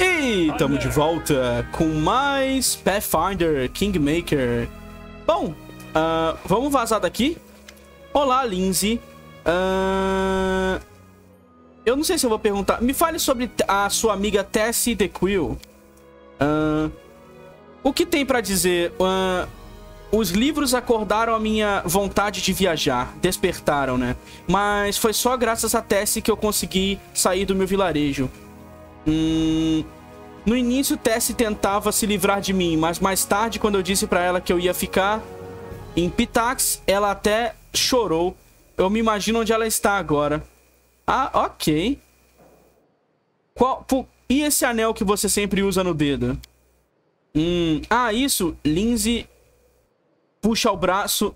E estamos de volta com mais Pathfinder Kingmaker. Bom, vamos vazar daqui. Olá, Lindsay. Eu não sei se eu vou perguntar. Me fale sobre a sua amiga Tessie the Quill. O que tem pra dizer? Os livros acordaram a minha vontade de viajar. Despertaram, né? Mas foi só graças a Tessie que eu consegui sair do meu vilarejo. No início, Tessie tentava se livrar de mim, mas mais tarde, quando eu disse pra ela que eu ia ficar em Pitax, ela até chorou. Eu me imagino onde ela está agora. Ah, ok. E esse anel que você sempre usa no dedo? Ah, isso. Lindsay puxa o braço,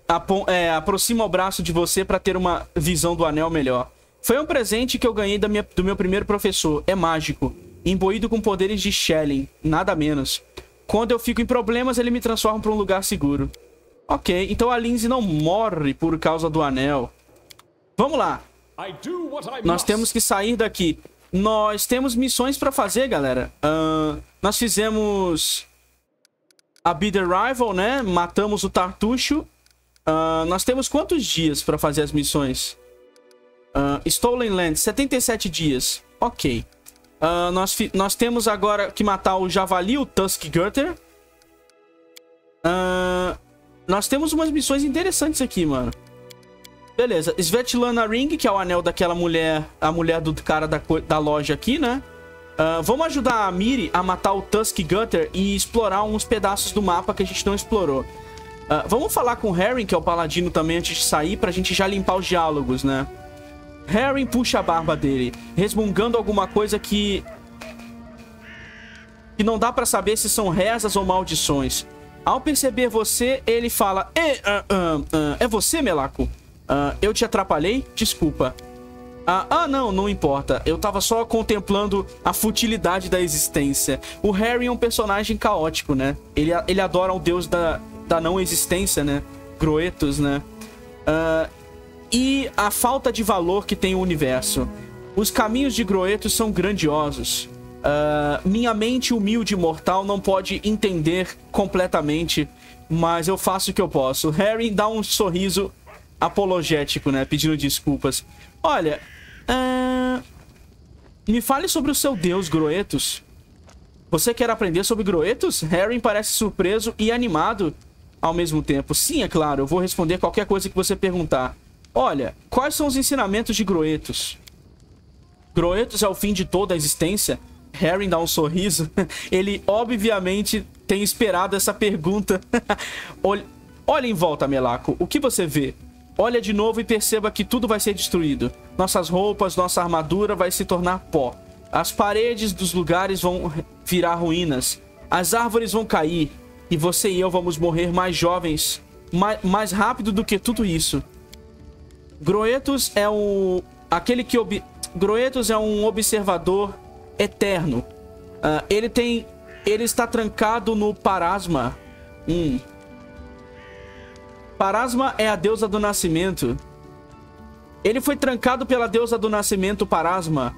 aproxima o braço de você pra ter uma visão do anel melhor. Foi um presente que eu ganhei do meu primeiro professor. É mágico. Imbuído com poderes de Shelley. Nada menos. Quando eu fico em problemas, ele me transforma para um lugar seguro. Ok, então a Lindsay não morre por causa do anel. Vamos lá. Nós temos que sair daqui. Nós temos missões para fazer, galera. Nós fizemos A Bitter Rival, né? Matamos o Tartuccio. Nós temos quantos dias para fazer as missões? Stolen Land, 77 dias. Ok. Nós temos agora que matar o javali, o Tusk Gutter. Nós temos umas missões interessantes aqui, mano. Beleza. Svetlana Ring, que é o anel daquela mulher, a mulher do cara da loja aqui, né? Vamos ajudar a Amiri a matar o Tusk Gutter e explorar uns pedaços do mapa que a gente não explorou. Vamos falar com o Harrim, que é o paladino também, antes de sair, pra gente já limpar os diálogos, né? Harrim puxa a barba dele, resmungando alguma coisa que não dá pra saber se são rezas ou maldições. Ao perceber você, ele fala: é você, Melaku? Eu te atrapalhei? Desculpa. Não importa. Eu tava só contemplando a futilidade da existência. O Harrim é um personagem caótico, né? Ele adora o deus da não existência, né? Groetus, né? E a falta de valor que tem o universo. Os caminhos de Groetus são grandiosos. Minha mente humilde e mortal não pode entender completamente, mas eu faço o que eu posso. Harrim dá um sorriso apologético, né? Pedindo desculpas. Olha, me fale sobre o seu deus, Groetus. Você quer aprender sobre Groetus? Harrim parece surpreso e animado ao mesmo tempo. Sim, é claro, eu vou responder qualquer coisa que você perguntar. Olha, quais são os ensinamentos de Groetus? Groetus é o fim de toda a existência? Harrim dá um sorriso. Ele, obviamente, tem esperado essa pergunta. Olha em volta, Melaku. O que você vê? Olha de novo e perceba que tudo vai ser destruído. Nossas roupas, nossa armadura vai se tornar pó. As paredes dos lugares vão virar ruínas. As árvores vão cair. E você e eu vamos morrer mais jovens, mais rápido do que tudo isso. Groetus é um observador eterno. Ele está trancado no Pharasma. Pharasma é a deusa do nascimento. Ele foi trancado pela deusa do nascimento, Pharasma,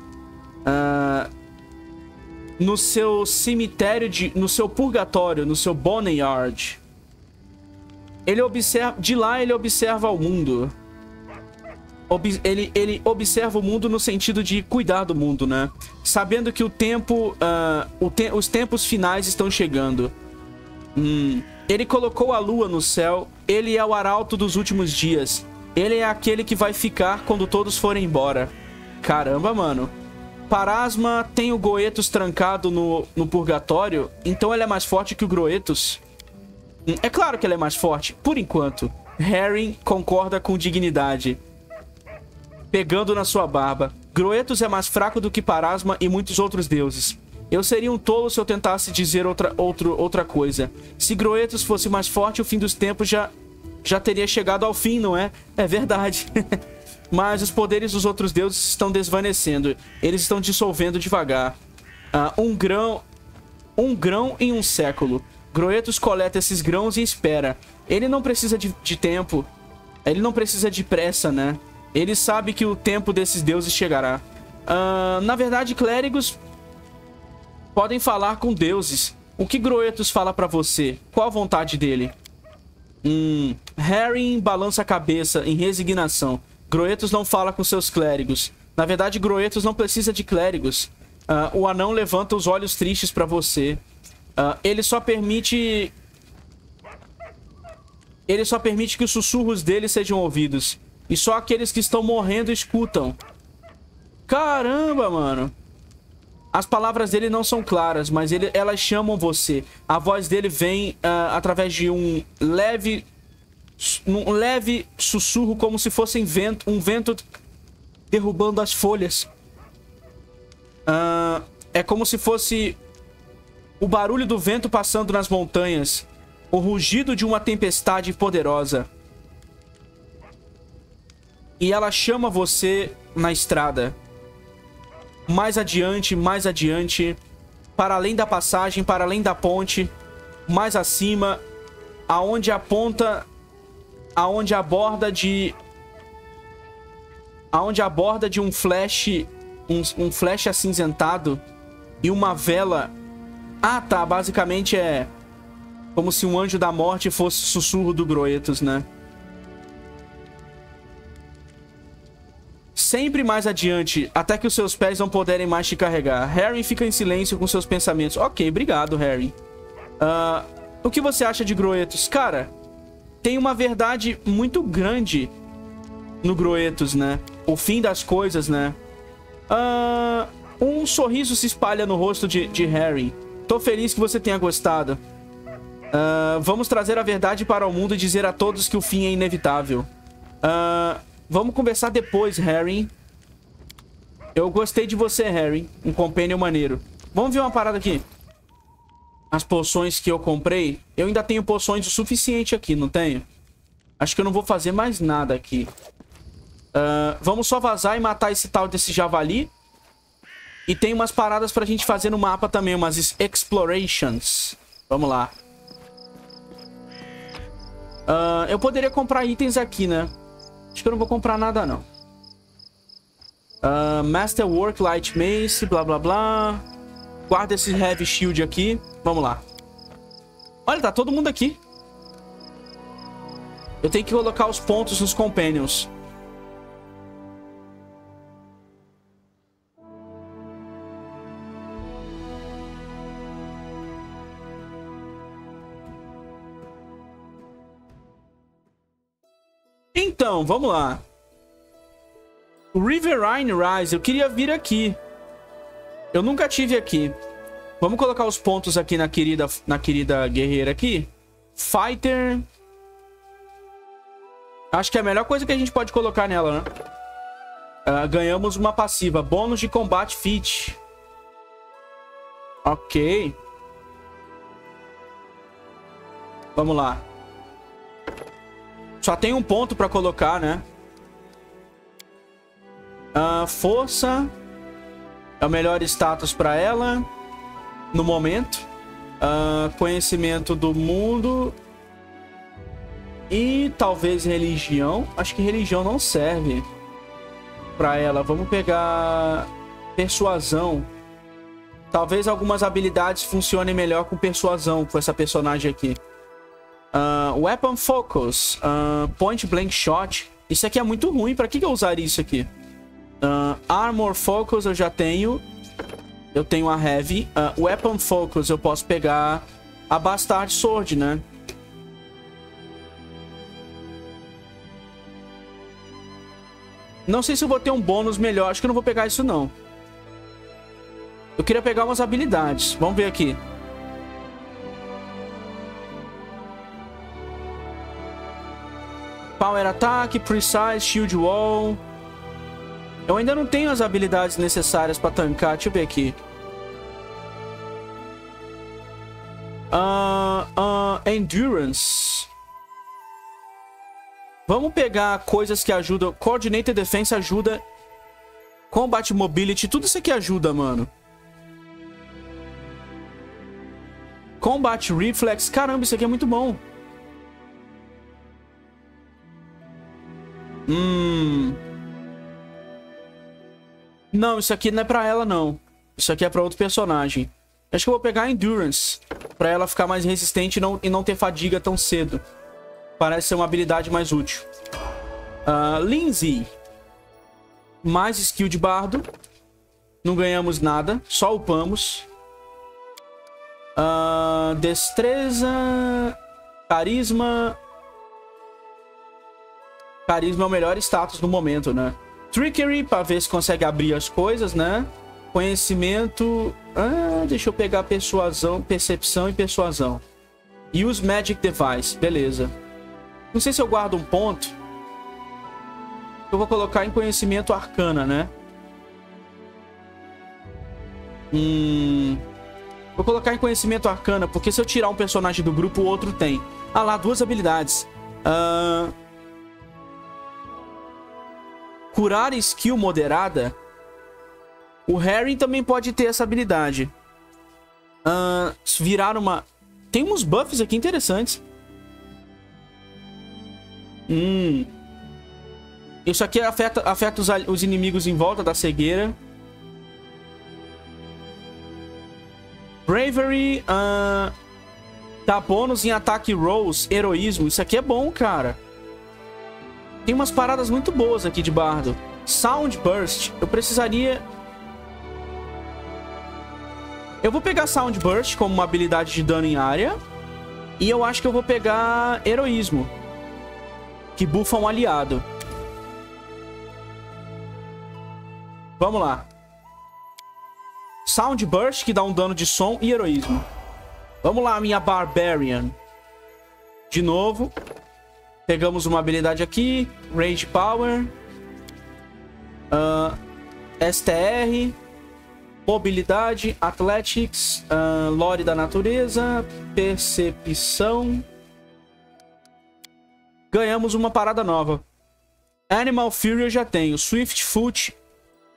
no seu cemitério, no seu purgatório, no seu Boneyard. De lá ele observa o mundo. Ele observa o mundo no sentido de cuidar do mundo, né? Sabendo que os tempos finais estão chegando. Ele colocou a lua no céu. Ele é o arauto dos últimos dias. Ele é aquele que vai ficar quando todos forem embora. Caramba, mano. Pharasma tem o Groetus trancado no purgatório. Então ele é mais forte que o Groetus? É claro que ele é mais forte, por enquanto. Harrim concorda com dignidade, pegando na sua barba. Groetus é mais fraco do que Pharasma e muitos outros deuses. Eu seria um tolo se eu tentasse dizer outra coisa. Se Groetus fosse mais forte, o fim dos tempos já teria chegado ao fim, não é? É verdade. Mas os poderes dos outros deuses estão desvanecendo. Eles estão dissolvendo devagar. Um grão em um século. Groetus coleta esses grãos e espera. Ele não precisa de tempo. Ele não precisa de pressa, né? Ele sabe que o tempo desses deuses chegará. Na verdade, clérigos Podem falar com deuses. O que Groetus fala pra você? Qual a vontade dele? Harrim balança a cabeça em resignação. Groetus não fala com seus clérigos. Na verdade, Groetus não precisa de clérigos. O anão levanta os olhos tristes pra você. Ele só permite que os sussurros dele sejam ouvidos. E só aqueles que estão morrendo escutam. Caramba, mano. As palavras dele não são claras, mas elas chamam você. A voz dele vem através de um leve sussurro, como se fosse um vento derrubando as folhas. É como se fosse o barulho do vento passando nas montanhas. O rugido de uma tempestade poderosa. E ela chama você na estrada. Mais adiante, para além da passagem, para além da ponte, mais acima, aonde a borda de um flash acinzentado e uma vela. Ah, tá, basicamente é como se um anjo da morte fosse o sussurro do Groetus, né? Sempre mais adiante, até que os seus pés não puderem mais te carregar. Harry fica em silêncio com seus pensamentos. Ok, obrigado, Harry. O que você acha de Groetus? Cara, tem uma verdade muito grande no Groetus, né? O fim das coisas, né? Um sorriso se espalha no rosto de Harry. Tô feliz que você tenha gostado. Vamos trazer a verdade para o mundo e dizer a todos que o fim é inevitável. Vamos conversar depois, Harry. Eu gostei de você, Harry. Um companion maneiro. Vamos ver uma parada aqui. As poções que eu comprei. Eu ainda tenho poções o suficiente aqui, não tenho? Acho que eu não vou fazer mais nada aqui. Vamos só vazar e matar esse tal desse javali. E tem umas paradas pra gente fazer no mapa também. Umas explorations. Vamos lá. Eu poderia comprar itens aqui, né? Acho que eu não vou comprar nada, não. Masterwork, Light Mace, blá, blá, blá. Guarda esse Heavy Shield aqui. Vamos lá. Olha, tá todo mundo aqui. Eu tenho que colocar os pontos nos Companions. Então, vamos lá. Riverine Rise. Eu queria vir aqui. Eu nunca tive aqui. Vamos colocar os pontos aqui na querida guerreira aqui. Fighter. Acho que é a melhor coisa que a gente pode colocar nela, né? Ganhamos uma passiva. Bônus de combate fit. Ok. Vamos lá. Só tem um ponto pra colocar, né? Força. É o melhor status pra ela. No momento. Conhecimento do mundo. E talvez religião. Acho que religião não serve pra ela. Vamos pegar persuasão. Talvez algumas habilidades funcionem melhor com persuasão. Com essa personagem aqui. Weapon Focus, Point Blank Shot. Isso aqui é muito ruim, pra que eu usaria isso aqui? Armor Focus eu já tenho. Eu tenho a Heavy. Weapon Focus eu posso pegar a Bastard Sword, né? Não sei se eu vou ter um bônus melhor. Acho que eu não vou pegar isso, não. Eu queria pegar umas habilidades. Vamos ver aqui. Power Attack, Precise, Shield Wall. Eu ainda não tenho as habilidades necessárias pra tancar. Deixa eu ver aqui. Endurance. Vamos pegar coisas que ajudam. Coordinated Defense ajuda. Combat Mobility. Tudo isso aqui ajuda, mano. Combat Reflex. Caramba, isso aqui é muito bom. Não, isso aqui não é pra ela, não. Isso aqui é pra outro personagem. Acho que eu vou pegar a Endurance, pra ela ficar mais resistente e não ter fadiga tão cedo. Parece ser uma habilidade mais útil. Lindsay. Mais skill de bardo. Não ganhamos nada, só upamos. Destreza. Carisma. Carisma é o melhor status no momento, né? Trickery, pra ver se consegue abrir as coisas, né? Conhecimento... deixa eu pegar persuasão, percepção e persuasão. E os Magic Device, beleza. Não sei se eu guardo um ponto. Eu vou colocar em conhecimento arcana, né? Vou colocar em conhecimento arcana, porque se eu tirar um personagem do grupo, o outro tem. Ah lá, duas habilidades. Curar skill moderada... O Harrim também pode ter essa habilidade. Virar uma... Tem uns buffs aqui interessantes. Isso aqui afeta os inimigos em volta da cegueira. Bravery. Dá bônus em ataque rolls, heroísmo. Isso aqui é bom, cara. Tem umas paradas muito boas aqui de bardo. Sound Burst. Eu precisaria... Eu vou pegar Sound Burst como uma habilidade de dano em área. E eu acho que eu vou pegar Heroísmo, que buffa um aliado. Vamos lá. Sound Burst, que dá um dano de som, e Heroísmo. Vamos lá, minha Barbarian. De novo. Pegamos uma habilidade aqui. Rage Power. STR. Mobilidade, Athletics, Lore da Natureza, Percepção. Ganhamos uma parada nova. Animal Fury eu já tenho. Swift Foot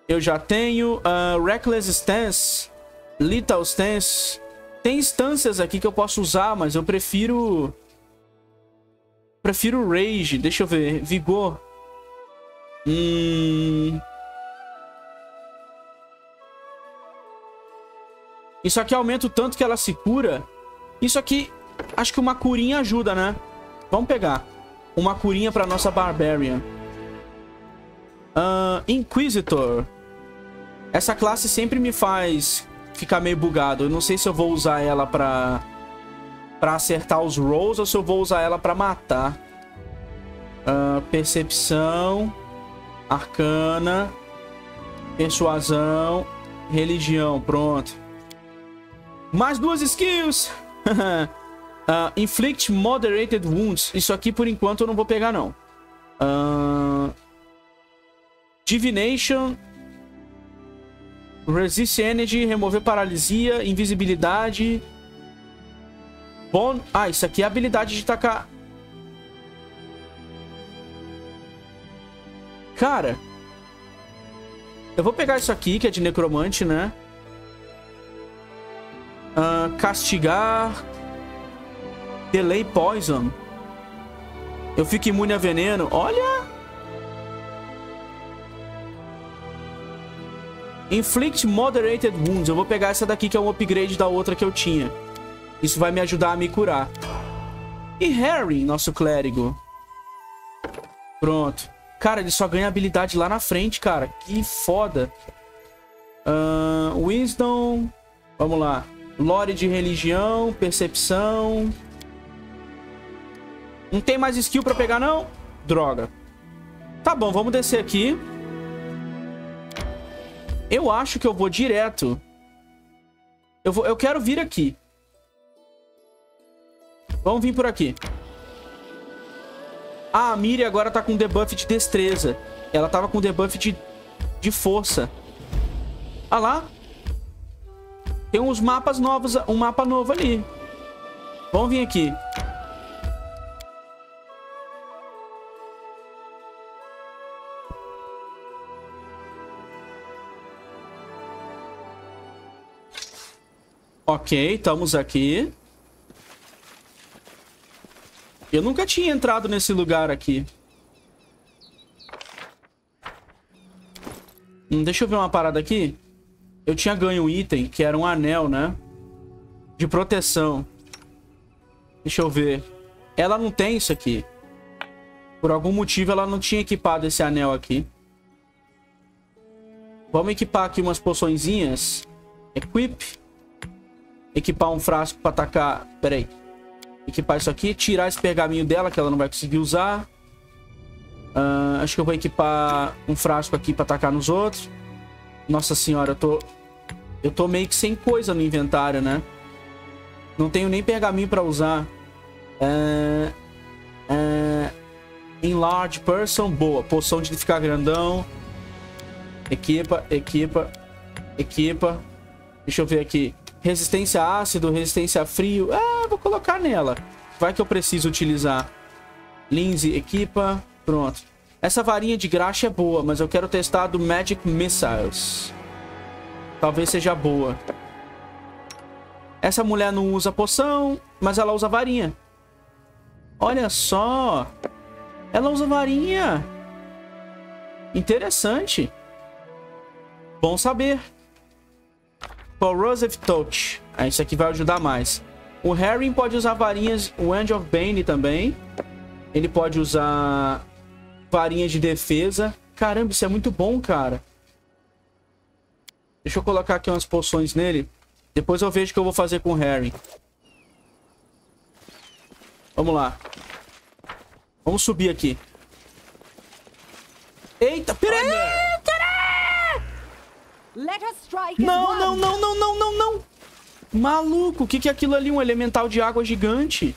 eu já tenho. Reckless Stance, Lethal Stance. Tem instâncias aqui que eu posso usar, mas eu prefiro... Prefiro Rage. Deixa eu ver. Vigor. Isso aqui aumenta o tanto que ela se cura. Isso aqui, acho que uma curinha ajuda, né? Vamos pegar uma curinha pra nossa Barbarian. Inquisitor. Essa classe sempre me faz ficar meio bugado. Eu não sei se eu vou usar ela pra acertar os rolls ou se eu vou usar ela pra matar. Percepção. Arcana. Persuasão. Religião, pronto. Mais duas skills. Inflict Moderated Wounds. Isso aqui, por enquanto, eu não vou pegar, não. Divination. Resist Energy. Remover Paralisia. Invisibilidade. Isso aqui é a habilidade de tacar. Cara, eu vou pegar isso aqui, que é de necromante, né? Castigar. Delay Poison. Eu fico imune a veneno. Olha! Inflict Moderated Wounds. Eu vou pegar essa daqui, que é um upgrade da outra que eu tinha. Isso vai me ajudar a me curar. E Harry, nosso clérigo. Pronto. Cara, ele só ganha habilidade lá na frente, cara. Que foda. Wisdom. Vamos lá. Lore de religião, percepção. Não tem mais skill pra pegar, não? Droga. Tá bom, vamos descer aqui. Eu acho que eu vou direto. Eu quero vir aqui. Vamos vir por aqui. A Amiri agora tá com debuff de destreza. Ela tava com debuff de força. Ah lá. Tem uns mapas novos, um mapa novo ali. Vamos vir aqui. Ok, estamos aqui. Eu nunca tinha entrado nesse lugar aqui. Deixa eu ver uma parada aqui. Eu tinha ganho um item, que era um anel, né? de proteção. Deixa eu ver. Ela não tem isso aqui. Por algum motivo ela não tinha equipado esse anel aqui. Vamos equipar aqui umas poçõezinhas. Equip. Equipar um frasco pra atacar. Pera aí. Equipar isso aqui. Tirar esse pergaminho dela que ela não vai conseguir usar. Acho que eu vou equipar um frasco aqui pra atacar nos outros. Nossa senhora, eu tô meio que sem coisa no inventário, né? Não tenho nem pergaminho pra usar. Enlarge person. Boa. Poção de ficar grandão. Equipa, equipa, equipa. Deixa eu ver aqui. Resistência a ácido, resistência a frio. Ah, vou colocar nela. Vai que eu preciso utilizar. Lindsay, equipa. Pronto. Essa varinha de graxa é boa, mas eu quero testar a do Magic Missiles. Talvez seja boa. Essa mulher não usa poção, mas ela usa varinha. Olha só. Ela usa varinha. Interessante. Bom saber. Corrosive Touch. Ah, isso aqui vai ajudar mais. O Harrim pode usar varinhas. O End of Bane também. Ele pode usar varinhas de defesa. Caramba, isso é muito bom, cara. Deixa eu colocar aqui umas poções nele. Depois eu vejo o que eu vou fazer com o Harrim. Vamos lá. Vamos subir aqui. Eita, peraí! Não, não, não, não, não, não, não. Maluco, o que que é aquilo ali? Um elemental de água gigante.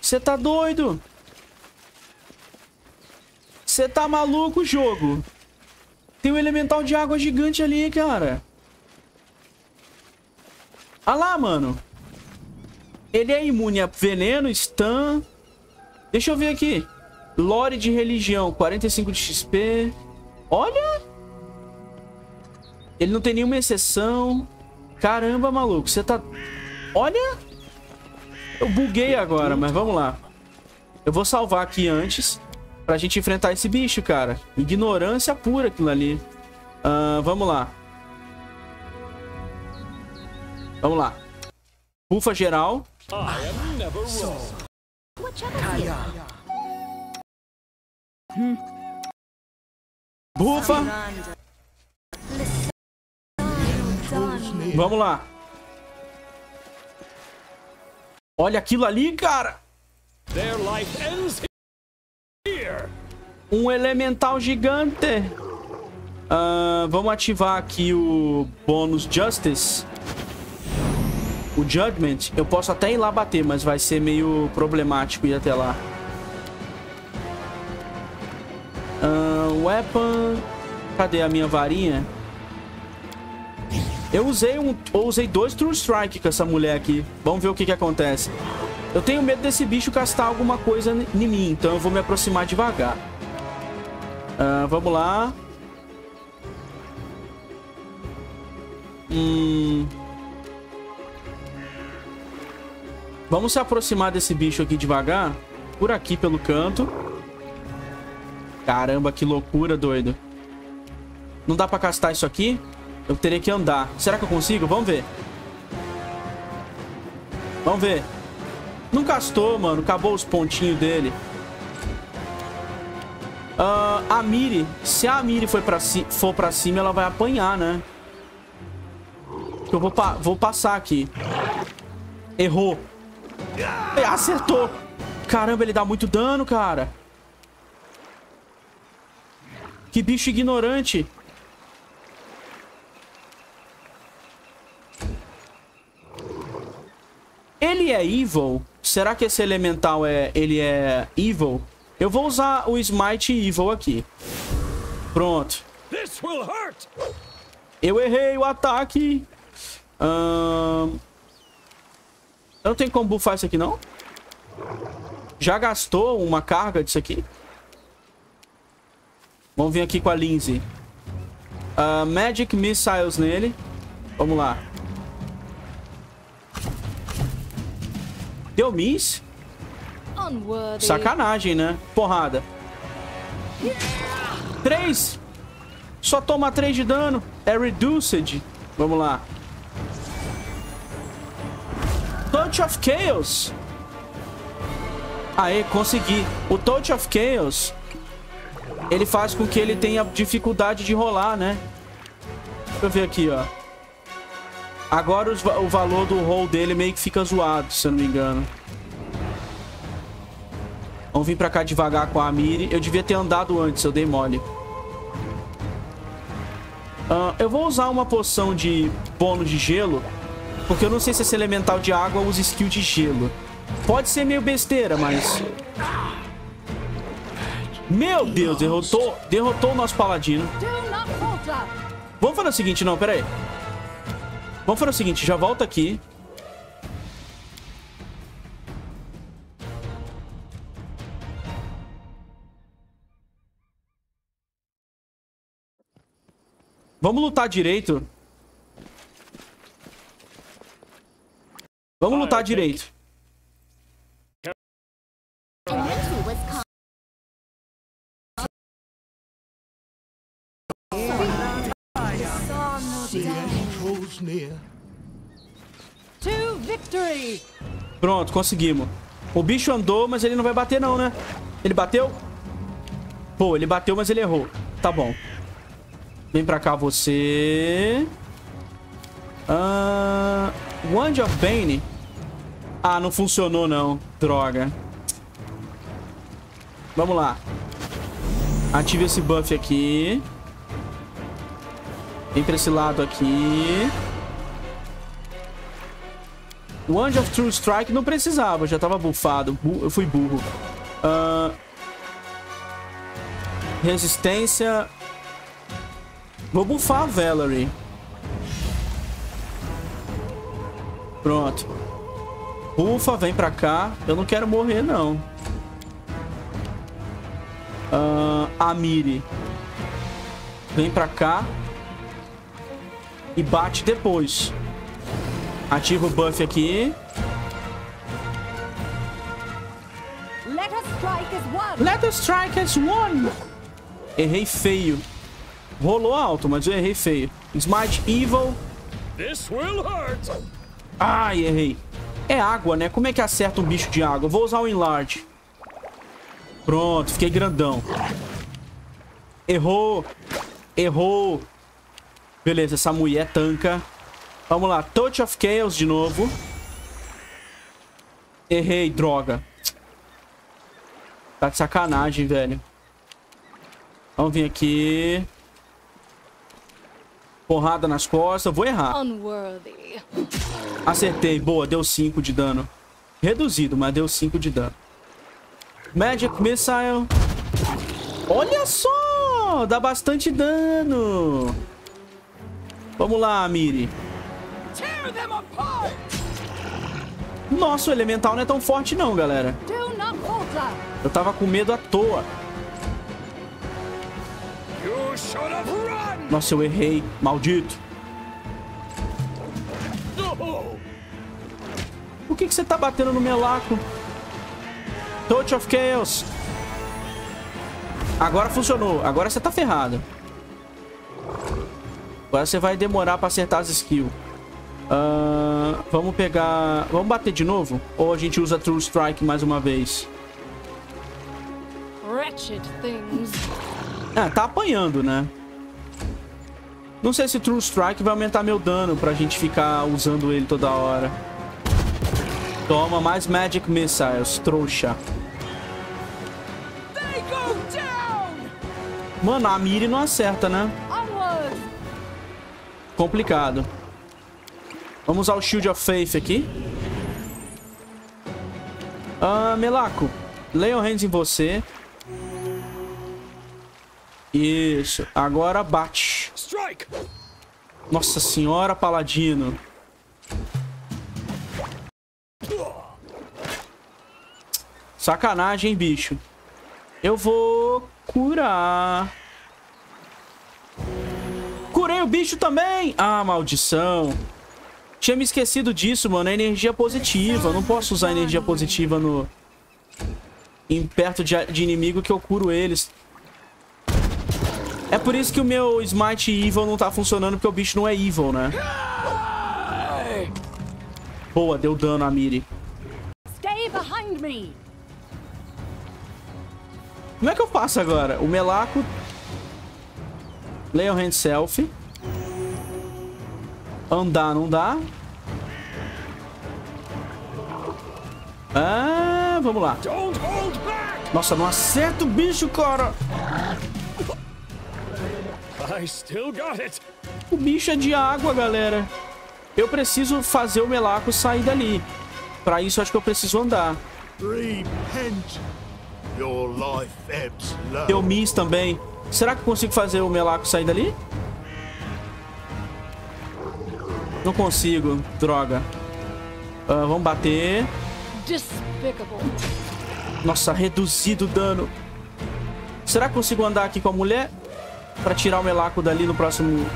Você tá doido? Você tá maluco, jogo? Tem um elemental de água gigante ali, cara. Ah lá, mano. Ele é imune a veneno, stun. Deixa eu ver aqui. Lore de religião, 45 de XP. Olha! Ele não tem nenhuma exceção. Caramba, maluco. Você tá... Olha! Eu buguei agora, mas vamos lá. Eu vou salvar aqui antes pra gente enfrentar esse bicho, cara. Ignorância pura aquilo ali. Vamos lá. Vamos lá. Bufa geral. Bufa. Vamos lá. Olha aquilo ali, cara. Um elemental gigante. Vamos ativar aqui o bônus Justice. O Judgment. Eu posso até ir lá bater, mas vai ser meio problemático ir até lá. Weapon. Cadê a minha varinha? Eu usei dois True Strike com essa mulher aqui. Vamos ver o que que acontece. Eu tenho medo desse bicho castar alguma coisa em mim, então eu vou me aproximar devagar. Vamos lá. Vamos se aproximar desse bicho aqui devagar. Por aqui, pelo canto. Caramba, que loucura, doido. Não dá pra castar isso aqui? Eu teria que andar. Será que eu consigo? Vamos ver. Vamos ver. Não castou, mano. Acabou os pontinhos dele. Amiri. Se a Amiri for pra cima, ela vai apanhar, né? Eu vou passar aqui. Errou. Acertou. Caramba, ele dá muito dano, cara. Que bicho ignorante. Ele é evil? Será que esse elemental ele é evil? Eu vou usar o Smite Evil aqui. Pronto. Eu errei o ataque. Eu não tenho como buffar isso aqui, não? Já gastou uma carga disso aqui? Vamos vir aqui com a Lindsay. Magic Missiles nele. Vamos lá. Deu miss? Sacanagem, né? Porrada. 3. Só toma 3 de dano. É reduced. Vamos lá. Touch of Chaos. Aê, consegui. O Touch of Chaos, ele faz com que ele tenha dificuldade de rolar, né? Deixa eu ver aqui, ó. Agora o valor do roll dele meio que fica zoado, se eu não me engano. Vamos vir pra cá devagar com a Amiri. Eu devia ter andado antes, eu dei mole. Eu vou usar uma poção de bônus de gelo, porque eu não sei se esse elemental de água usa skill de gelo. Pode ser meio besteira, mas... Meu Deus, derrotou o nosso paladino. Vamos fazer o seguinte, não, pera aí. Vamos fazer o seguinte, já volta aqui. Vamos lutar direito. Vamos lutar direito. Pronto, conseguimos. O bicho andou, mas ele não vai bater não, né? Ele bateu? Pô, ele bateu, mas ele errou. Tá bom. Vem pra cá você. Wand of Bane. Ah, não funcionou não. Droga. Vamos lá. Ative esse buff aqui. Vem pra esse lado aqui. Wand of True Strike não precisava. Já tava bufado. Eu fui burro. Resistência... Vou bufar a Valerie. Pronto. Bufa, vem pra cá. Eu não quero morrer, não. Amiri. Vem pra cá. E bate depois. Ativa o buff aqui. Let us strike as one. Let us strike as one. Errei feio. Rolou alto, mas eu errei feio. Smite Evil. This will hurt. Ai, errei. É água, né? Como é que acerta um bicho de água? Eu vou usar o Enlarge. Pronto, fiquei grandão. Errou. Errou. Beleza, essa mulher tanca. Vamos lá, Touch of Chaos de novo. Errei, droga. Tá de sacanagem, velho. Vamos vir aqui. Porrada nas costas, vou errar. Acertei, boa, deu 5 de dano. Reduzido, mas deu 5 de dano. Magic Missile. Olha só, dá bastante dano. Vamos lá, Amiri. Nossa, o elemental não é tão forte não, galera. Eu tava com medo à toa. Nossa, eu errei. Maldito. Por que você tá batendo no Melaku? Touch of Chaos. Agora funcionou. Agora você tá ferrado. Agora você vai demorar pra acertar as skills. Vamos pegar... Vamos bater de novo? Ou a gente usa True Strike mais uma vez? Ah, tá apanhando, né? Não sei se True Strike vai aumentar meu dano pra gente ficar usando ele toda hora. Toma mais Magic Missiles, trouxa. Mano, a Miri não acerta, né? Complicado. Vamos usar o Shield of Faith aqui. Melaku, Leon Hands em você. Isso, agora bate. Nossa senhora, paladino. Sacanagem, bicho. Eu vou curar. Curei o bicho também. Ah, maldição. Tinha me esquecido disso, mano. É energia positiva. Eu não posso usar energia positiva no... perto de inimigo que eu curo eles. É por isso que o meu Smite Evil não tá funcionando, porque o bicho não é evil, né? Boa, deu dano a Amiri. Stay behind me. Como é que eu faço agora? O Melaku... Leon Hand Selfie. Andar não dá. Ah, vamos lá. Nossa, não acerta o bicho, cara. O bicho é de água, galera. Eu preciso fazer o Melaku sair dali. Pra isso, acho que eu preciso andar. Eu miss também. Será que eu consigo fazer o Melaku sair dali? Não consigo, droga. Vamos bater. Nossa, reduzido o dano. Será que eu consigo andar aqui com a mulher? Pra tirar o Melaku dali no próximo...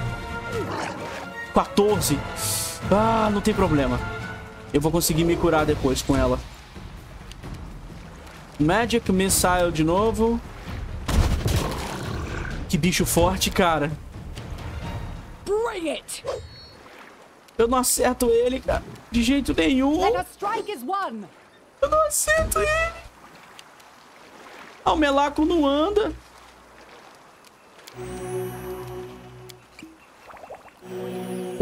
14. Ah, não tem problema. Eu vou conseguir me curar depois com ela. Magic Missile de novo. Que bicho forte, cara. Eu não acerto ele, cara. De jeito nenhum. Eu não acerto ele. Ah, o Melaku não anda.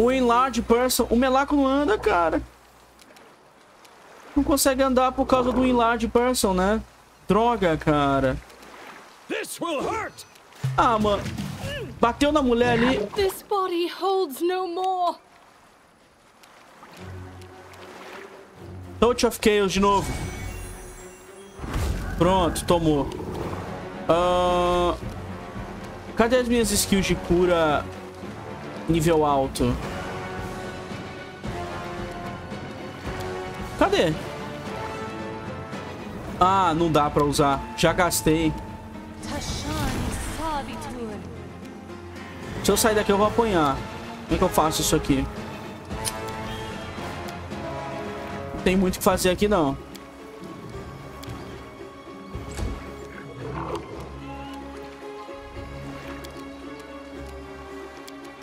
O Enlarge Person. O Melaku não anda, cara. Não consegue andar por causa do Enlarge Person, né? Droga, cara. This will hurt. Ah, mano. Bateu na mulher ali. This body holds no more. Touch of Chaos de novo. Pronto, tomou. Cadê as minhas skills de cura nível alto? Cadê? Ah, não dá pra usar. Já gastei. Se eu sair daqui, eu vou apanhar. Como é que eu faço isso aqui? Não tem muito o que fazer aqui, não.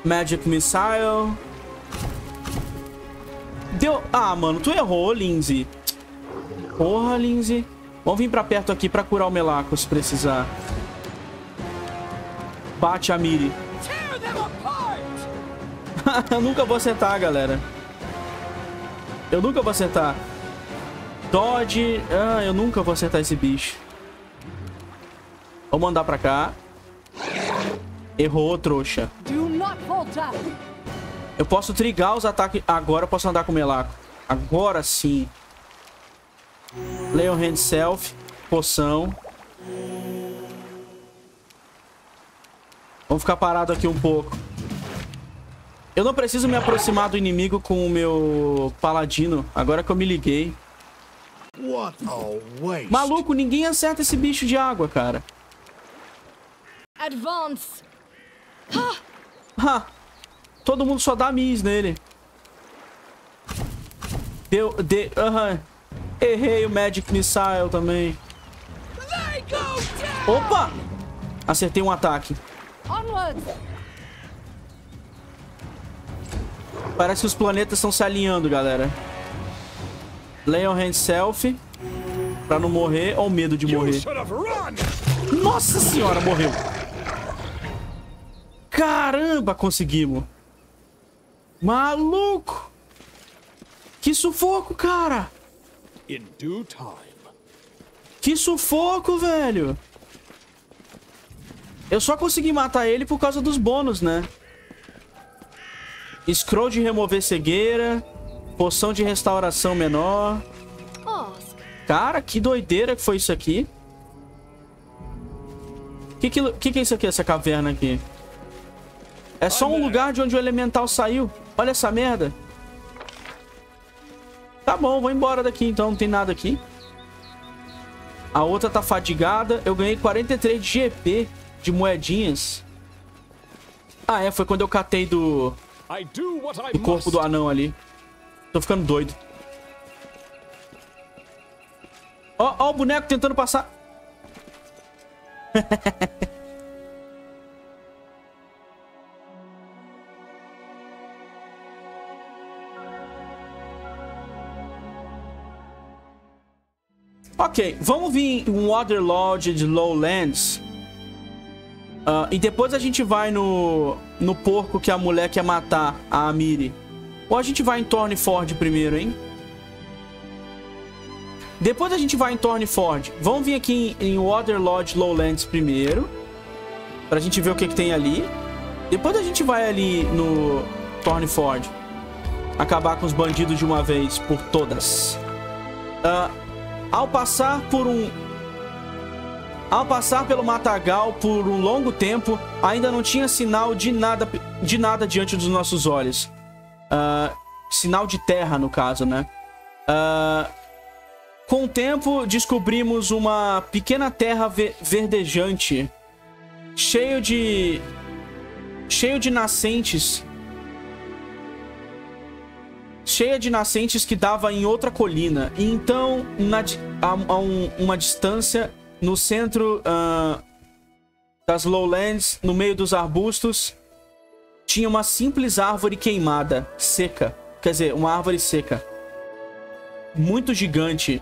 Magic Missile. Deu... Ah, mano, tu errou, Lindsay. Porra, Lindsay. Vamos vir pra perto aqui pra curar o Melaku, se precisar. Bate a Miri. Eu nunca vou acertar, galera. Eu nunca vou acertar. Dodge. Ah, eu nunca vou acertar esse bicho. Vamos andar pra cá. Errou, trouxa. Eu posso trigar os ataques. Agora eu posso andar com o Melaku. Agora sim. Leon Hand Self. Poção. Vamos ficar parado aqui um pouco. Eu não preciso me aproximar do inimigo com o meu paladino. Agora que eu me liguei. Maluco, ninguém acerta esse bicho de água, cara. Advance. Ha. Todo mundo só dá miss nele. Errei o Magic Missile também. Opa! Acertei um ataque. Parece que os planetas estão se alinhando, galera. Leon Hand Selfie. Pra não morrer. Ou medo de morrer. Nossa senhora, morreu. Caramba, conseguimos. Maluco. Que sufoco, cara. Que sufoco, velho. Eu só consegui matar ele por causa dos bônus, né? Scroll de remover cegueira. Poção de restauração menor. Cara, que doideira que foi isso aqui. Que é isso aqui, essa caverna aqui? É só um lugar de onde o elemental saiu. Olha essa merda. Tá bom, vou embora daqui então. Não tem nada aqui. A outra tá fadigada. Eu ganhei 43 de GP de moedinhas. Ah, é. Foi quando eu catei do corpo do anão ali. Tô ficando doido. Ó o boneco tentando passar. Ok, vamos vir em Water Lodge Lowlands. E depois a gente vai no porco que a mulher quer matar, a Amiri. Ou a gente vai em Thorn Ford primeiro, hein? Depois a gente vai em Thorn Ford. Vamos vir aqui em Water Lodge Lowlands primeiro, pra gente ver o que tem ali. Depois a gente vai ali no Thorn Ford acabar com os bandidos de uma vez por todas. Ao passar por pelo matagal por um longo tempo, ainda não tinha sinal de nada diante dos nossos olhos. Sinal de terra, no caso, né? Com o tempo, descobrimos uma pequena terra verdejante, cheia de nascentes que dava em outra colina. E então, a uma distância, no centro das Lowlands, no meio dos arbustos, tinha uma simples árvore queimada, seca. Quer dizer, uma árvore seca. Muito gigante.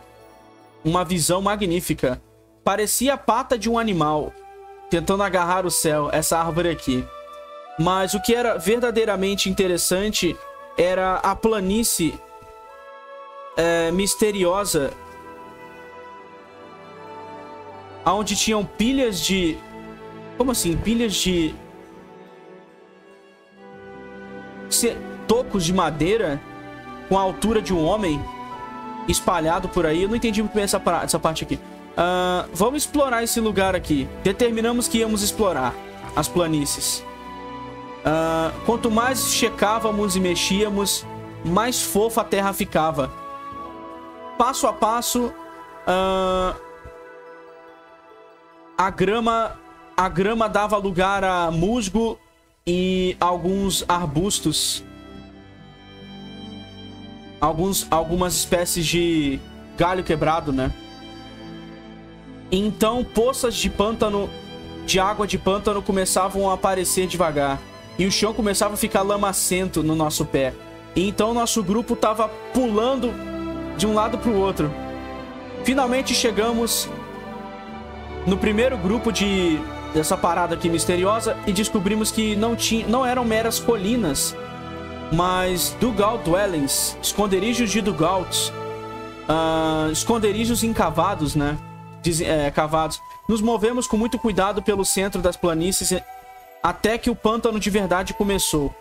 Uma visão magnífica. Parecia a pata de um animal tentando agarrar o céu, essa árvore aqui. Mas o que era verdadeiramente interessante era a planície misteriosa, onde tinham pilhas de... Como assim? Pilhas de... tocos de madeira com a altura de um homem espalhado por aí. Eu não entendi muito bem essa parte aqui. Vamos explorar esse lugar aqui. Determinamos que íamos explorar as planícies. Quanto mais checávamos e mexíamos, mais fofa a terra ficava. Passo a passo, a grama dava lugar a musgo e alguns arbustos. Algumas espécies de galho quebrado, né? Então, poças de pântano, de água de pântano, começavam a aparecer devagar. E o chão começava a ficar lamacento no nosso pé. E então nosso grupo tava pulando de um lado pro outro. Finalmente chegamos no primeiro grupo dessa parada aqui misteriosa e descobrimos que não eram meras colinas, mas Dugald Dwellings, esconderijos de Dugalds, esconderijos encavados, né? Cavados. Nos movemos com muito cuidado pelo centro das planícies até que o pântano de verdade começou.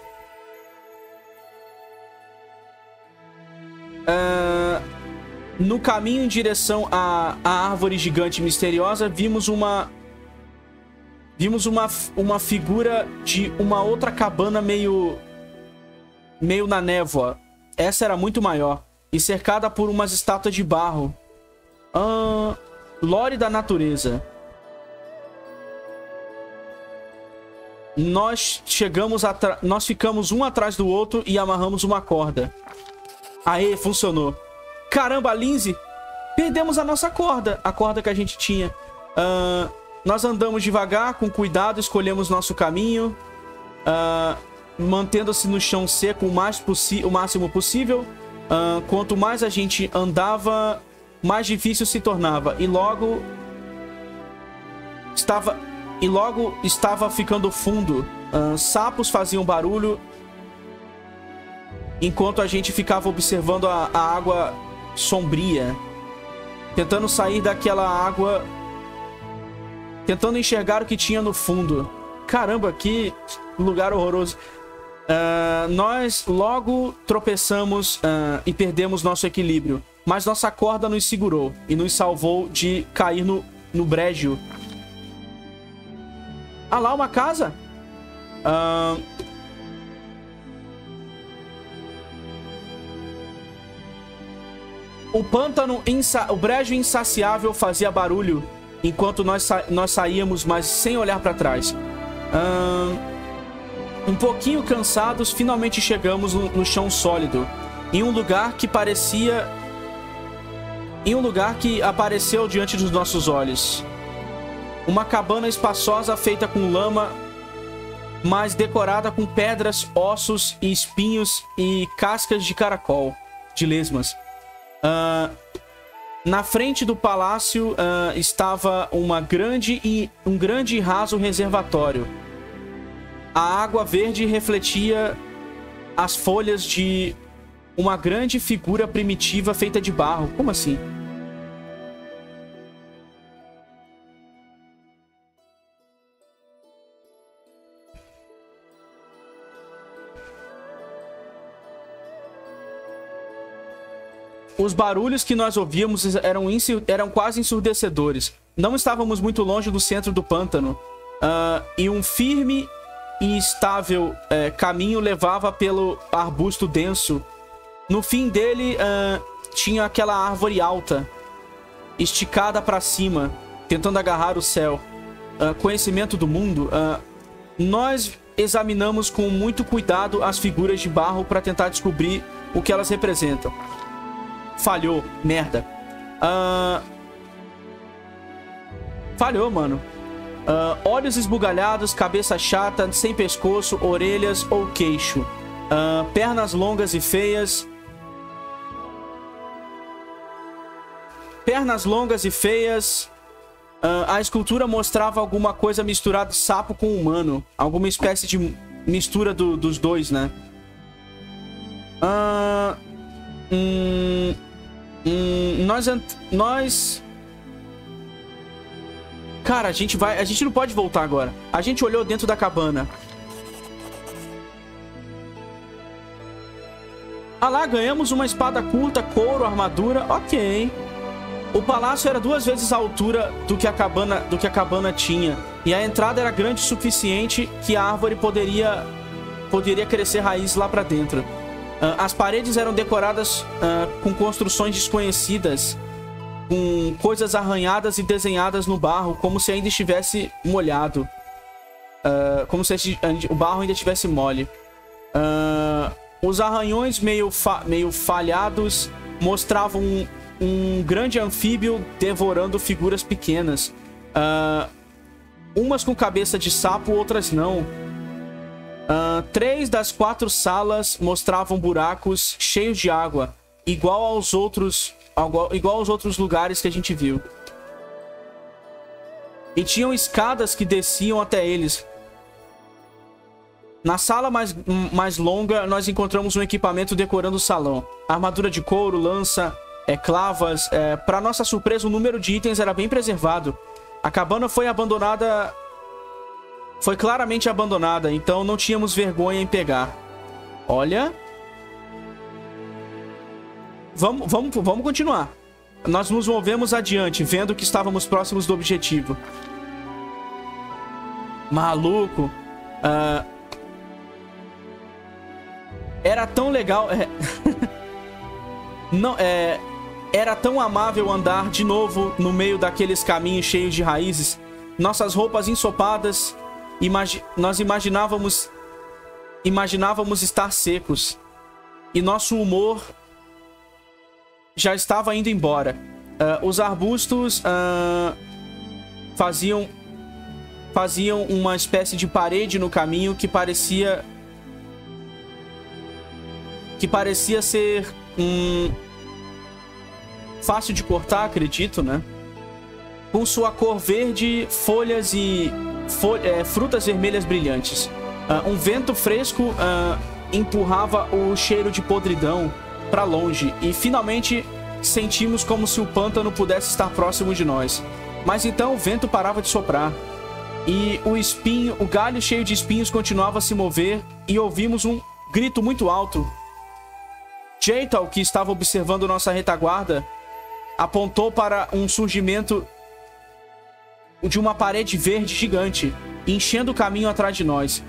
No caminho em direção à árvore gigante misteriosa, vimos uma figura de uma outra cabana meio na névoa. Essa era muito maior e cercada por umas estátuas de barro. Lore da natureza. Nós ficamos um atrás do outro e amarramos uma corda. Aê, funcionou. Caramba, Lindsay, perdemos a nossa corda. A corda que a gente tinha. Nós andamos devagar, com cuidado, escolhemos nosso caminho, mantendo-se no chão seco o máximo possível. Quanto mais a gente andava, mais difícil se tornava. E logo estava ficando fundo. Sapos faziam barulho enquanto a gente ficava observando a água sombria, tentando sair daquela água, tentando enxergar o que tinha no fundo. Caramba, que lugar horroroso. Nós logo tropeçamos e perdemos nosso equilíbrio, mas nossa corda nos segurou e nos salvou de cair no brejo. Ah lá, uma casa? O pântano, o brejo insaciável fazia barulho enquanto nós saíamos, mas sem olhar para trás. Um pouquinho cansados, finalmente chegamos no chão sólido, em um lugar que parecia... Em um lugar que apareceu diante dos nossos olhos. Uma cabana espaçosa feita com lama, mas decorada com pedras, ossos e espinhos e cascas de caracol, de lesmas. Na frente do palácio estava um grande e raso reservatório. A água verde refletia as folhas de uma grande figura primitiva feita de barro. Como assim? Os barulhos que nós ouvíamos eram quase ensurdecedores. Não estávamos muito longe do centro do pântano. E um firme e estável caminho levava pelo arbusto denso. No fim dele tinha aquela árvore alta, esticada para cima, tentando agarrar o céu. Conhecimento do mundo. Nós examinamos com muito cuidado as figuras de barro para tentar descobrir o que elas representam. Falhou, merda. Falhou, mano. Olhos esbugalhados, cabeça chata, sem pescoço, orelhas ou queixo. Pernas longas e feias. Pernas longas e feias. A escultura mostrava alguma coisa misturada de sapo com humano. Alguma espécie de mistura dos dois, né? Cara, a gente não pode voltar agora. A gente olhou dentro da cabana. Ah lá, ganhamos uma espada curta, couro, armadura. Ok. O palácio era 2 vezes a altura do que a cabana tinha. E a entrada era grande o suficiente que a árvore poderia crescer raiz lá pra dentro. As paredes eram decoradas com construções desconhecidas, com coisas arranhadas e desenhadas no barro, como se ainda estivesse molhado. Como se o barro ainda estivesse mole. Os arranhões meio falhados mostravam um grande anfíbio devorando figuras pequenas. Umas com cabeça de sapo, outras não. 3 das 4 salas mostravam buracos cheios de água, igual aos outros lugares que a gente viu. E tinham escadas que desciam até eles. Na sala mais longa, nós encontramos um equipamento decorando o salão. Armadura de couro, lança, clavas. Para nossa surpresa, o número de itens era bem preservado. A cabana foi abandonada... Foi claramente abandonada, então não tínhamos vergonha em pegar. Olha. Vamos continuar. Nós nos movemos adiante, vendo que estávamos próximos do objetivo. Maluco. Era tão legal... Não, era tão amável andar de novo no meio daqueles caminhos cheios de raízes. Nossas roupas ensopadas... Nós imaginávamos estar secos. E nosso humor já estava indo embora. Os arbustos faziam uma espécie de parede no caminho que parecia ser fácil de cortar, acredito, né? Com sua cor verde, folhas e frutas vermelhas brilhantes. Um vento fresco empurrava o cheiro de podridão para longe, e finalmente sentimos como se o pântano pudesse estar próximo de nós. Mas então o vento parava de soprar, e o galho cheio de espinhos continuava a se mover, e ouvimos um grito muito alto. Jaethal, que estava observando nossa retaguarda, apontou para um surgimento de uma parede verde gigante, enchendo o caminho atrás de nós.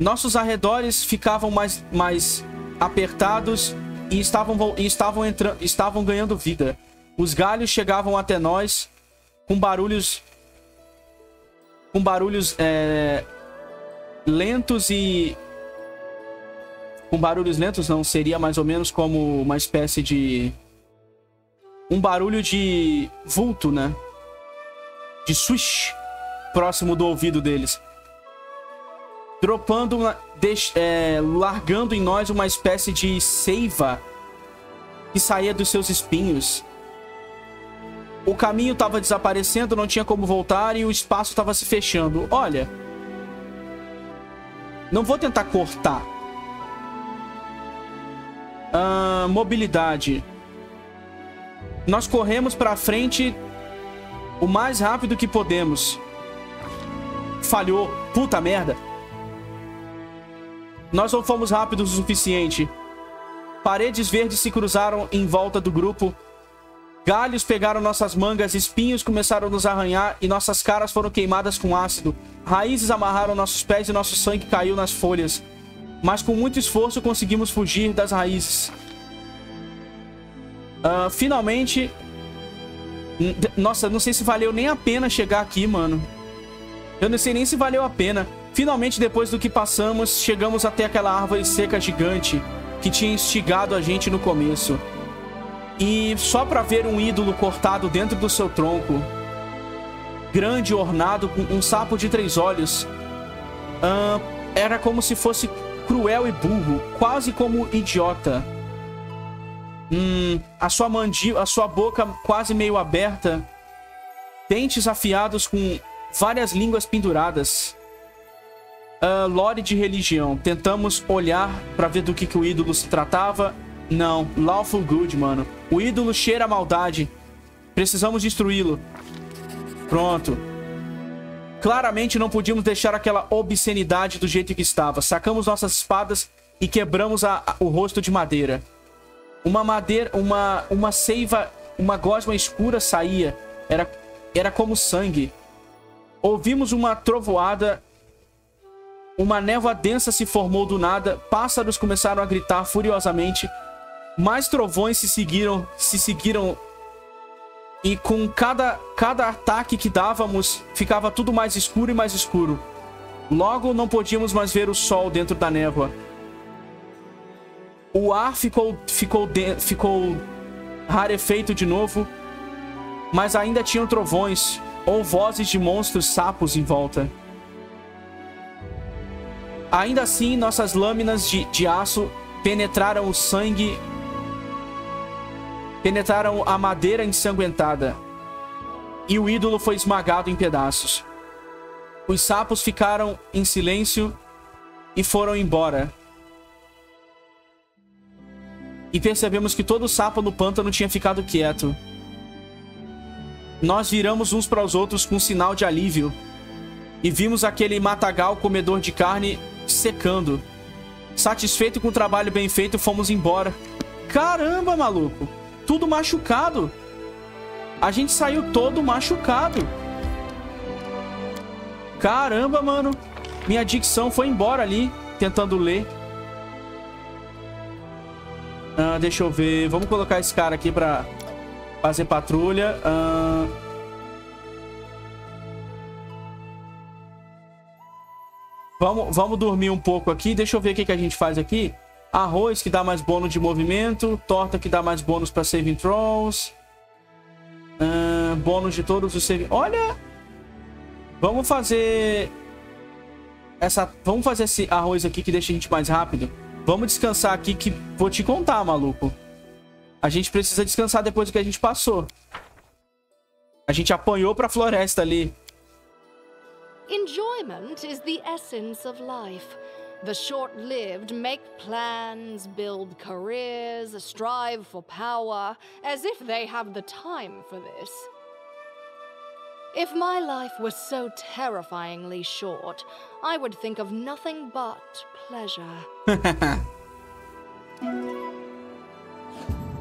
Nossos arredores ficavam mais apertados e estavam ganhando vida. Os galhos chegavam até nós com barulhos lentos, não seria mais ou menos como uma espécie de... Um barulho de vulto, né? De swish, próximo do ouvido deles. Largando em nós uma espécie de seiva que saía dos seus espinhos. O caminho estava desaparecendo, não tinha como voltar e o espaço estava se fechando. Olha, não vou tentar cortar. Mobilidade. Nós corremos para frente o mais rápido que podemos. Falhou. Puta merda. Nós não fomos rápidos o suficiente. Paredes verdes se cruzaram em volta do grupo. Galhos pegaram nossas mangas, espinhos começaram a nos arranhar e nossas caras foram queimadas com ácido. Raízes amarraram nossos pés e nosso sangue caiu nas folhas. Mas com muito esforço conseguimos fugir das raízes. Finalmente... Nossa, não sei se valeu nem a pena chegar aqui, mano. Eu não sei nem se valeu a pena. Finalmente, depois do que passamos, chegamos até aquela árvore seca gigante que tinha instigado a gente no começo. E só pra ver um ídolo cortado dentro do seu tronco. Grande, ornado, com um sapo de 3 olhos. Era como se fosse cruel e burro, quase como idiota. A sua boca quase meio aberta. Dentes afiados com várias línguas penduradas. Lore de religião. Tentamos olhar pra ver do que o ídolo se tratava. Não, lawful good, mano. O ídolo cheira a maldade. Precisamos destruí-lo. Pronto. Claramente não podíamos deixar aquela obscenidade do jeito que estava. Sacamos nossas espadas e quebramos o rosto de madeira. Uma seiva, uma gosma escura saía. Era como sangue. Ouvimos uma trovoada. Uma névoa densa se formou do nada. Pássaros começaram a gritar furiosamente. Mais trovões se seguiram. E com cada ataque que dávamos, ficava tudo mais escuro e mais escuro. Logo, não podíamos mais ver o sol dentro da névoa. O ar ficou rarefeito de novo, mas ainda tinham trovões ou vozes de monstros sapos em volta. Ainda assim, nossas lâminas de aço penetraram o sangue, penetraram a madeira ensanguentada, e o ídolo foi esmagado em pedaços. Os sapos ficaram em silêncio e foram embora. E percebemos que todo sapo no pântano tinha ficado quieto. Nós viramos uns para os outros com um sinal de alívio. E vimos aquele matagal comedor de carne secando. Satisfeito com o trabalho bem feito, fomos embora. Caramba, maluco! Tudo machucado! A gente saiu todo machucado! Caramba, mano! Minha dicção foi embora ali, tentando ler. Deixa eu ver. Vamos colocar esse cara aqui pra fazer patrulha. Vamos dormir um pouco aqui. Deixa eu ver o que a gente faz aqui. Arroz que dá mais bônus de movimento. Torta que dá mais bônus pra saving throws. Bônus de todos os saving... Olha! Vamos fazer... Vamos fazer esse arroz aqui que deixa a gente mais rápido. Vamos descansar aqui que vou te contar, maluco. A gente precisa descansar depois do que a gente passou. A gente apanhou pra floresta ali. Enjoyment is the essence of life. The short-lived make plans, build careers, strive for power, as if they have the time for this. If my life was so terrifyingly short, I would think of nothing but pleasure.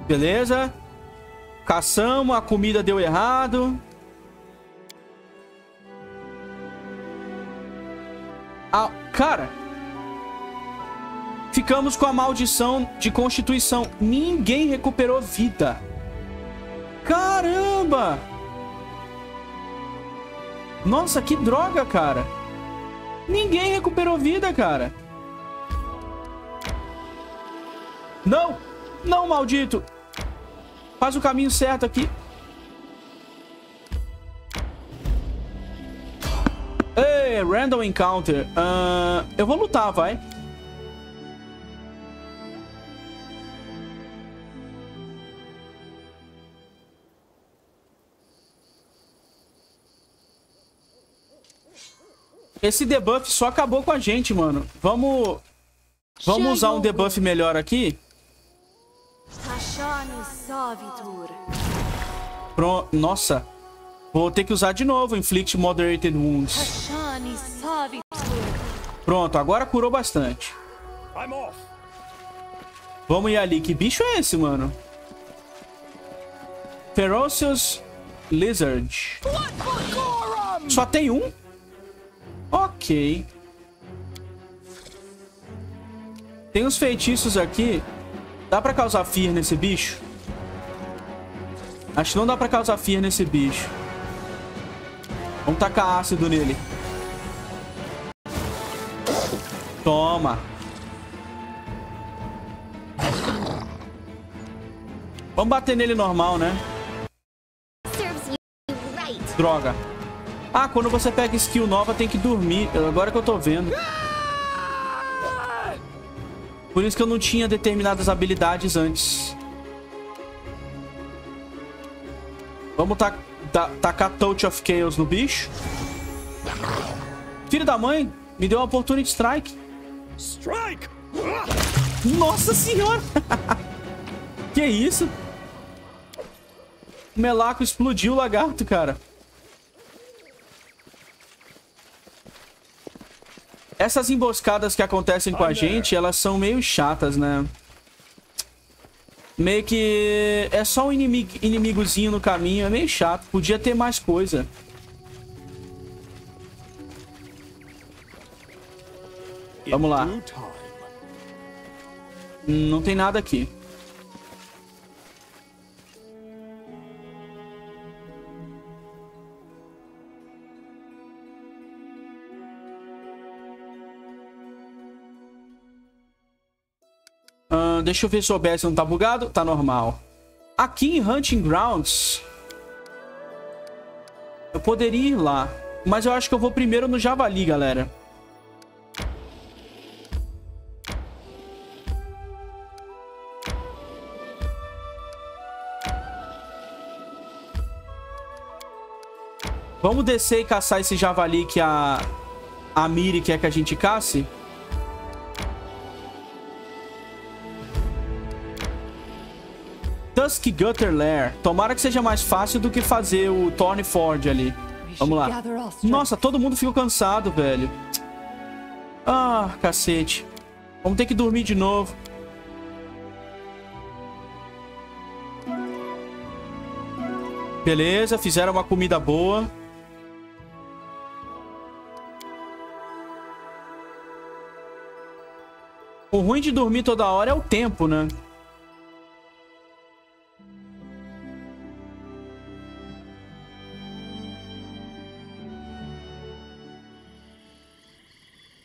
Beleza. Caçamos, a comida deu errado. Cara, ficamos com a maldição de constituição. Ninguém recuperou vida. Caramba! Nossa, que droga, cara. Ninguém recuperou vida, cara. Não! Não, maldito! Faz o caminho certo aqui. Ei, random encounter. Eu vou lutar, vai. Esse debuff só acabou com a gente, mano. Vamos usar um debuff melhor aqui. Pronto. Nossa. Vou ter que usar de novo. Inflict Moderated Wounds. Pronto, agora curou bastante. Vamos ir ali. Que bicho é esse, mano? Ferocious Lizard. Só tem um? Ok. Tem uns feitiços aqui. Dá pra causar fear nesse bicho? Acho que não dá pra causar fear nesse bicho. Vamos tacar ácido nele. Toma. Vamos bater nele normal, né? Droga. Ah, quando você pega skill nova tem que dormir. Agora que eu tô vendo. Por isso que eu não tinha determinadas habilidades antes. Vamos tacar Touch of Chaos no bicho. Filho da mãe, me deu uma Opportunity Strike. Strike! Nossa senhora! Que isso? O Melaku explodiu o lagarto, cara. Essas emboscadas que acontecem com a gente, elas são meio chatas, né? Meio que é só um inimigozinho no caminho, é meio chato. Podia ter mais coisa. Vamos lá. Não tem nada aqui. Deixa eu ver se o OBS não tá bugado. Tá normal. Aqui em Hunting Grounds, eu poderia ir lá. Mas eu acho que eu vou primeiro no Javali, galera. Vamos descer e caçar esse Javali que a Amiri quer que a gente casse. Tusk Gutter Lair. Tomara que seja mais fácil do que fazer o Thorn Ford ali. Vamos lá. Nossa, todo mundo ficou cansado, velho. Ah, cacete. Vamos ter que dormir de novo. Beleza, fizeram uma comida boa. O ruim de dormir toda hora é o tempo, né?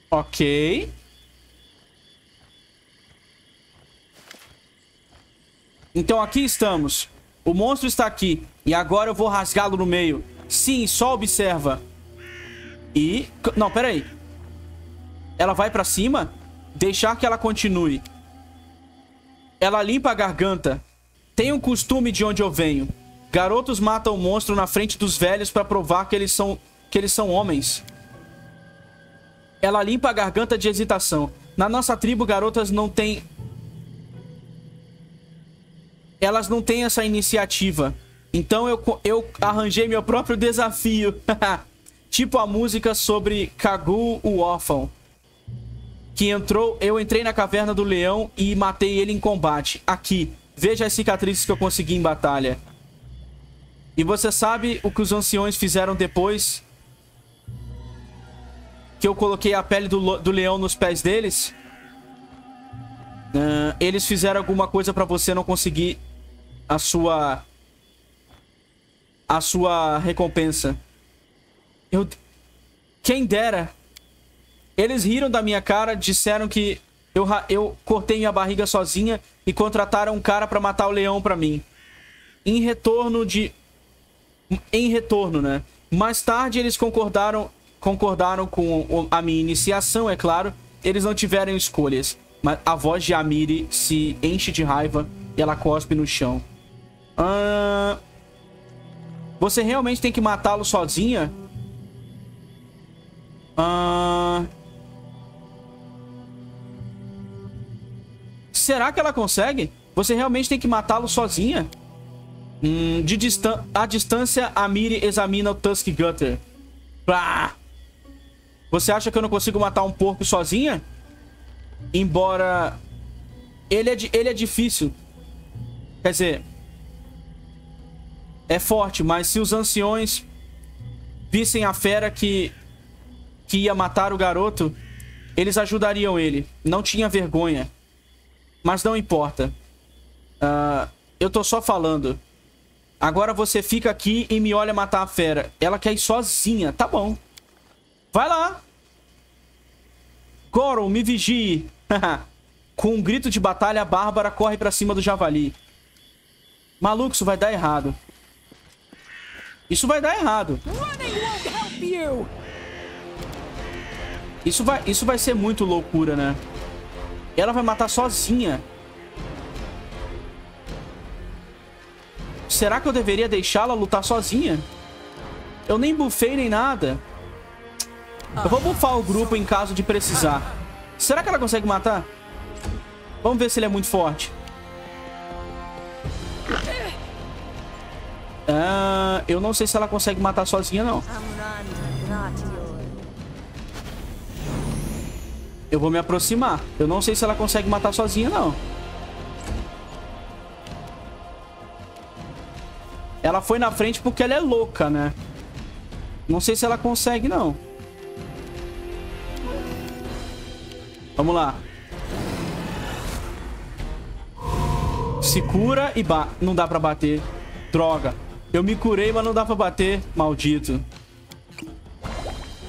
Ok. Então aqui estamos. O monstro está aqui. E agora eu vou rasgá-lo no meio. Sim, só observa. E... Não, peraí. Ela vai pra cima? Deixar que ela continue. Ela limpa a garganta. Tem um costume de onde eu venho. Garotos matam o monstro na frente dos velhos pra provar que eles são homens. Ela limpa a garganta de hesitação. Na nossa tribo, garotas não têm... Elas não têm essa iniciativa. Então eu arranjei meu próprio desafio. Tipo a música sobre Kagu, o órfão. Eu entrei na caverna do leão e matei ele em combate. Aqui, veja as cicatrizes que eu consegui em batalha. E você sabe o que os anciões fizeram depois... que eu coloquei a pele do leão nos pés deles. Eles fizeram alguma coisa pra você não conseguir a sua recompensa. Quem dera. Eles riram da minha cara, disseram que eu cortei minha barriga sozinha e contrataram um cara pra matar o leão pra mim. Em retorno, né? Mais tarde eles concordaram com a minha iniciação, é claro. Eles não tiveram escolhas. Mas a voz de Amiri se enche de raiva e ela cospe no chão. Você realmente tem que matá-lo sozinha? Será que ela consegue? Você realmente tem que matá-lo sozinha? A distância, Amiri examina o Tusk Gutter. Bah! Você acha que eu não consigo matar um porco sozinha? Embora... Ele é difícil. Quer dizer... É forte, mas se os anciões vissem a fera que ia matar o garoto, eles ajudariam ele. Não tinha vergonha. Mas não importa. Eu tô só falando. Agora você fica aqui e me olha matar a fera. Ela quer ir sozinha. Tá bom. Vai lá. Goron, me vigie. Com um grito de batalha, a Bárbara corre pra cima do javali. Maluco, isso vai dar errado. Isso vai dar errado. Isso vai ser muito loucura, né? Ela vai matar sozinha. Será que eu deveria deixá-la lutar sozinha? Eu nem bufei nem nada. Eu vou bufar o grupo em caso de precisar. Será que ela consegue matar? Vamos ver se ele é muito forte. Eu não sei se ela consegue matar sozinha, não. Eu vou me aproximar. Eu não sei se ela consegue matar sozinha, não. Ela foi na frente porque ela é louca, né? Não sei se ela consegue, não. Vamos lá. Se cura e não dá pra bater. Droga. Eu me curei, mas não dá pra bater. Maldito.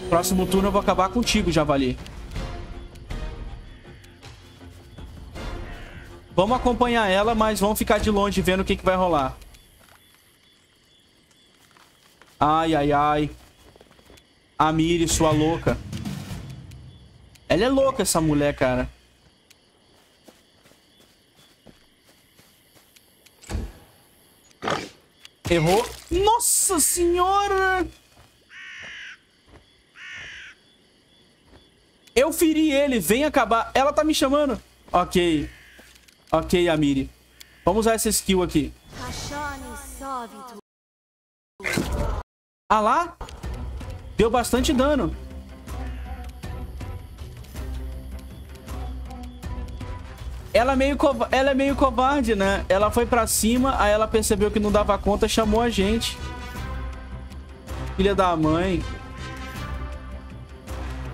Próximo turno eu vou acabar contigo, javali. Vamos acompanhar ela, mas vamos ficar de longe vendo o que vai rolar. Ai, ai, ai. Amiri, sua louca. Ela é louca, essa mulher, cara. Errou. Nossa senhora! Eu feri ele. Vem acabar. Ela tá me chamando. Ok. Ok, Amiri. Vamos usar essa skill aqui. Ah lá. Deu bastante dano. Ela é meio covarde, né? Ela foi pra cima, aí ela percebeu que não dava conta, chamou a gente. Filha da mãe.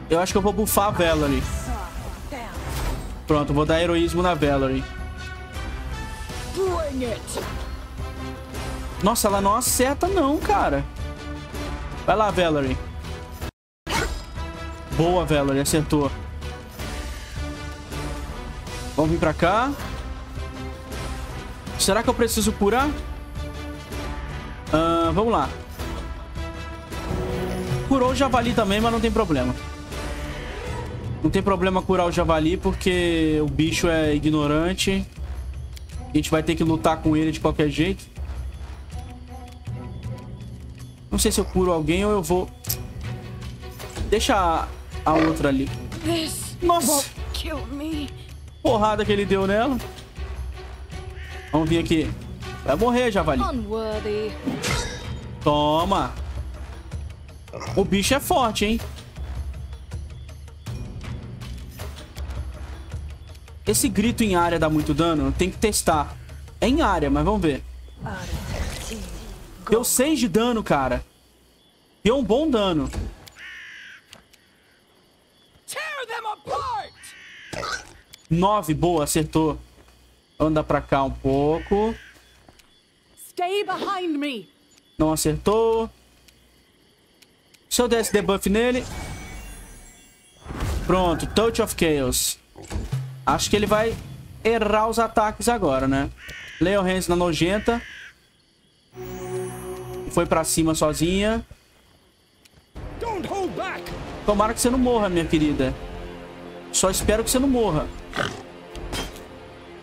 Eu acho que eu vou bufar a Valerie. Pronto, vou dar heroísmo na Valerie. Nossa, ela não acerta não, cara. Vai lá, Valerie. Boa, Valerie, acertou. Vamos vir pra cá. Será que eu preciso curar? Vamos lá. Curou o javali também, mas não tem problema. Não tem problema curar o javali, porque o bicho é ignorante. A gente vai ter que lutar com ele de qualquer jeito. Não sei se eu curo alguém ou eu vou... Deixa a outra ali. Nossa! Porrada que ele deu nela. Vamos vir aqui. Vai morrer, javali. Toma. O bicho é forte, hein? Esse grito em área dá muito dano. Tem que testar. É em área, mas vamos ver. Deu 6 de dano, cara. Deu um bom dano. Tear them apart! 9, boa, acertou. Anda pra cá um pouco. Stay behind me. Não acertou. Se eu der esse debuff nele. Pronto, Touch of Chaos. Acho que ele vai errar os ataques agora, né? Leo Hands na nojenta. Foi pra cima sozinha. Tomara que você não morra, minha querida. Só espero que você não morra.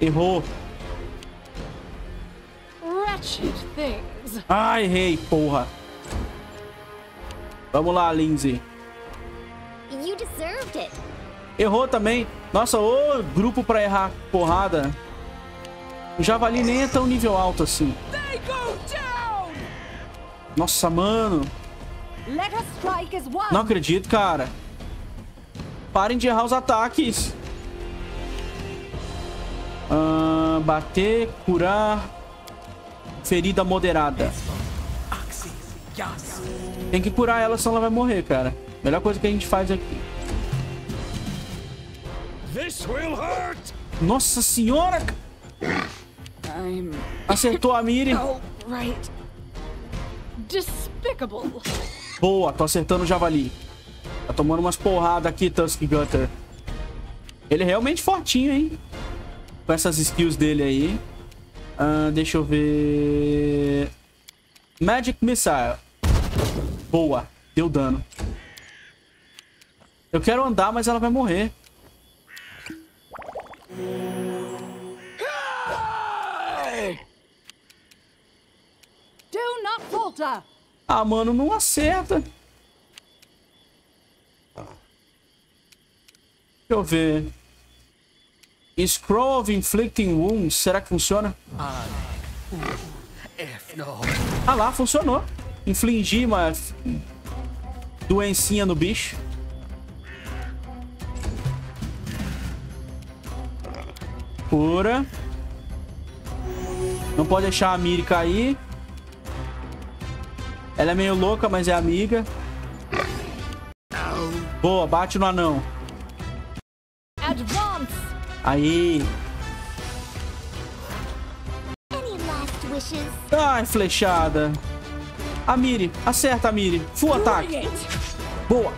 Errou. Ah, errei, porra. Vamos lá, Lindsay. Errou também. Nossa, ô grupo pra errar porrada. O javali nem é tão nível alto assim. Nossa, mano. Não acredito, cara. Parem de errar os ataques. Bater, curar. Ferida moderada. Tem que curar ela, senão ela vai morrer, cara. Melhor coisa que a gente faz aqui. Nossa senhora! Acertou a Miri. Boa, tô acertando o javali. Tá tomando umas porradas aqui, Tusk Gutter. Ele é realmente fortinho, hein? Com essas skills dele aí. Deixa eu ver... Magic Missile. Boa, deu dano. Eu quero andar, mas ela vai morrer. Ah, mano, não acerta. Deixa eu ver. Scroll of Inflicting Wounds. Será que funciona? Ah lá, funcionou. Infligir uma doencinha no bicho. Cura. Não pode deixar a Miri cair. Ela é meio louca, mas é amiga. Boa, bate no anão. Aí. Ai, flechada. A Miri, acerta a Miri. Full ataque. Boa.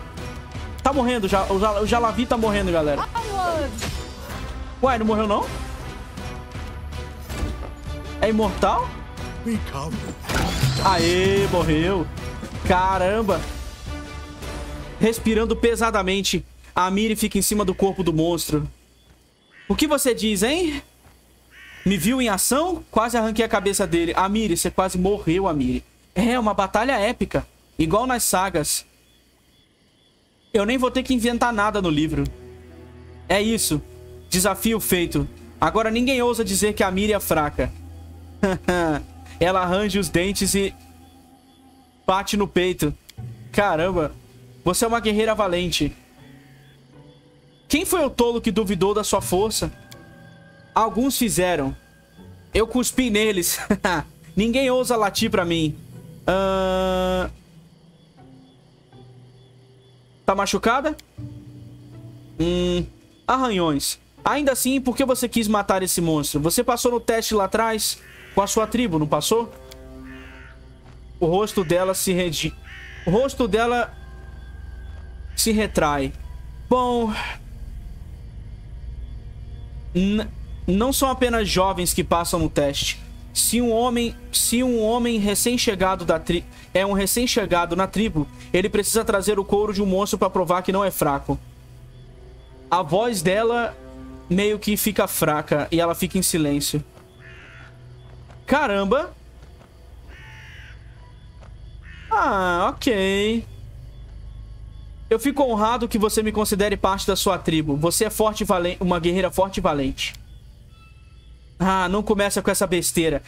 Tá morrendo já. O Jalavi tá morrendo, galera. Uai, não morreu não? É imortal? Aê, morreu. Caramba. Respirando pesadamente, a Miri fica em cima do corpo do monstro. O que você diz, hein? Me viu em ação? Quase arranquei a cabeça dele. A Miri, você quase morreu, a Miri. É, uma batalha épica. Igual nas sagas. Eu nem vou ter que inventar nada no livro. É isso. Desafio feito. Agora ninguém ousa dizer que a Miri é fraca. Ela arranja os dentes e bate no peito. Caramba. Você é uma guerreira valente. Quem foi o tolo que duvidou da sua força? Alguns fizeram. Eu cuspi neles. Ninguém ousa latir pra mim. Tá machucada? Arranhões. Ainda assim, por que você quis matar esse monstro? Você passou no teste lá atrás com a sua tribo, não passou? O rosto dela se redi... O rosto dela se retrai. Bom... Não são apenas jovens que passam no teste. Se um homem recém-chegado da tri... é um recém-chegado na tribo, ele precisa trazer o couro de um monstro para provar que não é fraco. A voz dela meio que fica fraca e ela fica em silêncio. Caramba. Ah, ok. Eu fico honrado que você me considere parte da sua tribo. Você é forte e valente, uma guerreira forte e valente. Ah, não começa com essa besteira.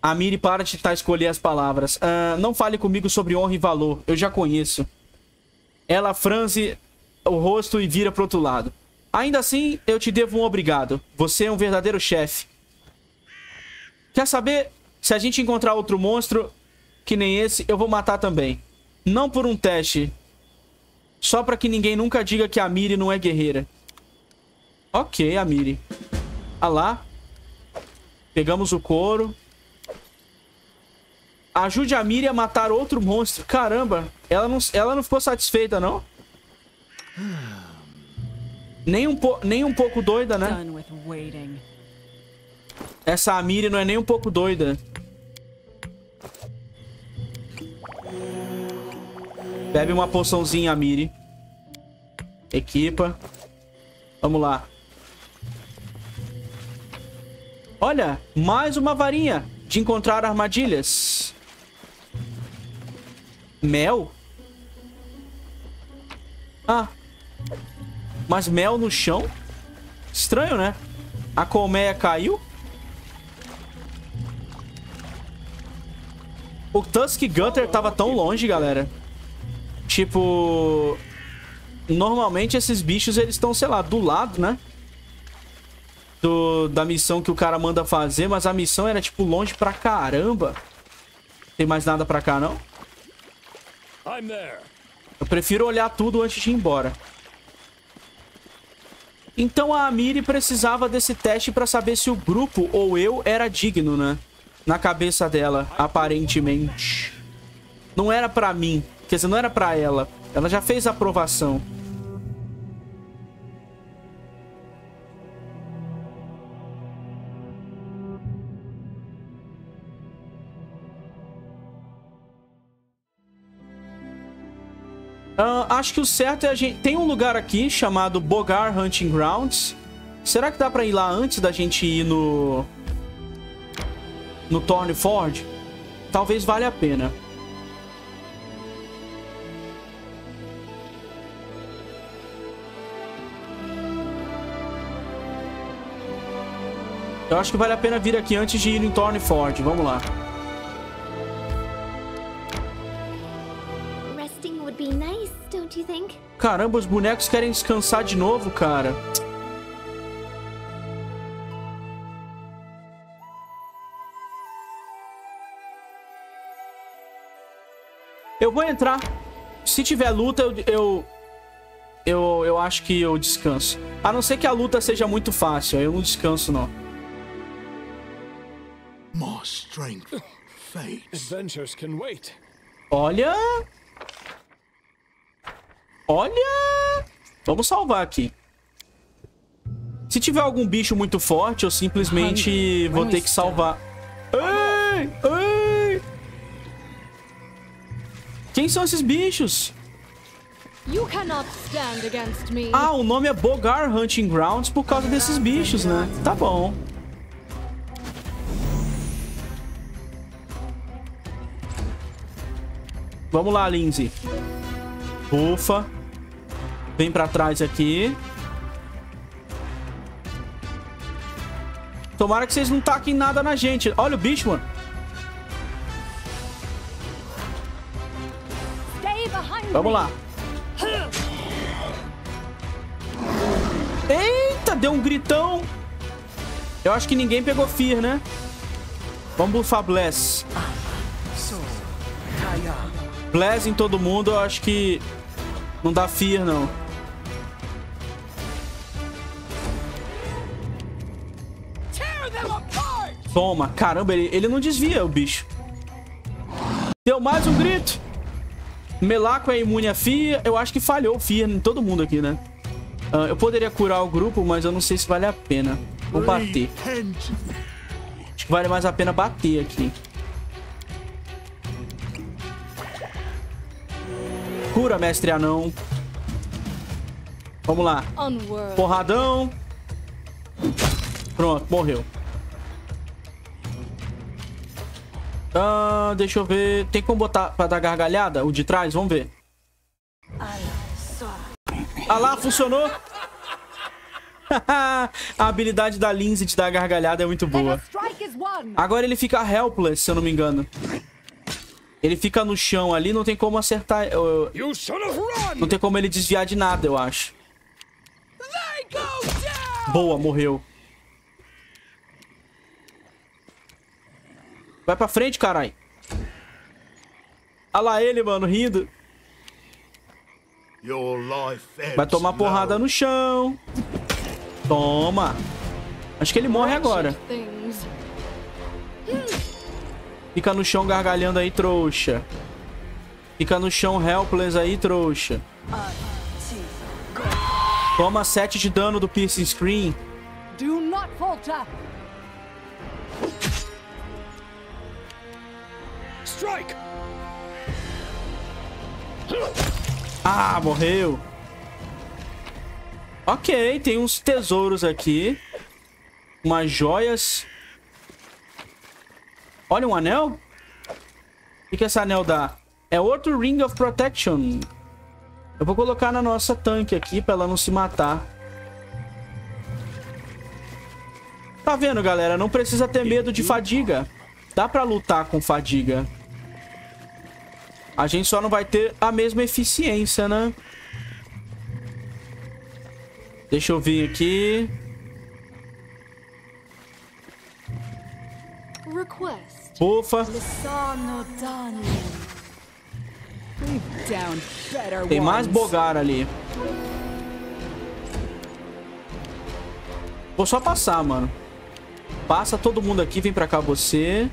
A Miri para de tentar escolher as palavras. Não fale comigo sobre honra e valor. Eu já conheço. Ela franze o rosto e vira pro outro lado. Ainda assim, eu te devo um obrigado. Você é um verdadeiro chefe. Quer saber? Se a gente encontrar outro monstro que nem esse, eu vou matar também. Não por um teste... Só pra que ninguém nunca diga que a Miri não é guerreira. Ok, a Miri. Ah lá. Pegamos o couro. Ajude a Miri a matar outro monstro. Caramba, ela não ficou satisfeita, não? Nem um pouco doida, né? Essa a Miri não é nem um pouco doida. Bebe uma poçãozinha, Miri. Equipa. Vamos lá. Olha, mais uma varinha de encontrar armadilhas. Mel? Ah. Mas mel no chão? Estranho, né? A colmeia caiu. O Tusk Gutter tava tão longe, galera. Tipo... Normalmente esses bichos, eles estão, sei lá, do lado, né? Da missão que o cara manda fazer. Mas a missão era, tipo, longe pra caramba. Tem mais nada pra cá, não? Eu prefiro olhar tudo antes de ir embora. Então a Amiri precisava desse teste pra saber se o grupo ou eu era digno, né? Na cabeça dela, aparentemente. Não era pra mim. Quer dizer, não era pra ela. Ela já fez a aprovação. Acho que o certo é a gente... Tem um lugar aqui chamado Boggard Hunting Grounds. Será que dá pra ir lá antes da gente ir no Thorn Ford? Talvez valha a pena. Eu acho que vale a pena vir aqui antes de ir em Thorn Ford. Vamos lá. Caramba, os bonecos querem descansar de novo, cara. Eu vou entrar. Se tiver luta, eu acho que eu descanso. A não ser que a luta seja muito fácil. Eu não descanso, não. Olha... Olha! Vamos salvar aqui. Se tiver algum bicho muito forte, eu simplesmente vou ter que salvar. Ei! Ei! Quem são esses bichos? Ah, o nome é Boggard Hunting Grounds por causa desses bichos, né? Tá bom. Vamos lá, Lindsay. Ufa. Vem pra trás aqui. Tomara que vocês não taquem nada na gente. Olha o bicho, mano. Vamos lá. Eita, deu um gritão. Eu acho que ninguém pegou Fear, né? Vamos bufar Bless. Bless em todo mundo, eu acho que... Não dá Fear, não. Toma. Caramba, ele não desvia, o bicho. Deu mais um grito. Melaku é imune a Fear. Eu acho que falhou o Fear em todo mundo aqui, né? Eu poderia curar o grupo, mas eu não sei se vale a pena. Vou bater. Acho que vale mais a pena bater aqui. Cura, mestre anão. Vamos lá. Porradão. Pronto, morreu. Deixa eu ver. Tem como botar pra dar gargalhada? O de trás? Vamos ver. Ah lá, funcionou. A habilidade da Lindsay de dar gargalhada é muito boa. Agora ele fica helpless, se eu não me engano. Ele fica no chão ali, não tem como acertar... Não tem como ele desviar de nada, eu acho. Boa, morreu. Vai pra frente, carai. Olha lá ele, mano, rindo. Vai tomar porrada no chão. Toma. Acho que ele morre agora. Fica no chão gargalhando aí, trouxa. Fica no chão helpless aí, trouxa. Toma 7 de dano do piercing screen. Ah, morreu. Ok, tem uns tesouros aqui. Umas joias. Olha, um anel. O que esse anel dá? É outro Ring of Protection. Eu vou colocar na nossa tanque aqui pra ela não se matar. Tá vendo, galera? Não precisa ter medo de fadiga. Dá pra lutar com fadiga. A gente só não vai ter a mesma eficiência, né? Deixa eu vir aqui. Ufa. Tem mais Boggard ali. Vou só passar, mano. Passa todo mundo aqui. Vem pra cá você.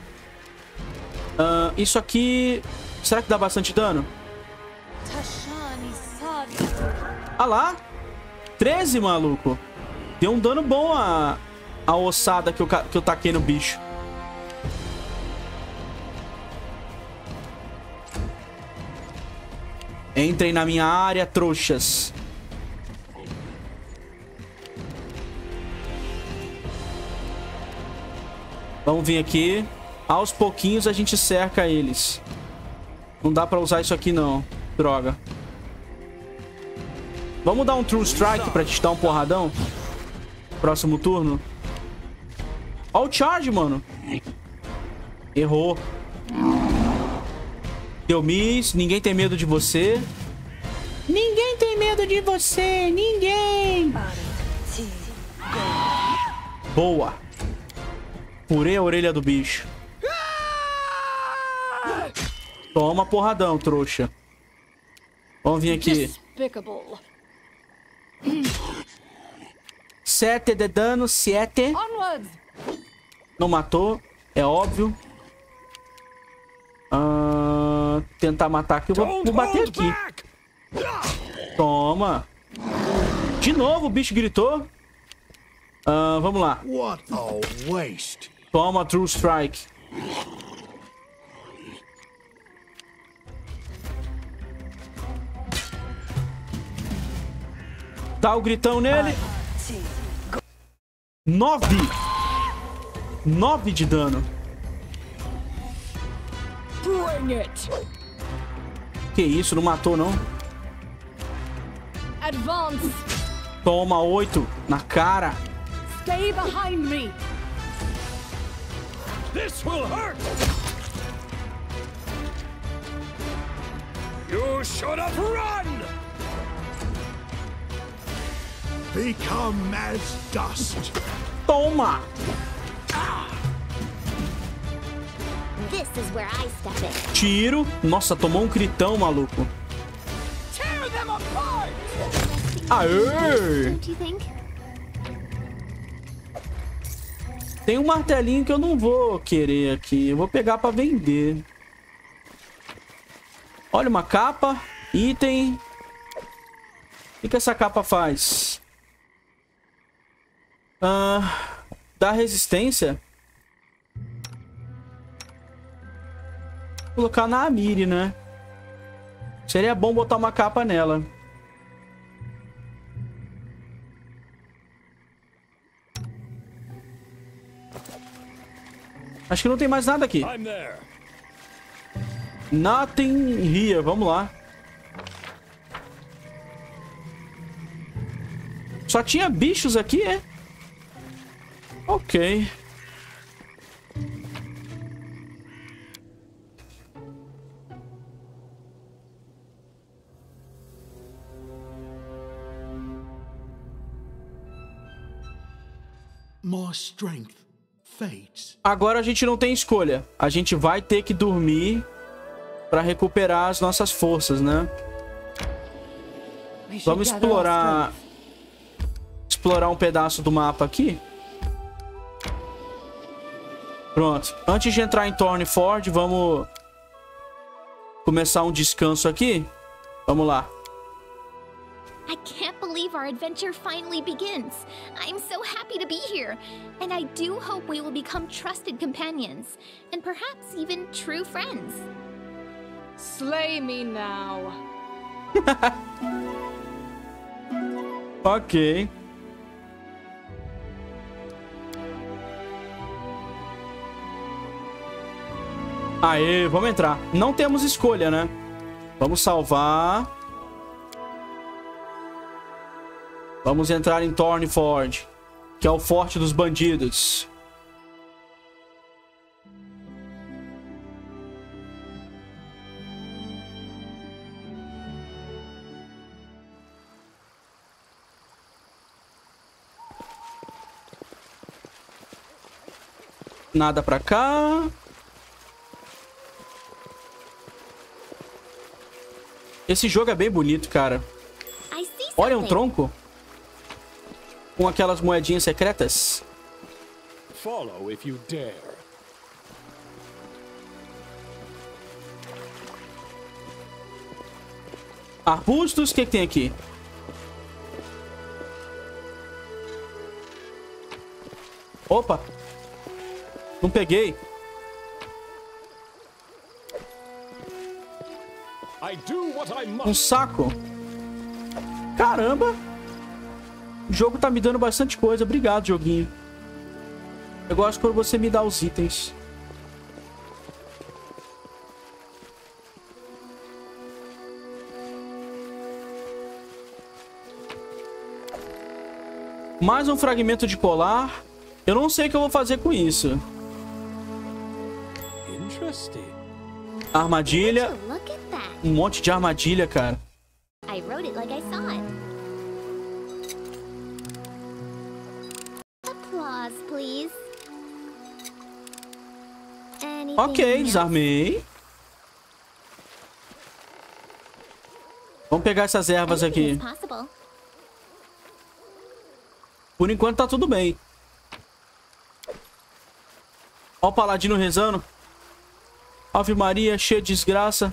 Isso aqui... Será que dá bastante dano? Ah lá. 13, maluco. Deu um dano bom a ossada que eu taquei no bicho. Entrem na minha área, trouxas. Vamos vir aqui. Aos pouquinhos a gente cerca eles. Não dá pra usar isso aqui não. Droga. Vamos dar um True Strike pra te dar um porradão? Próximo turno. Ó o Charge, mano. Errou. Deu miss, ninguém tem medo de você. Ninguém tem medo de você, ninguém. Boa. Purei a orelha do bicho. Toma porradão, trouxa. Vamos vir aqui. 7 de dano, 7. Não matou, é óbvio. Tentar matar aqui. Eu vou bater aqui. Toma. De novo o bicho gritou. Vamos lá. Toma, True Strike. Dá o gritão nele. 9 de dano. Que isso, não matou não. Advance. Toma 8 na cara. Stay behind me. This will hurt. You should have run. Become as dust. Toma. This is where I step in. Tiro. Nossa, tomou um gritão, maluco. Aê! Tem um martelinho que eu não vou querer aqui. Eu vou pegar pra vender. Olha, uma capa. Item. O que essa capa faz? Dá resistência. Colocar na Amiri, né? Seria bom botar uma capa nela. Acho que não tem mais nada aqui. Nothing here. Vamos lá. Só tinha bichos aqui, é? Ok. Agora a gente não tem escolha. A gente vai ter que dormir pra recuperar as nossas forças, né? Vamos explorar... Explorar um pedaço do mapa aqui. Pronto. Antes de entrar em Thorn Ford, vamos... começar um descanso aqui. Vamos lá. I can't believe our adventure finally begins. I'm so happy to be here, and I do hope we will become trusted companions, and perhaps even true friends. Slay me now. Ok. Aê, vamos entrar. Não temos escolha, né? Vamos salvar. Vamos entrar em Thorn Ford, que é o forte dos bandidos. Nada pra cá. Esse jogo é bem bonito, cara. Olha um tronco com aquelas moedinhas secretas. Follow if you dare. Arbustos, o que que tem aqui? Opa! Não peguei. Um saco. Caramba. O jogo tá me dando bastante coisa. Obrigado, joguinho. Eu gosto quando você me dá os itens. Mais um fragmento de colar. Eu não sei o que eu vou fazer com isso. Armadilha. Um monte de armadilha, cara. Ok, desarmei. Vamos pegar essas ervas aqui. Por enquanto tá tudo bem. Ó o paladino rezando. Ave Maria, cheia de desgraça.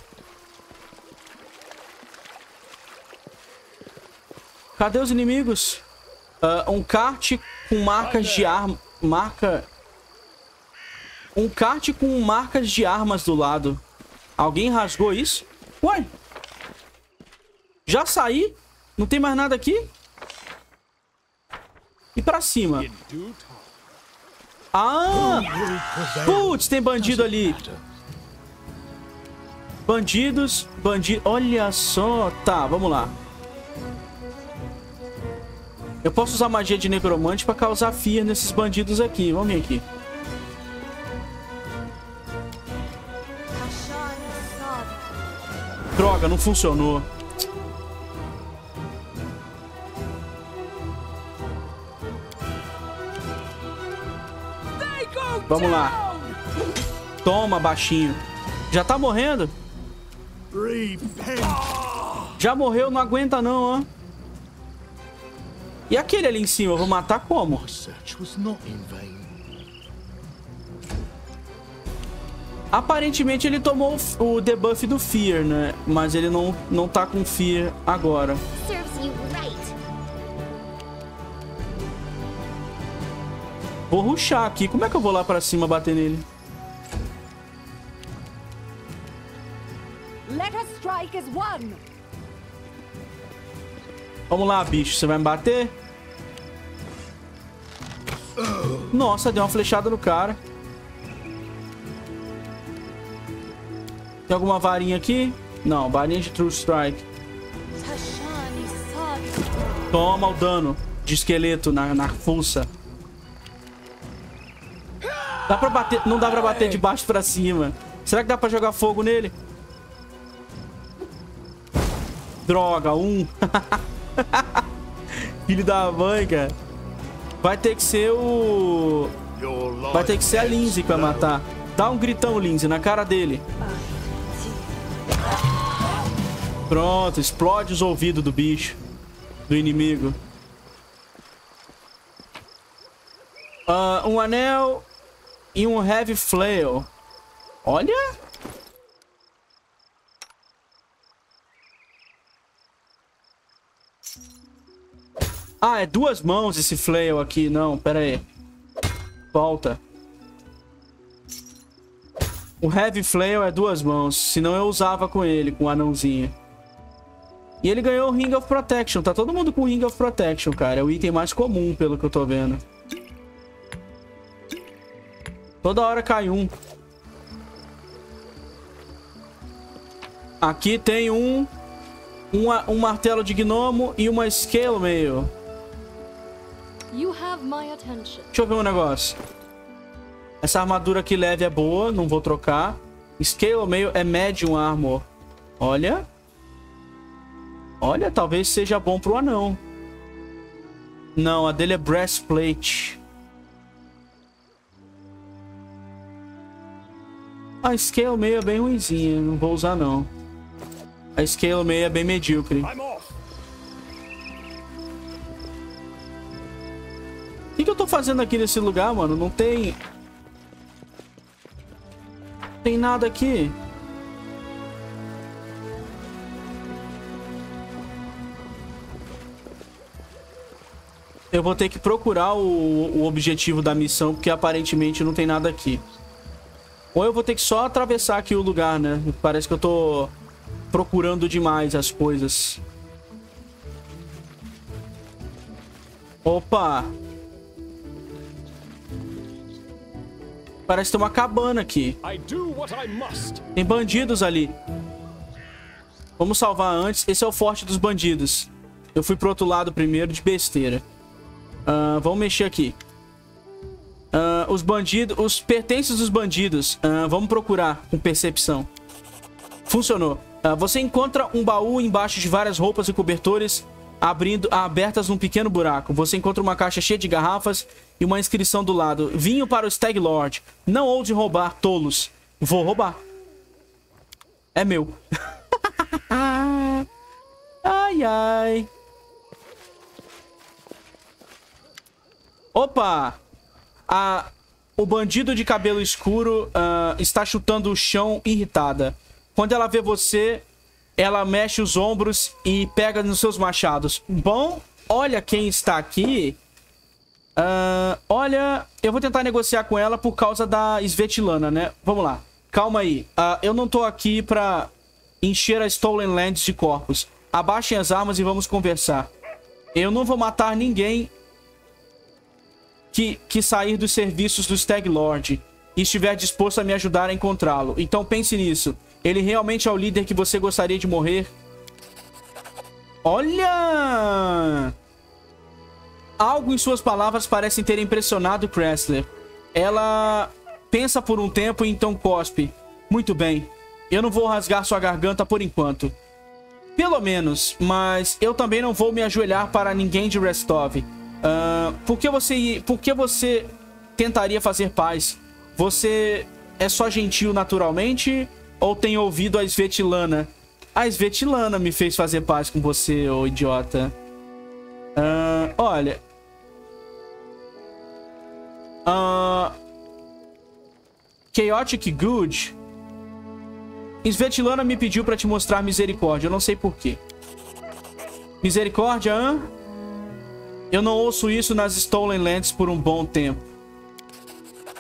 Cadê os inimigos? Um kart com marcas de arma. Marca. Um kart com marcas de armas do lado. Alguém rasgou isso? Ué? Já saí? Não tem mais nada aqui? E pra cima? Ah! Putz, tem bandido ali. Bandidos, bandido. Olha só. Tá, vamos lá. Eu posso usar magia de necromante pra causar fear nesses bandidos aqui. Vamos ver aqui. Droga, não funcionou. Vamos lá. Toma, baixinho. Já tá morrendo? Já morreu, não aguenta não, ó. E aquele ali em cima, eu vou matar como? Aparentemente ele tomou o debuff do Fear, né? Mas ele não tá com Fear agora. Vou rushar aqui. Como é que eu vou lá pra cima bater nele? Vamos lá, bicho. Você vai me bater? Nossa, deu uma flechada no cara. Tem alguma varinha aqui? Não, varinha de True Strike. Toma o dano de esqueleto na fuça. Dá pra bater? Não dá pra bater de baixo pra cima. Será que dá pra jogar fogo nele? Droga, um. Filho da mãe, cara. Vai ter que ser o... Vai ter que ser a Lindsay pra matar. Dá um gritão, Lindsay, na cara dele. Pronto, explode os ouvidos do bicho. Do inimigo. Um anel... E um heavy flail. Olha. Ah, é duas mãos esse flail aqui. Não, pera aí. Volta. O heavy flail é duas mãos. Senão eu usava com ele, com o anãozinho. E ele ganhou o Ring of Protection. Tá todo mundo com o Ring of Protection, cara. É o item mais comum, pelo que eu tô vendo. Toda hora cai um. Aqui tem um martelo de gnomo e uma scale mail. You have my attention. Deixa eu ver um negócio. Essa armadura aqui leve é boa, não vou trocar. Scale meio é medium armor. Olha. Olha, talvez seja bom pro anão. Não, a dele é breastplate. A scale meio é bem ruimzinha, não vou usar não. A scale meio é bem medíocre. O que eu tô fazendo aqui nesse lugar, mano? Não tem... Não tem nada aqui. Eu vou ter que procurar o objetivo da missão, porque aparentemente não tem nada aqui. Ou eu vou ter que só atravessar aqui o lugar, né? Parece que eu tô procurando demais as coisas. Opa! Parece ter uma cabana aqui. Tem bandidos ali. Vamos salvar antes. Esse é o forte dos bandidos. Eu fui pro outro lado primeiro de besteira. Vamos mexer aqui. Os bandidos, os pertences dos bandidos. Vamos procurar com percepção. Funcionou. Você encontra um baú embaixo de várias roupas e cobertores abertas num pequeno buraco. Você encontra uma caixa cheia de garrafas e uma inscrição do lado: vinho para o Stag Lord. Não ouse roubar, tolos. Vou roubar. É meu. Ai, ai. Opa! O bandido de cabelo escuro está chutando o chão irritada. Quando ela vê você, ela mexe os ombros e pega nos seus machados. Bom, olha quem está aqui. Olha, eu vou tentar negociar com ela por causa da Svetlana, né? Vamos lá, calma aí. Eu não tô aqui pra encher a Stolen Lands de corpos. Abaixem as armas e vamos conversar. Eu não vou matar ninguém que sair dos serviços do Stag Lord e estiver disposto a me ajudar a encontrá-lo. Então pense nisso. Ele realmente é o líder que você gostaria de morrer? Olha! Algo em suas palavras parece ter impressionado Kressler. Ela pensa por um tempo e então cospe. Muito bem. Eu não vou rasgar sua garganta por enquanto. Pelo menos, mas eu também não vou me ajoelhar para ninguém de Restov. Por que você tentaria fazer paz? Você é só gentil naturalmente ou tem ouvido a Svetlana? A Svetlana me fez fazer paz com você, ô idiota. Olha. Chaotic Good. Svetlana me pediu pra te mostrar misericórdia. Eu não sei porquê. Misericórdia, hã? Eu não ouço isso nas Stolen Lands por um bom tempo.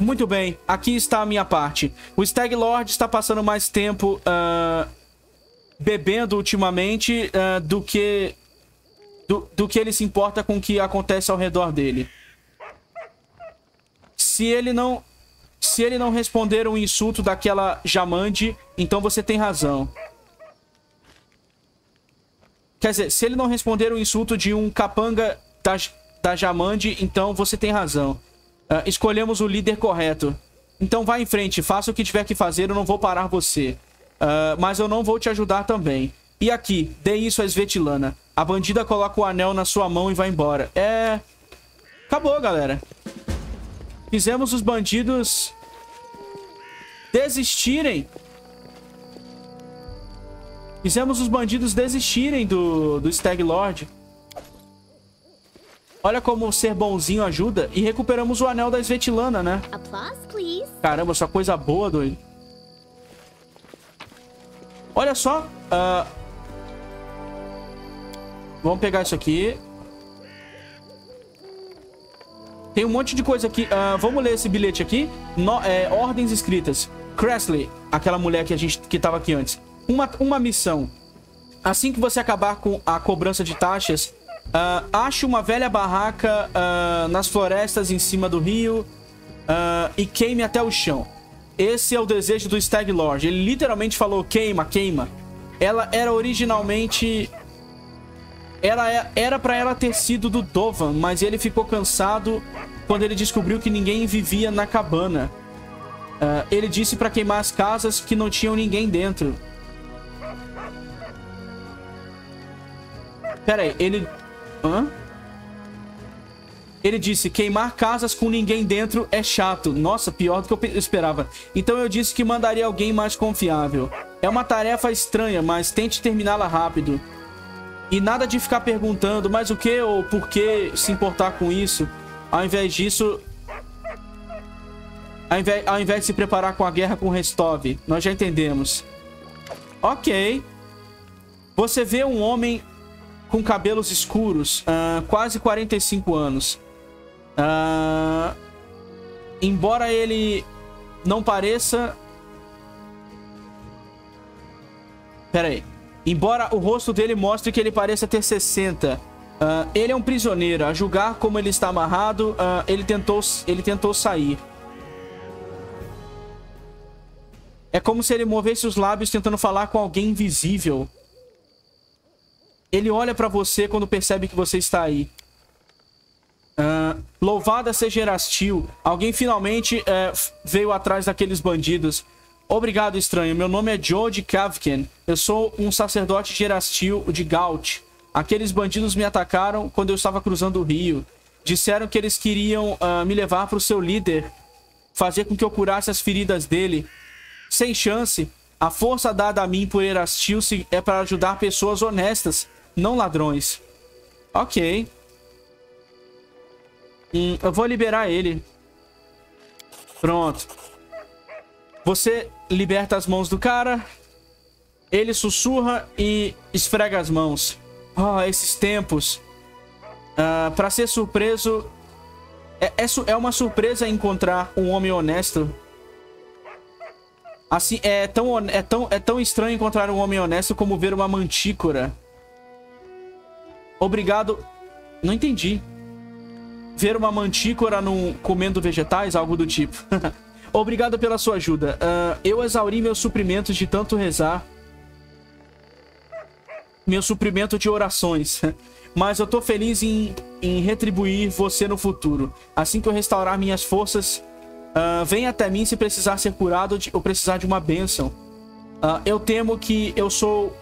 Muito bem, aqui está a minha parte. O Stag Lord está passando mais tempo bebendo ultimamente do que ele se importa com o que acontece ao redor dele. Se ele não responder um insulto daquela Jamande, então você tem razão. Quer dizer, se ele não responder um insulto de um capanga da Jamande, então você tem razão. Escolhemos o líder correto. Então vá em frente, faça o que tiver que fazer, eu não vou parar você. Mas eu não vou te ajudar também. E aqui, dê isso a Svetlana. A bandida coloca o anel na sua mão e vai embora. É... Acabou, galera. Fizemos os bandidos desistirem. Fizemos os bandidos desistirem do Stag Lord. Olha como ser bonzinho ajuda. E recuperamos o anel da Svetlana, né? Caramba, só coisa boa, doido. Olha só. Vamos pegar isso aqui. Tem um monte de coisa aqui. Vamos ler esse bilhete aqui. Ordens escritas. Kressler, aquela mulher que tava aqui antes. Uma missão. Assim que você acabar com a cobrança de taxas... ache uma velha barraca nas florestas em cima do rio e queime até o chão. Esse é o desejo do Stag Lord. Ele literalmente falou queima, queima. Ela era originalmente... Era pra ela ter sido do Dovan, mas ele ficou cansado quando ele descobriu que ninguém vivia na cabana. Ele disse pra queimar as casas que não tinham ninguém dentro. Pera aí, ele... Hã? Ele disse, queimar casas com ninguém dentro é chato. Nossa, pior do que eu esperava. Então eu disse que mandaria alguém mais confiável. É uma tarefa estranha, mas tente terminá-la rápido. E nada de ficar perguntando, mas o que ou por que se importar com isso? Ao invés disso... Ao invés de se preparar com a guerra com Restov. Nós já entendemos. Ok. Você vê um homem... com cabelos escuros, quase 45 anos. Embora ele não pareça... Pera aí. Embora o rosto dele mostre que ele pareça ter 60. Ele é um prisioneiro. A julgar como ele está amarrado, ele tentou sair. É como se ele movesse os lábios tentando falar com alguém invisível. Ele olha pra você quando percebe que você está aí. Louvada seja Erastil. Alguém finalmente veio atrás daqueles bandidos. Obrigado, estranho. Meu nome é George Kavken. Eu sou um sacerdote de Erastil de Gaut. Aqueles bandidos me atacaram quando eu estava cruzando o rio. Disseram que eles queriam me levar para o seu líder. Fazer com que eu curasse as feridas dele. Sem chance. A força dada a mim por Erastil é para ajudar pessoas honestas. Não ladrões. Ok. Eu vou liberar ele. Pronto. Você liberta as mãos do cara. Ele sussurra e esfrega as mãos. Oh, esses tempos. Pra ser surpreso... É uma surpresa encontrar um homem honesto. Assim, é tão estranho encontrar um homem honesto como ver uma mantícora. Obrigado. Não entendi. Ver uma mantícora comendo vegetais, algo do tipo. Obrigado pela sua ajuda. Eu exauri meus suprimentos de tanto rezar. Meu suprimento de orações. Mas eu tô feliz em retribuir você no futuro. Assim que eu restaurar minhas forças, venha até mim se precisar ser curado ou precisar de uma bênção. Eu temo que eu sou...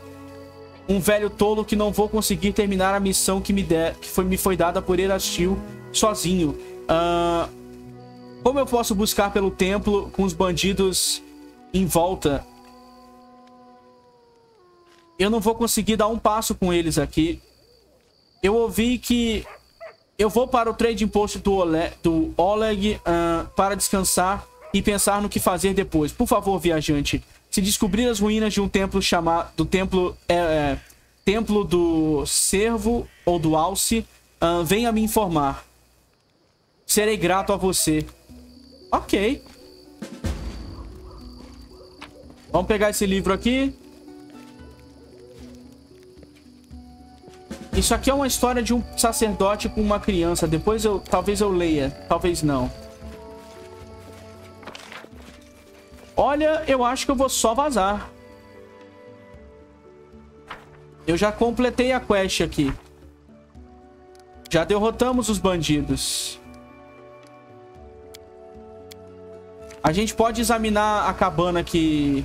um velho tolo que não vou conseguir terminar a missão que me foi dada por Erastil sozinho. Como eu posso buscar pelo templo com os bandidos em volta? Eu não vou conseguir dar um passo com eles aqui. Eu ouvi que... eu vou para o trading post do Oleg para descansar e pensar no que fazer depois. Por favor, viajante. Se descobrir as ruínas de um templo chamado... do templo... templo do Cervo ou do Alce, venha me informar. Serei grato a você. Ok. Vamos pegar esse livro aqui. Isso aqui é uma história de um sacerdote com uma criança. Depois eu... talvez eu leia. Talvez não. Olha, eu acho que eu vou só vazar. Eu já completei a quest aqui. Já derrotamos os bandidos. A gente pode examinar a cabana que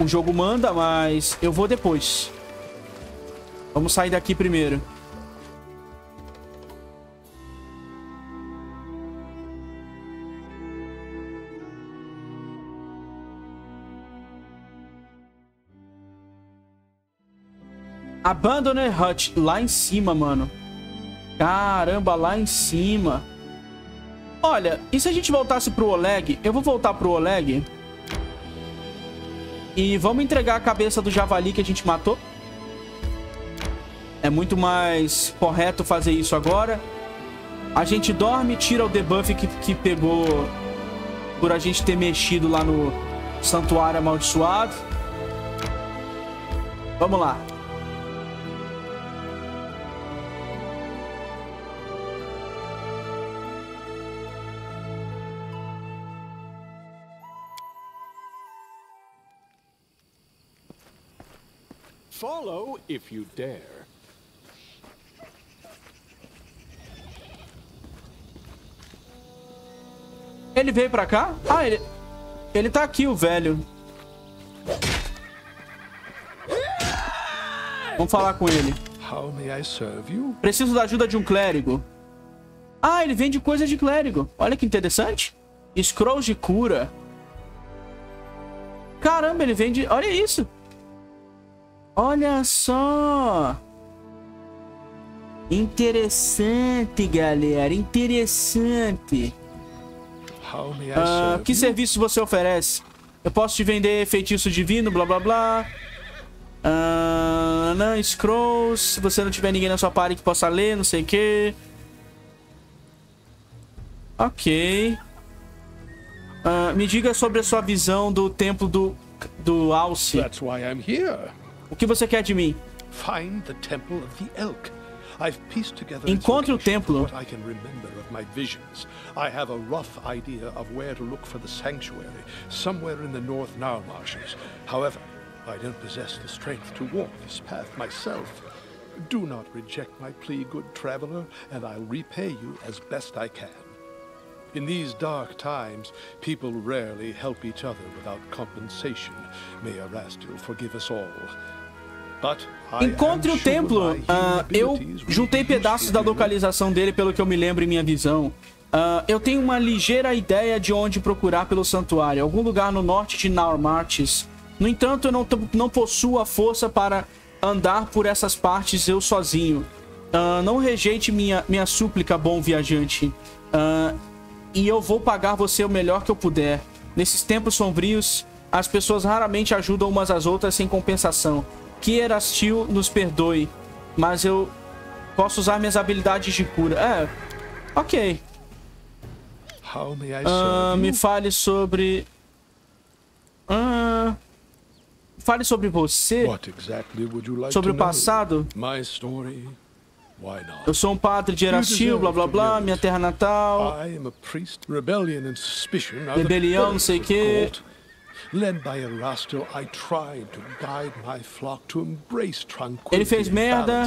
o jogo manda, mas eu vou depois. Vamos sair daqui primeiro. Abandoned Hut, lá em cima, mano. Caramba, lá em cima. Olha, e se a gente voltasse pro Oleg? Eu vou voltar pro Oleg. E vamos entregar a cabeça do javali que a gente matou. É muito mais correto fazer isso agora. A gente dorme, tira o debuff que pegou por a gente ter mexido lá no Santuário Amaldiçoado. Vamos lá. Follow if you dare. Ele veio pra cá? Ah, ele tá aqui, o velho. Vamos falar com ele. Preciso da ajuda de um clérigo. Ah, ele vende coisa de clérigo. Olha que interessante. Scrolls de cura. Caramba, ele vende... Olha isso. Olha só. Interessante, galera. Interessante. Que serviço você oferece? Eu posso te vender feitiço divino, blá, blá, blá. Não, scrolls. Se você não tiver ninguém na sua party que possa ler, não sei o que. Ok. Me diga sobre a sua visão do templo do Alce. O que você quer de mim? Find the Temple of the Elk. Encontre o templo. Encontre o templo. Eu juntei pedaços da localização dele, pelo que eu me lembro em minha visão. Eu tenho uma ligeira ideia de onde procurar pelo santuário. Algum lugar no norte de Narlmarsh. No entanto, eu não possuo a força para andar por essas partes eu sozinho. Não rejeite minha súplica, bom viajante. E eu vou pagar você o melhor que eu puder. Nesses tempos sombrios, as pessoas raramente ajudam umas às outras sem compensação. Que Erastil nos perdoe, mas eu posso usar minhas habilidades de cura. É, ok. Me fale sobre... Fale sobre você. Sobre o passado. Eu sou um padre de Erastil, blá blá blá, minha terra natal. Rebelião, não sei o que. Ele fez merda.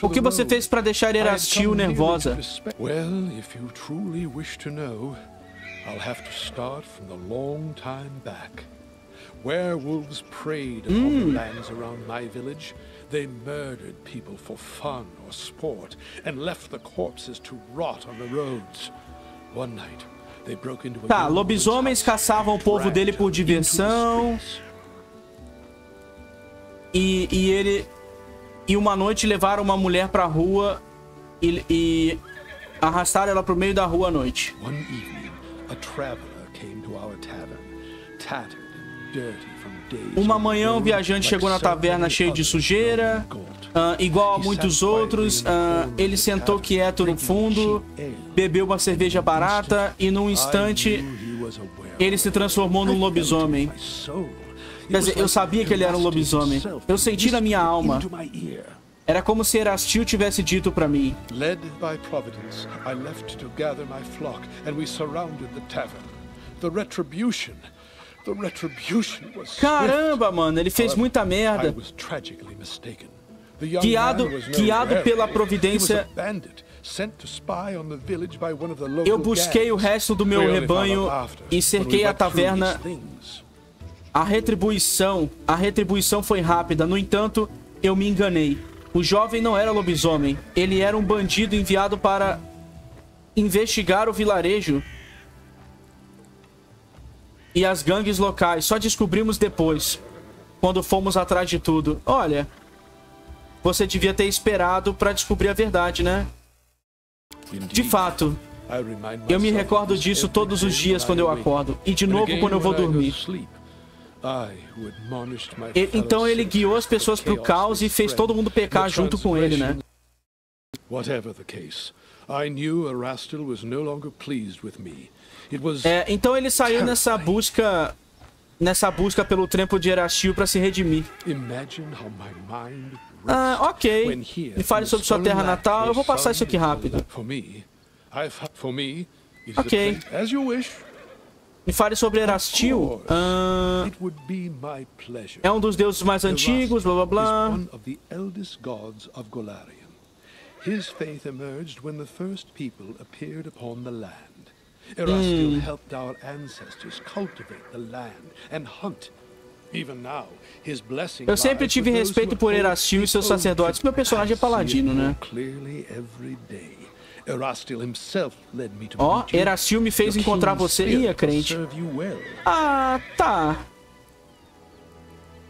O que você fez para deixar Erastil nervosa? Werewolves preyed upon the lands around my village. They murdered people for fun or sport and left the corpses to rot on the roads. One night, they broke into a... Tá, lobisomens caçavam o povo dele por diversão. E uma noite levaram uma mulher pra rua e arrastaram ela pro meio da rua à noite. One evening, a traveler came to our tavern, tattered. Uma manhã, um viajante chegou na taverna cheio de sujeira, igual a muitos outros. Ele sentou quieto no fundo, bebeu uma cerveja barata e, num instante, ele se transformou num lobisomem. Quer dizer, eu sabia que ele era um lobisomem. Eu senti na minha alma. Era como se Erastil tivesse dito para mim. Led by Providence, I left to gather my flock and we surrounded the tavern. The retribution. Caramba, mano, ele fez muita merda. Guiado pela providência, eu busquei o resto do meu rebanho e cerquei a taverna. A retribuição foi rápida. No entanto, eu me enganei. O jovem não era lobisomem. Ele era um bandido enviado para investigar o vilarejo e as gangues locais. Só descobrimos depois, quando fomos atrás de tudo. Olha, você devia ter esperado para descobrir a verdade, né? De fato, eu me recordo disso todos os dias quando eu acordo. E de novo quando eu vou dormir. Então ele guiou as pessoas para o caos e fez todo mundo pecar junto com ele, né? Então ele saiu nessa busca pelo templo de Erastil para se redimir. Ok. Me fale sobre sua terra natal. Eu vou passar isso aqui rápido. Ok. Me fale sobre Erastil. É um dos deuses mais antigos, blá blá blá. His faith emerged when the first people appeared upon the land. Erastil helped our ancestors cultivate the land and hunt. Eu sempre tive respeito por Erastil e seus sacerdotes. Meu personagem é paladino, né? Ó, Erastil me fez encontrar você. Ih, é crente. Ah, tá.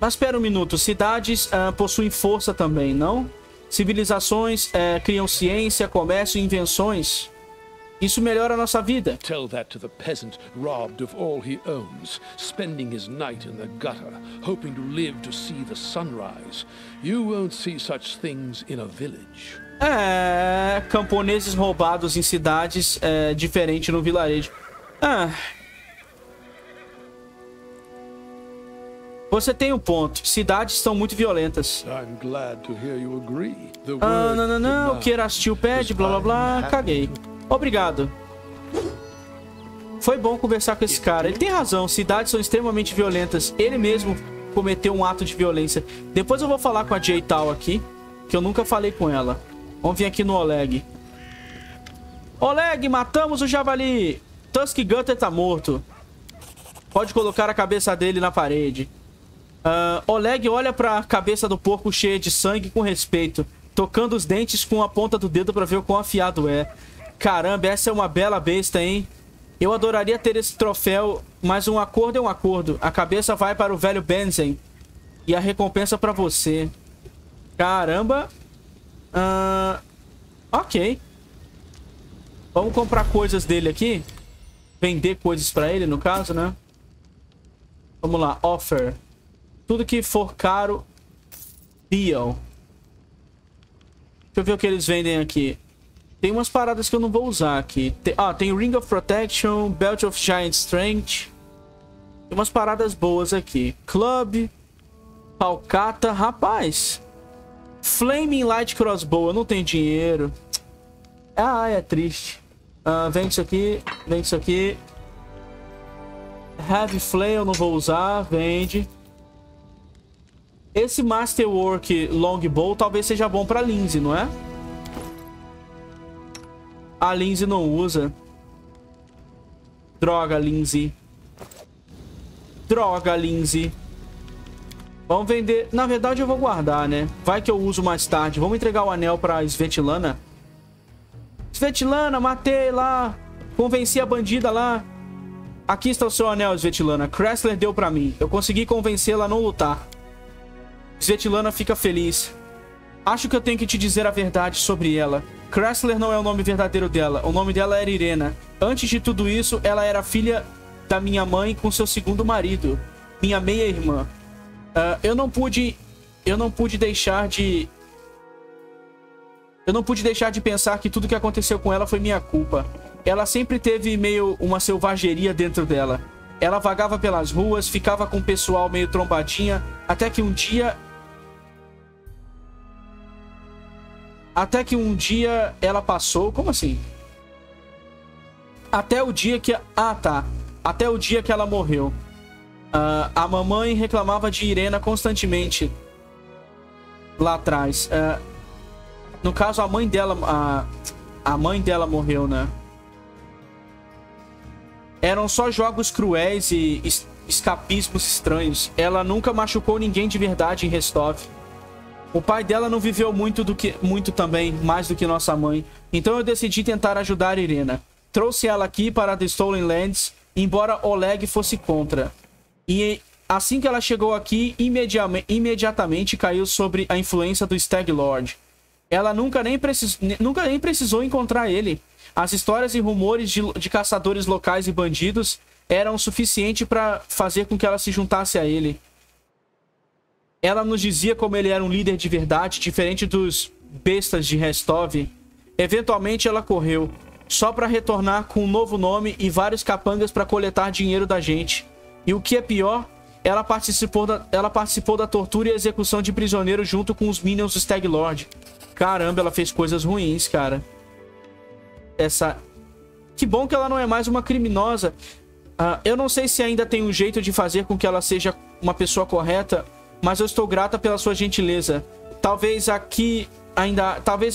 Mas espera um minuto. Cidades possuem força também, não? Civilizações criam ciência, comércio e invenções. Isso melhora a nossa vida. Tell that to the peasant robbed of all he owns, spending his night in the gutter, hoping to live to see the sunrise. You won't see such things in a village. É, camponeses roubados em cidades é diferente no vilarejo. Ah. Você tem um ponto. Cidades são muito violentas. Ah, não, não, não. O que Erastil pede, blá, blá, blá. Caguei. Obrigado. Foi bom conversar com esse cara. Ele tem razão. Cidades são extremamente violentas. Ele mesmo cometeu um ato de violência. Depois eu vou falar com a Jaethal aqui, que eu nunca falei com ela. Vamos vir aqui no Oleg. Oleg, matamos o javali. Tusk Gutter tá morto. Pode colocar a cabeça dele na parede. Oleg olha pra cabeça do porco cheia de sangue com respeito, tocando os dentes com a ponta do dedo pra ver o quão afiado é. Caramba, essa é uma bela besta, hein? Eu adoraria ter esse troféu, mas um acordo é um acordo. A cabeça vai para o velho Benzen e a recompensa para você. Caramba. Ok. Vamos comprar coisas dele aqui. Vender coisas para ele, no caso, né? Vamos lá, offer. Tudo que for caro, deal. Deixa eu ver o que eles vendem aqui. Tem umas paradas que eu não vou usar aqui. Tem Ring of Protection, Belt of Giant Strength. Tem umas paradas boas aqui. Club, Palcata, rapaz. Flaming Light Crossbow, eu não tenho dinheiro. Ah, é triste. Vem isso aqui, vem isso aqui. Heavy Flame eu não vou usar, vende. Esse Masterwork Longbow talvez seja bom pra Lindsay, não é? A Lindsay não usa. Droga, Lindsay. Droga, Lindsay. Vamos vender. Na verdade, eu vou guardar, né? Vai que eu uso mais tarde. Vamos entregar o anel pra Svetlana. Svetlana, matei lá. Convenci a bandida lá. Aqui está o seu anel, Svetlana. Kressler deu pra mim. Eu consegui convencê-la a não lutar. Svetlana fica feliz. Acho que eu tenho que te dizer a verdade sobre ela. Kressler não é o nome verdadeiro dela. O nome dela era Irena. Antes de tudo isso, ela era filha da minha mãe com seu segundo marido, minha meia-irmã. Eu não pude deixar de pensar que tudo que aconteceu com ela foi minha culpa. Ela sempre teve meio uma selvageria dentro dela. Ela vagava pelas ruas, ficava com o pessoal meio trombadinha, até que um dia ela passou... Como assim? Até o dia que... Ah, tá. Até o dia que ela morreu. A mamãe reclamava de Irena constantemente. Lá atrás. No caso, a mãe dela... A mãe dela morreu, né? Eram só jogos cruéis e escapismos estranhos. Ela nunca machucou ninguém de verdade em Restov. O pai dela não viveu muito também, mais do que nossa mãe. Então eu decidi tentar ajudar a Irena. Trouxe ela aqui para The Stolen Lands, embora Oleg fosse contra. E assim que ela chegou aqui, imediatamente caiu sobre a influência do Stag Lord. Ela nunca nem precisou encontrar ele. As histórias e rumores de caçadores locais e bandidos eram suficiente para fazer com que ela se juntasse a ele. Ela nos dizia como ele era um líder de verdade, diferente dos bestas de Restov. Eventualmente ela correu, só para retornar com um novo nome e vários capangas para coletar dinheiro da gente. E o que é pior, ela participou da tortura e execução de prisioneiros junto com os minions do Stag Lord. Caramba, ela fez coisas ruins, cara. Que bom que ela não é mais uma criminosa. Eu não sei se ainda tem um jeito de fazer com que ela seja uma pessoa correta, mas eu estou grata pela sua gentileza. Talvez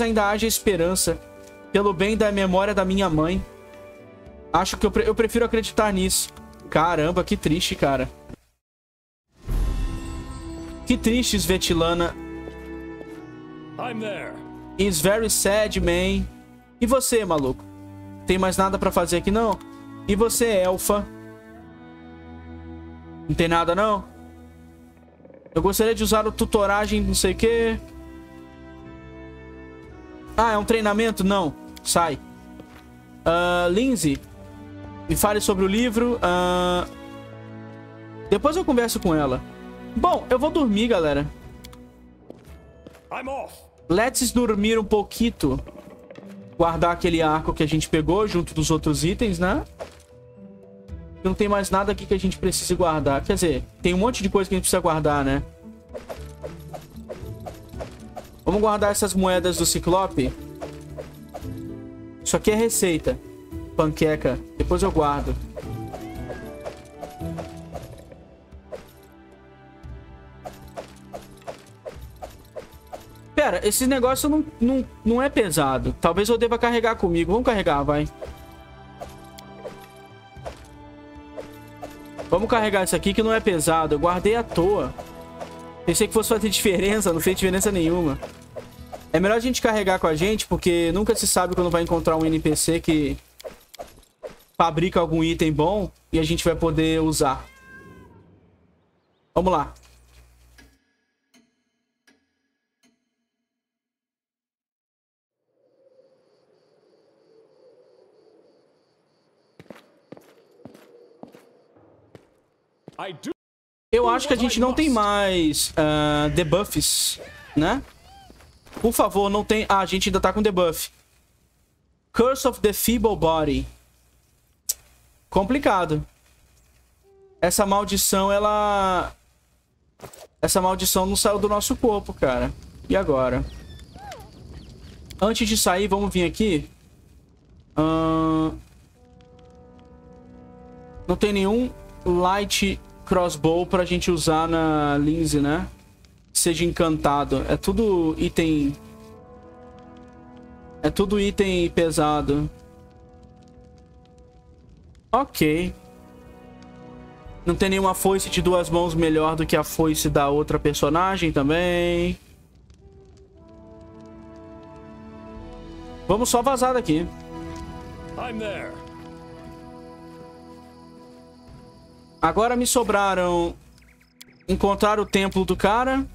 ainda haja esperança. Pelo bem da memória da minha mãe. Acho que eu prefiro acreditar nisso. Caramba, que triste, cara. Que triste, Svetlana. It's very sad, man. E você, maluco? Tem mais nada pra fazer aqui, não? E você, elfa? Não tem nada, não? Eu gostaria de usar o tutoragem, não sei o quê. Ah, é um treinamento? Não. Sai. Lindsay, me fale sobre o livro. Depois eu converso com ela. Bom, eu vou dormir, galera. Let's dormir um pouquinho. Guardar aquele arco que a gente pegou junto dos outros itens, né? Não tem mais nada aqui que a gente precise guardar. Quer dizer, tem um monte de coisa que a gente precisa guardar, né? Vamos guardar essas moedas do Ciclope. Isso aqui é receita. Panqueca. Depois eu guardo. Pera, esse negócio não é pesado. Talvez eu deva carregar comigo. Vamos carregar, vai. Vamos carregar isso aqui que não é pesado. Eu guardei à toa. Pensei que fosse fazer diferença. Não fez diferença nenhuma. É melhor a gente carregar com a gente, porque nunca se sabe quando vai encontrar um NPC que fabrica algum item bom e a gente vai poder usar. Vamos lá. Eu acho que a gente não tem mais debuffs, né? Por favor, não tem... Ah, a gente ainda tá com debuff. Curse of the Feeble Body. Complicado. Essa maldição, ela... Essa maldição não saiu do nosso corpo, cara. E agora? Antes de sair, vamos vir aqui. Não tem nenhum... Light crossbow pra gente usar na Lindsay, né? Seja encantado. É tudo item... É tudo item pesado. Ok. Não tem nenhuma foice de duas mãos melhor do que a foice da outra personagem também. Vamos só vazar daqui. I'm there. Agora me sobraram encontrar o templo do cara.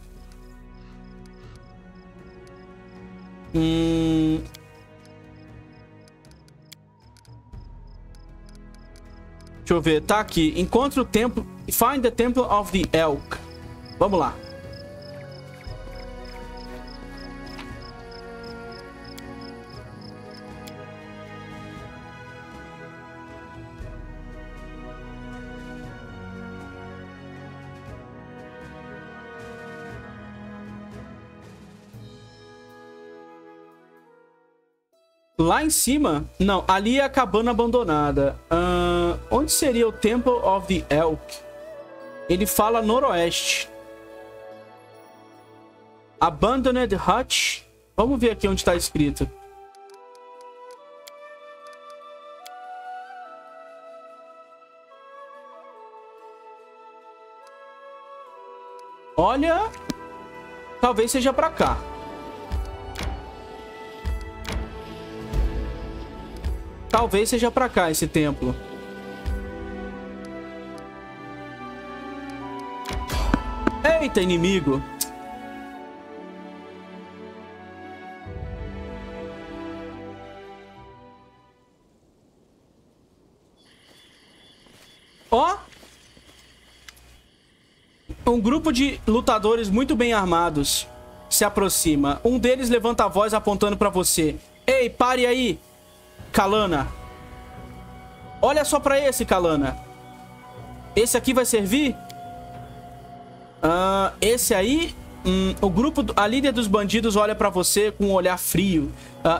Deixa eu ver. Tá aqui. Encontre o templo. Find the Temple of the Elk. Vamos lá. Lá em cima? Não, ali é a cabana abandonada. Onde seria o Temple of the Elk? Ele fala noroeste. Abandoned Hut. Vamos ver aqui onde está escrito. Olha, talvez seja pra cá. Talvez seja pra cá esse templo. Eita, inimigo. Ó! Um grupo de lutadores muito bem armados se aproxima. Um deles levanta a voz apontando pra você. Ei, pare aí! Kalannah. Olha só pra esse, Kalannah. Esse aqui vai servir? Esse aí? O grupo... A líder dos bandidos olha pra você com um olhar frio.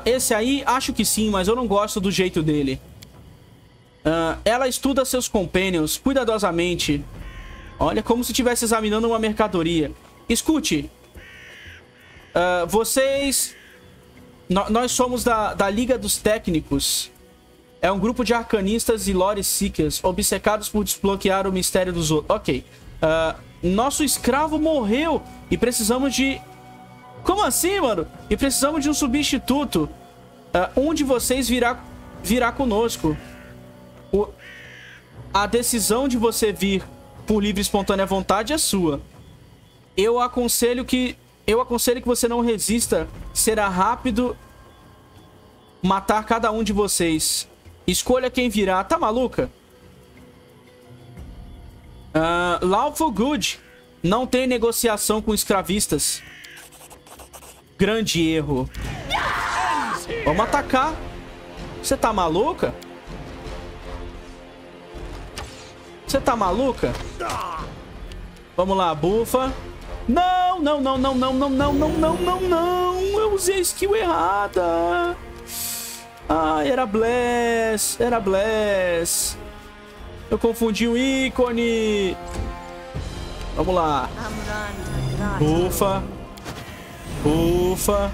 Esse aí? Acho que sim, mas eu não gosto do jeito dele. Ela estuda seus companions cuidadosamente. Olha, como se estivesse examinando uma mercadoria. Escute. Vocês... Nós somos da Liga dos Técnicos. É um grupo de arcanistas e lore seekers obcecados por desbloquear o mistério dos outros. Ok. Nosso escravo morreu e precisamos de... Como assim, mano? E precisamos de um substituto. Um de vocês virá conosco. A decisão de você vir por livre e espontânea vontade é sua. Eu aconselho que você não resista. Será rápido matar cada um de vocês. Escolha quem virá. Tá maluca? Lawful Good. Não tem negociação com escravistas. Grande erro. Vamos atacar. Você tá maluca? Você tá maluca? Vamos lá, bufa. Não, não, não, não, não, não, não, não, não, não, não. Eu usei a skill errada. Ah, era Bless. Era Bless. Eu confundi o ícone. Vamos lá. Bufa. Bufa.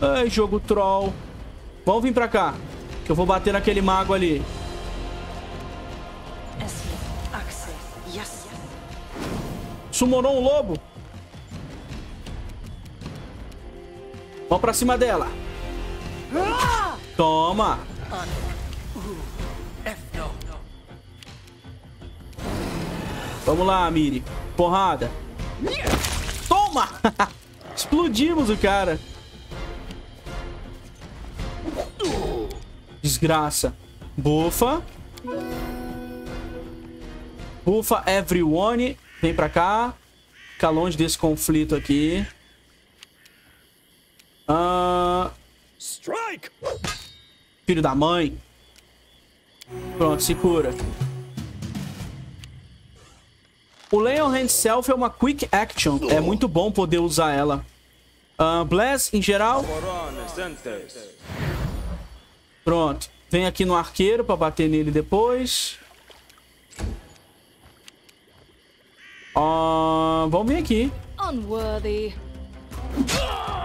Ai, jogo troll. Vamos vir pra cá, que eu vou bater naquele mago ali. Summonou um lobo. Vamos pra cima dela. Toma. Vamos lá, Amiri. Porrada. Toma. Explodimos o cara. Desgraça. Bufa. Bufa everyone. Vem pra cá. Fica longe desse conflito aqui. Strike! Filho da mãe. Pronto, se cura. O Lionhand Self é uma quick action. É muito bom poder usar ela. Bless em geral. Pronto. Vem aqui no arqueiro pra bater nele depois. Vamos vir aqui.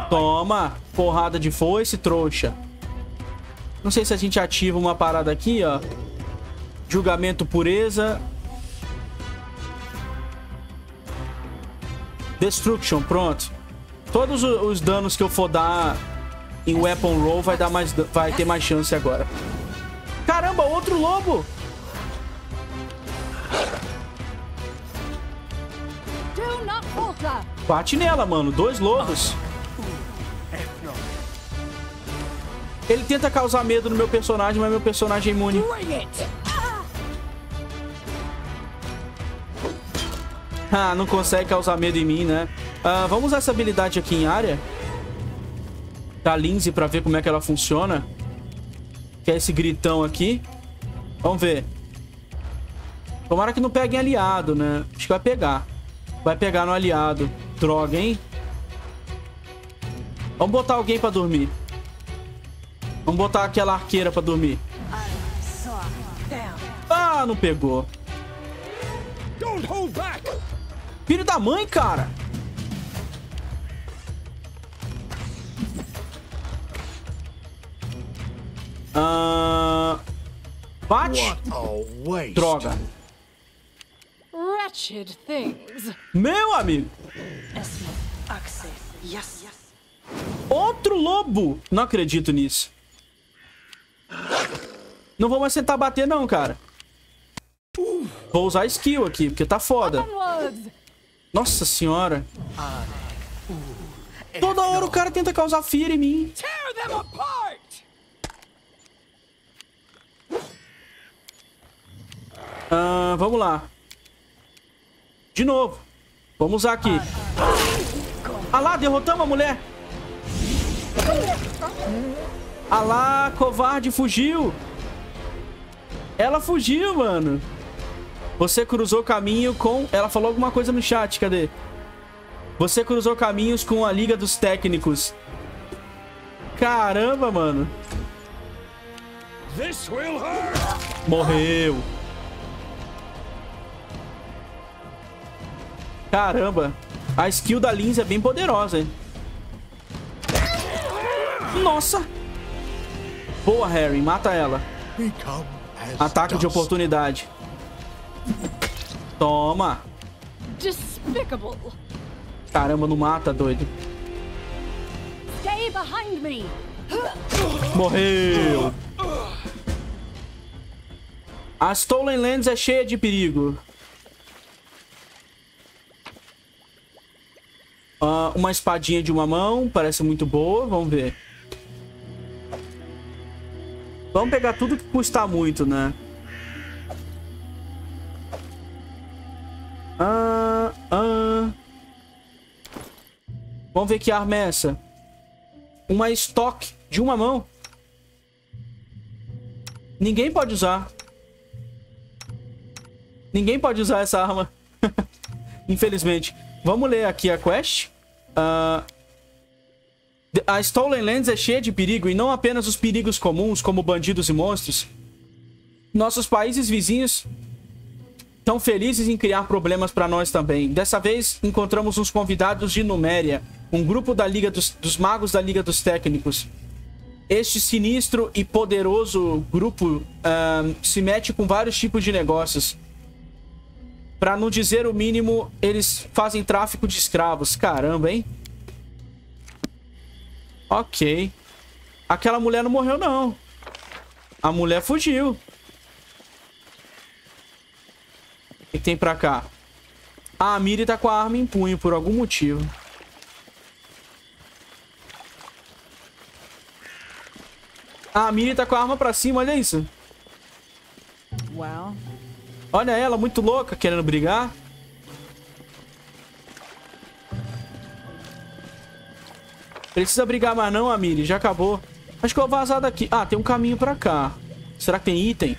Toma. Porrada de foice, trouxa. Não sei se a gente ativa uma parada aqui, ó. Julgamento pureza. Destruction, pronto. Todos os danos que eu for dar em Weapon Roll vai ter mais chance agora. Caramba, outro lobo! Bate nela, mano. Dois lobos. Ele tenta causar medo no meu personagem, mas meu personagem é imune. Ah, não consegue causar medo em mim, né? Vamos usar essa habilidade aqui em área. Da Lindsay pra ver como é que ela funciona. Que é esse gritão aqui. Vamos ver. Tomara que não peguem aliado, né? Acho que vai pegar. Vai pegar no aliado. Droga, hein? Vamos botar alguém pra dormir. Vamos botar aquela arqueira pra dormir. Ah, não pegou. Filho da mãe, cara. Bate. Droga. Meu amigo. Outro lobo. Não acredito nisso. Não vou mais tentar bater não, cara. Vou usar skill aqui, porque tá foda. Nossa senhora. Toda hora o cara tenta causar fear em mim. Vamos lá. De novo. Vamos usar aqui. Ah lá, derrotamos a mulher. Ah lá, covarde, fugiu. Ela fugiu, mano. Você cruzou caminho com... Ela falou alguma coisa no chat, cadê? Você cruzou caminhos com a Liga dos Técnicos. Caramba, mano. This will hurt. Morreu. Caramba. A skill da Lindsay é bem poderosa, hein? Nossa. Boa, Harrim. Mata ela. Ataque de oportunidade. Toma. Caramba, não mata, doido. Morreu. A Stolen Lands é cheia de perigo. Uma espadinha de uma mão. Parece muito boa. Vamos ver. Vamos pegar tudo que custa muito, né? Vamos ver que arma é essa. Uma estoque de uma mão. Ninguém pode usar. Ninguém pode usar essa arma. Infelizmente. Vamos ler aqui a quest. A Stolen Lands é cheia de perigo, e não apenas os perigos comuns, como bandidos e monstros. Nossos países vizinhos estão felizes em criar problemas para nós também. Dessa vez, encontramos uns convidados de Numéria, um grupo da Liga dos Magos da Liga dos Técnicos. Este sinistro e poderoso grupo se mete com vários tipos de negócios. Para não dizer o mínimo, eles fazem tráfico de escravos. Caramba, hein? Ok. Aquela mulher não morreu, não. A mulher fugiu. O que tem pra cá? A Amiri tá com a arma em punho por algum motivo. A Amiri tá com a arma pra cima, olha isso. Olha ela, muito louca, querendo brigar. Precisa brigar mais não, Amiri. Já acabou. Acho que eu vou vazar daqui. Ah, tem um caminho pra cá. Será que tem item?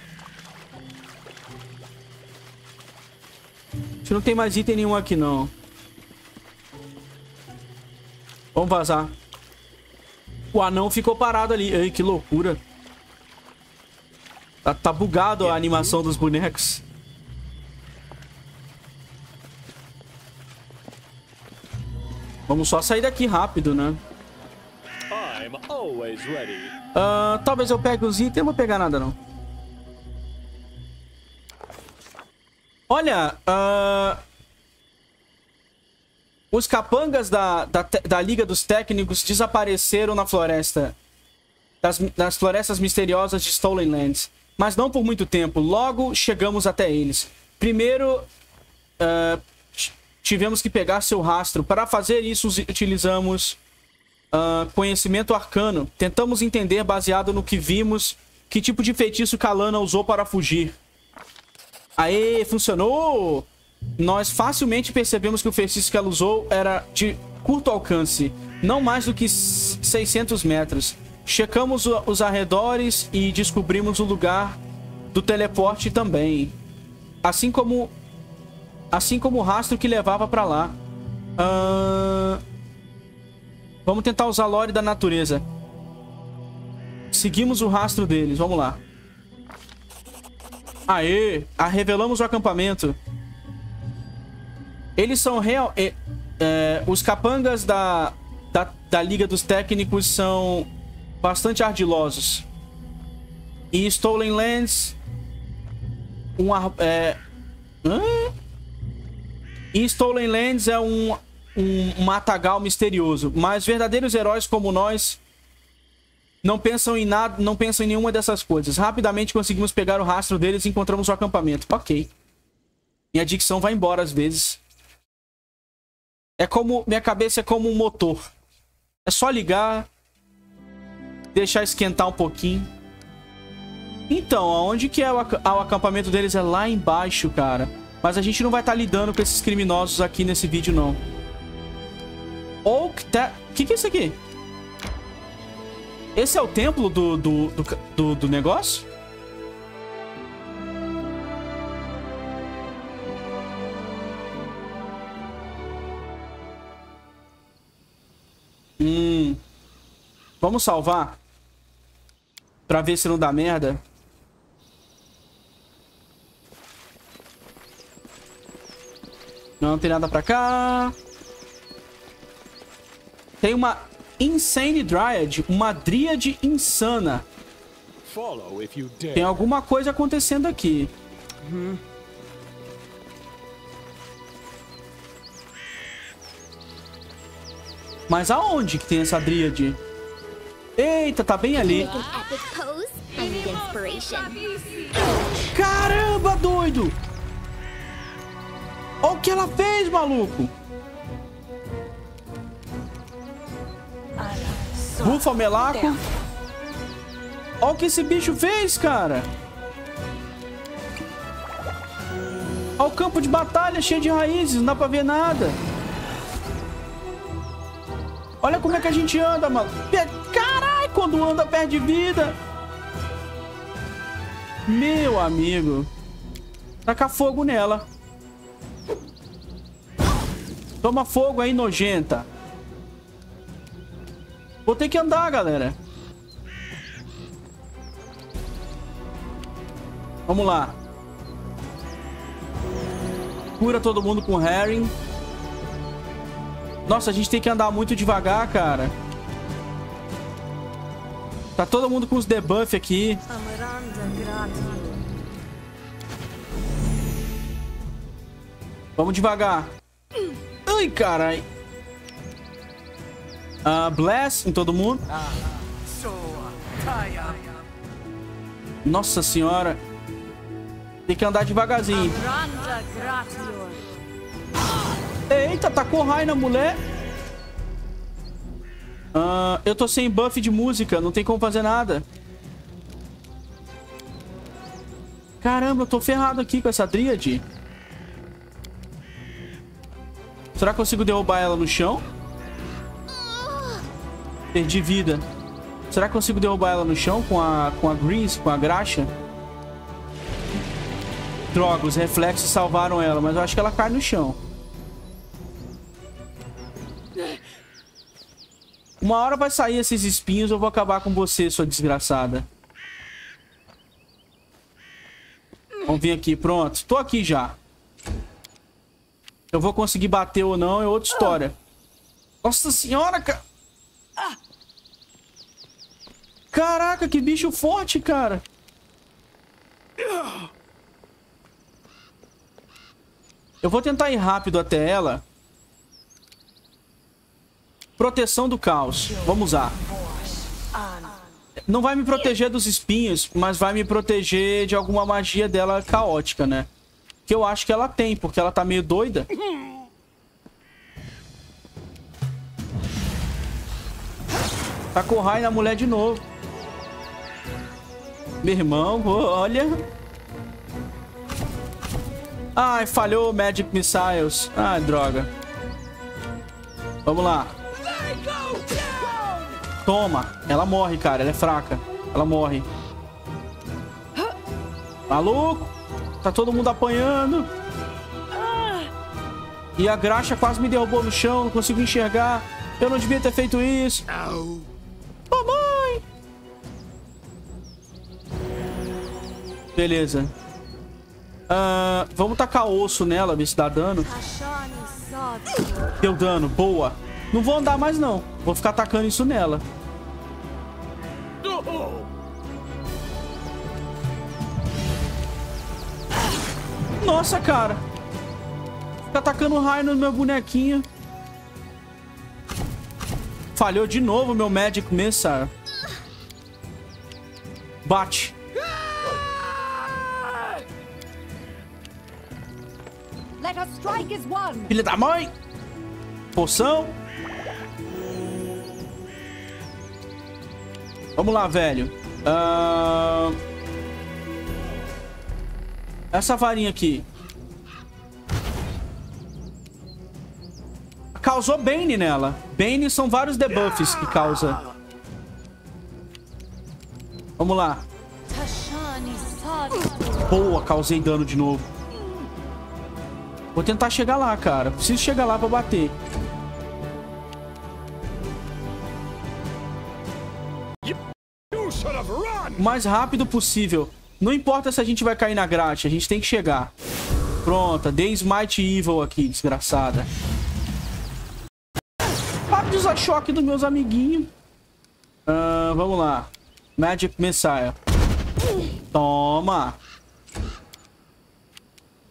Acho que não tem mais item nenhum aqui, não. Vamos vazar. O anão ficou parado ali. Ai, que loucura. Tá bugado a animação dos bonecos. Vamos só sair daqui rápido, né? Talvez eu pegue os itens. Eu não vou pegar nada, não. Olha, os capangas da Liga dos Técnicos desapareceram na floresta. Nas florestas misteriosas de Stolen Lands. Mas não por muito tempo. Logo chegamos até eles. Primeiro... tivemos que pegar seu rastro. Para fazer isso, utilizamos conhecimento arcano. Tentamos entender, baseado no que vimos, que tipo de feitiço Kalannah usou para fugir. Aê, funcionou! Nós facilmente percebemos que o feitiço que ela usou era de curto alcance, não mais do que 600 metros. Checamos os arredores e descobrimos o lugar do teleporte também. Assim como o rastro que levava pra lá. Vamos tentar usar a lore da natureza. Seguimos o rastro deles. Vamos lá. Aê! Revelamos o acampamento. Eles são real... os capangas da Liga dos Técnicos são bastante ardilosos. E Stolen Lands... E Stolen Lands é um matagal misterioso. Mas verdadeiros heróis como nós não pensam em nada, não pensam em nenhuma dessas coisas. Rapidamente conseguimos pegar o rastro deles e encontramos o acampamento. Ok. Minha dicção vai embora às vezes. É como... Minha cabeça é como um motor. É só ligar. Deixar esquentar um pouquinho. Então, aonde que é o acampamento deles? É lá embaixo, cara. Mas a gente não vai estar lidando com esses criminosos aqui nesse vídeo, não. Ou que é isso aqui? Esse é o templo do negócio? Vamos salvar. Pra ver se não dá merda. Não tem nada pra cá. Tem uma Insane Dryad. Uma Dríade insana. Tem alguma coisa acontecendo aqui. Mas aonde que tem essa Dríade? Eita, tá bem ali. Caramba, doido! Olha o que ela fez, maluco! Bufa o Melaku. Olha o que esse bicho fez, cara! Olha o campo de batalha cheio de raízes, não dá pra ver nada. Olha como é que a gente anda, mano. Caralho, quando anda perde vida. Meu amigo. Taca fogo nela. Toma fogo aí, nojenta. Vou ter que andar, galera. Vamos lá. Cura todo mundo com Harrim. Nossa, a gente tem que andar muito devagar, cara. Tá todo mundo com os debuff aqui. Vamos devagar. Ai, caralho. Bless em todo mundo. Nossa senhora. Tem que andar devagarzinho. Eita, tacou raio na mulher. Eu tô sem buff de música, não tem como fazer nada. Caramba, eu tô ferrado aqui com essa Dríade. Será que eu consigo derrubar ela no chão? Perdi vida. Será que eu consigo derrubar ela no chão com a Grease, com a graxa? Droga, os reflexos salvaram ela, mas eu acho que ela cai no chão. Uma hora vai sair esses espinhos, eu vou acabar com você, sua desgraçada. Vamos vir aqui, pronto. Tô aqui já. Eu vou conseguir bater ou não, é outra história. Nossa senhora, cara. Caraca, que bicho forte, cara. Eu vou tentar ir rápido até ela. Proteção do caos. Vamos usar. Não vai me proteger dos espinhos, mas vai me proteger de alguma magia dela caótica, né? Que eu acho que ela tem, porque ela tá meio doida. Tacou raio na mulher de novo. Meu irmão, olha. Ai, falhou Magic Missiles. Ai, droga. Vamos lá. Toma. Ela morre, cara. Ela é fraca. Ela morre. Maluco. Tá todo mundo apanhando. E a graxa quase me derrubou no chão. Não consigo enxergar. Eu não devia ter feito isso. Mamãe. Beleza. Vamos tacar osso nela, ver se dá dano. Deu dano, boa. Não vou andar mais não. Vou ficar atacando isso nela. Nossa, cara. Fica atacando raio no meu bonequinho. Falhou de novo meu Magic Missile. Bate. Filha da mãe! Poção! Vamos lá, velho. Essa varinha aqui. Causou Bane nela. Bane são vários debuffs que causa. Vamos lá. Boa, causei dano de novo. Vou tentar chegar lá, cara. Preciso chegar lá pra bater. O mais rápido possível. Não importa se a gente vai cair na grade, a gente tem que chegar. Pronta, dei Smite Evil aqui, desgraçada. Para de usar choque dos meus amiguinhos. Vamos lá. Magic Messiah. Toma.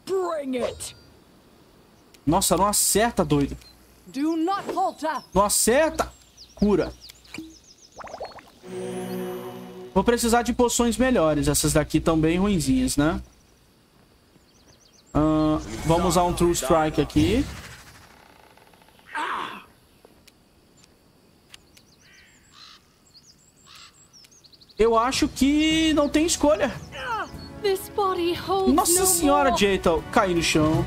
Bring it. Nossa, não acerta, doido. Não acerta. Cura. Vou precisar de poções melhores. Essas daqui estão bem ruinzinhas, né? Vamos usar um True Strike aqui. Eu acho que não tem escolha. Nossa senhora, Jaethal. Cai no chão.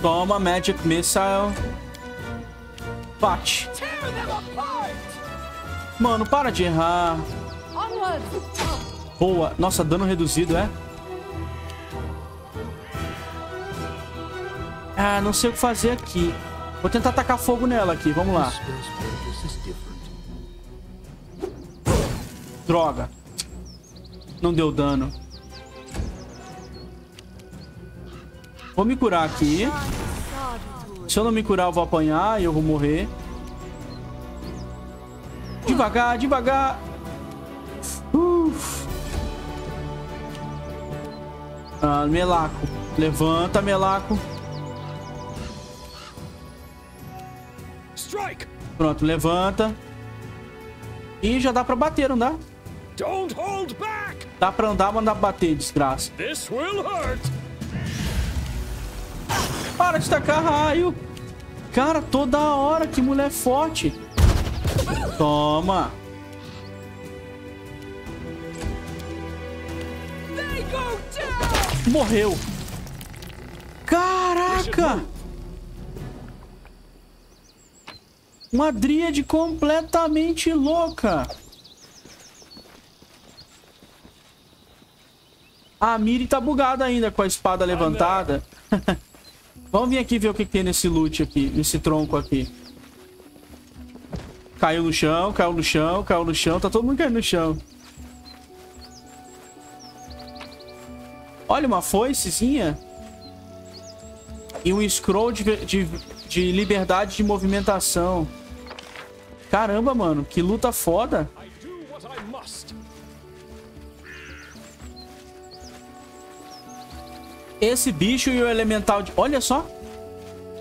Toma, Magic Missile. Bate. Mano, para de errar. Boa. Nossa, dano reduzido, é? Ah, não sei o que fazer aqui. Vou tentar tacar fogo nela aqui. Vamos lá. Droga. Não deu dano. Vou me curar aqui. Se eu não me curar, eu vou apanhar e eu vou morrer. Devagar, devagar. Ah, Melaku. Levanta, Melaku. Pronto, levanta. E já dá pra bater, não dá? Dá pra andar, mas dá pra bater, desgraça. Para de tacar raio. Cara, toda hora, que mulher forte. Toma. Morreu. Caraca. Uma dríade completamente louca. A Amiri tá bugada ainda com a espada levantada. Vamos vir aqui ver o que tem nesse loot aqui, nesse tronco aqui. Caiu no chão, caiu no chão, caiu no chão. Tá todo mundo caindo no chão. Olha, uma foicezinha. E um scroll de liberdade de movimentação. Caramba, mano. Que luta foda. Esse bicho e o elemental de... Olha só.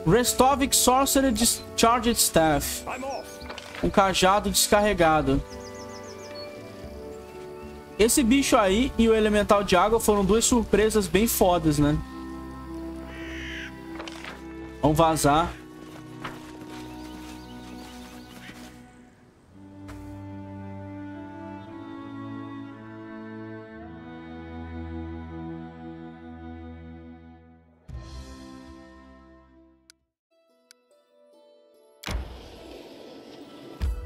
Restovic Sorcerer Discharged Staff. Um cajado descarregado. Esse bicho aí e o elemental de água foram duas surpresas bem fodas, né? Vamos vazar.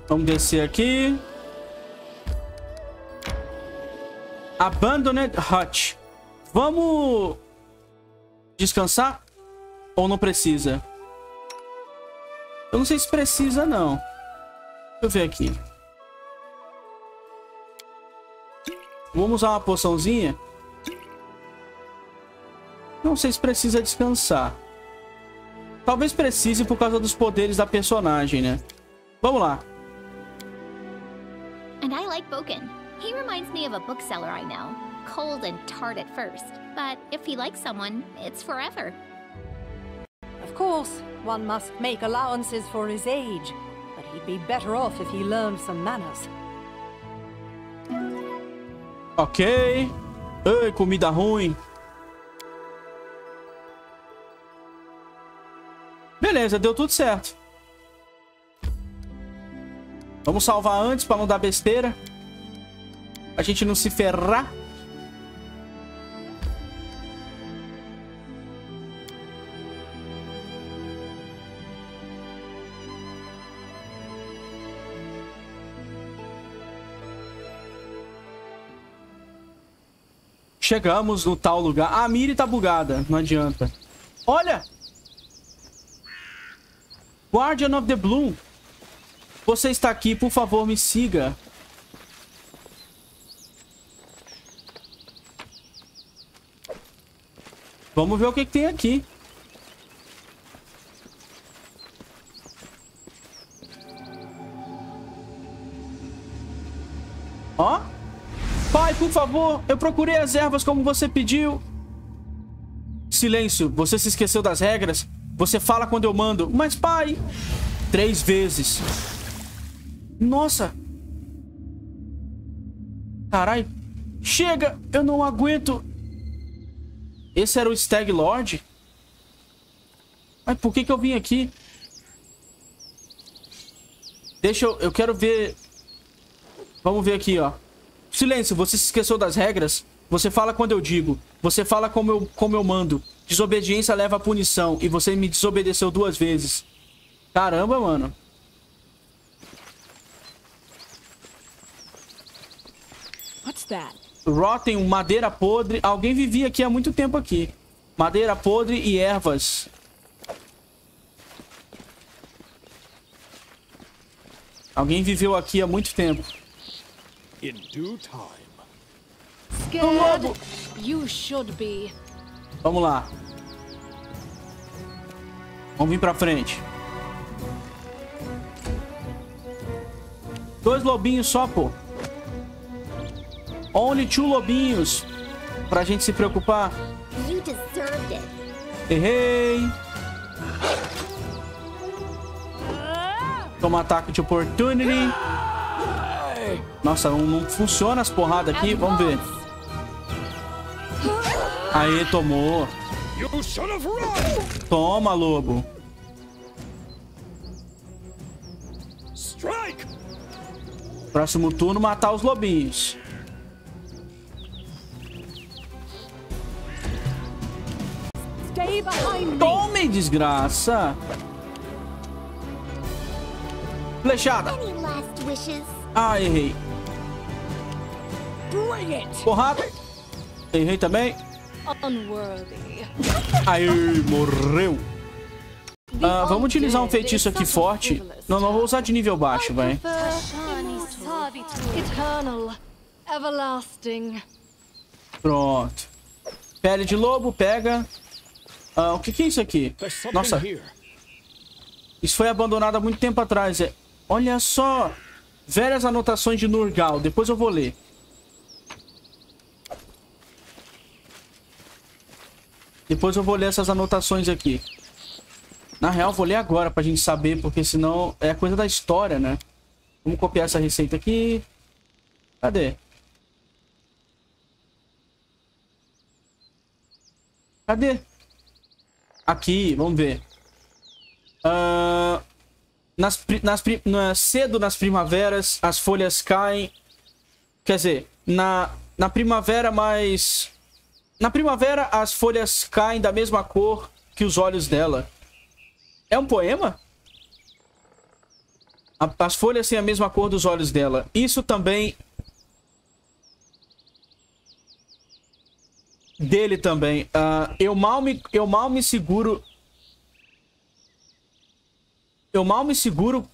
Vamos descer aqui. Abandoned Hut. Vamos descansar? Ou não precisa? Eu não sei se precisa, não. Deixa eu ver aqui. Vamos usar uma poçãozinha? Não sei se precisa descansar. Talvez precise por causa dos poderes da personagem, né? Vamos lá. And I like Boken. He reminds me of a bookseller I know. Cold and tart at first, but if he likes someone, it's forever. Of course, one must make allowances for his age, but he'd be better off if he learned some manners. Ok. Ei, comida ruim. Beleza, deu tudo certo. Vamos salvar antes para não dar besteira. A gente não se ferrar. Chegamos no tal lugar. A Miri tá bugada, não adianta. Olha! Guardian of the Bloom, você está aqui, por favor, me siga. Vamos ver o que tem aqui. Ó. Pai, por favor, eu procurei as ervas como você pediu. Silêncio, você se esqueceu das regras? Você fala quando eu mando. Mas, pai... 3 vezes. Nossa. Caralho. Chega, eu não aguento. Esse era o Stag Lord? Mas por que eu vim aqui? Deixa eu... Eu quero ver... Vamos ver aqui, ó. Silêncio, você se esqueceu das regras? Você fala quando eu digo. Você fala como eu mando. Desobediência leva a punição. E você me desobedeceu 2 vezes. Caramba, mano. What's that? Rotten, madeira podre. Alguém vivia aqui há muito tempo aqui. Madeira podre e ervas. Alguém viveu aqui há muito tempo. In due time. You should be. Vamos lá. Vamos vir pra frente. 2 lobinhos só, pô. Only 2 lobinhos. Pra gente se preocupar. You deserved it. Errei. Toma ataque de opportunity. Nossa, não funciona as porradas aqui. Vamos ver. Aê, tomou. Toma, lobo. Próximo turno, matar os lobinhos. Tome, desgraça. Flechada. Ah, errei. Porrada. Errei também. Aí, morreu. Ah, vamos utilizar um feitiço aqui forte. Não, não vou usar de nível baixo, vai. Pronto. Pele de lobo, pega. Ah, o que é isso aqui? Nossa. Isso foi abandonado há muito tempo atrás. É... Olha só. Velhas anotações de Nurgal. Depois eu vou ler. Depois eu vou ler essas anotações aqui. Na real, vou ler agora pra gente saber, porque senão é coisa da história, né? Vamos copiar essa receita aqui. Cadê? Cadê? Aqui, vamos ver. Cedo nas primaveras, as folhas caem. Quer dizer, na primavera, mas... Na primavera, as folhas caem da mesma cor que os olhos dela. É um poema? As folhas têm a mesma cor dos olhos dela. Isso também... Dele também. Eu mal me seguro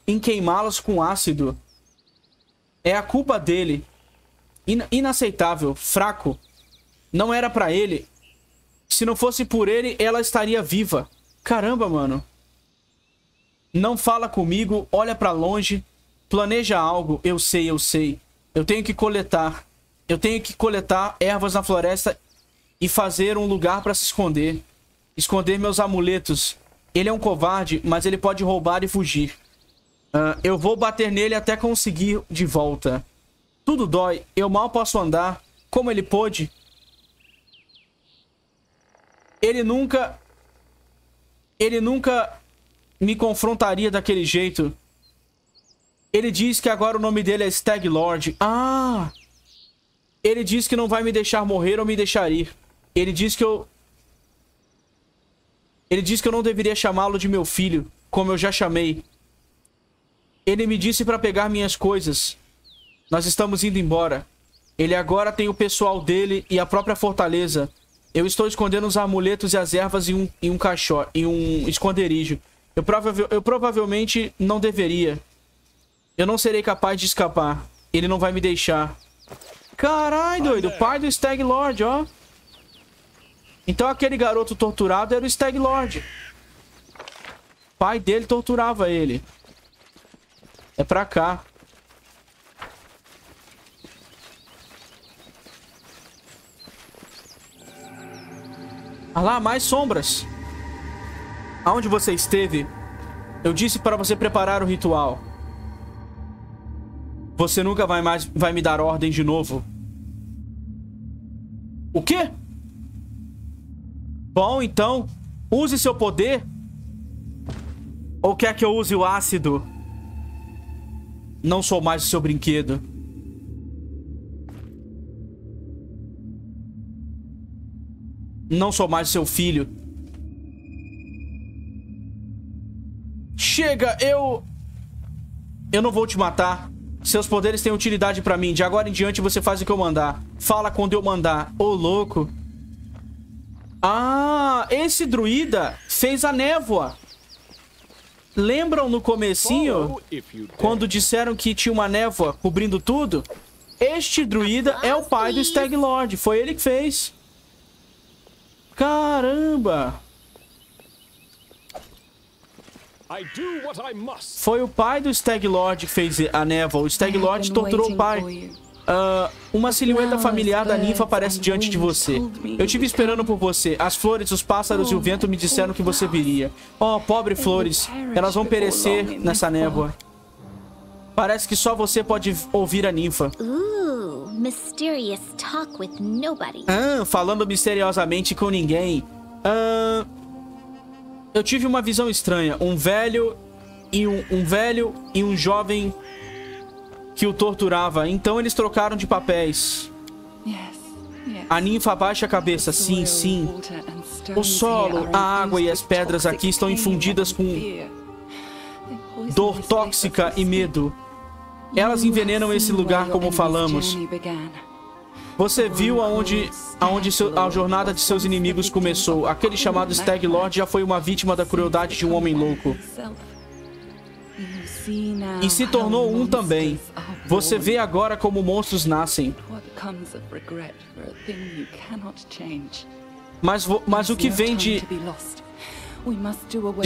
em queimá-las com ácido. É a culpa dele. Inaceitável. Fraco. Não era pra ele. Se não fosse por ele, ela estaria viva. Caramba, mano. Não fala comigo, olha pra longe. Planeja algo. Eu sei, eu sei. Eu tenho que coletar. Eu tenho que coletar ervas na floresta e fazer um lugar pra se esconder. Esconder meus amuletos. Ele é um covarde, mas ele pode roubar e fugir. Eu vou bater nele até conseguir de volta. Tudo dói. Eu mal posso andar. Como ele pôde... Ele nunca me confrontaria daquele jeito. Ele diz que agora o nome dele é Stag Lord. Ah! Ele diz que não vai me deixar morrer ou me deixar ir. Ele diz que eu não deveria chamá-lo de meu filho, como eu já chamei. Ele me disse para pegar minhas coisas. Nós estamos indo embora. Ele agora tem o pessoal dele e a própria fortaleza. Eu estou escondendo os amuletos e as ervas em um esconderijo. Eu provavelmente não deveria. Eu não serei capaz de escapar. Ele não vai me deixar. Caralho, doido. O pai do Stag Lord, ó. Então aquele garoto torturado era o Stag Lord. O pai dele torturava ele. É pra cá. Ah lá, mais sombras. Aonde você esteve? Eu disse para você preparar o ritual. Você nunca vai me dar ordem de novo. O quê? Bom, então, use seu poder. Ou quer que eu use o ácido? Não sou mais o seu brinquedo. Não sou mais o seu filho. Chega, eu não vou te matar. Seus poderes têm utilidade pra mim. De agora em diante você faz o que eu mandar. Fala quando eu mandar. Ô, louco. Ah, esse druida fez a névoa. Lembram no comecinho, quando disseram que tinha uma névoa cobrindo tudo? Este druida é o pai do Stag Lord. Foi ele que fez. Caramba. Foi o pai do Stag Lord que fez a névoa. O Stag Lord torturou o pai. Uma silhueta familiar da ninfa aparece diante de você. Eu estive esperando por você. As flores, os pássaros e o vento me disseram que você viria. Oh, pobre flores. Elas vão perecer nessa névoa. Parece que só você pode ouvir a ninfa. Falando misteriosamente com ninguém. Eu tive uma visão estranha. Um velho e um jovem que o torturava. Então eles trocaram de papéis. A ninfa abaixa a cabeça. Sim, sim. O solo, a água e as pedras aqui estão infundidas com dor tóxica e medo. Elas envenenam esse lugar, como falamos. Você viu a jornada de seus inimigos começou. Aquele chamado Stag Lord já foi uma vítima da crueldade de um homem louco. E se tornou um também. Você vê agora como monstros nascem. Mas o que vem de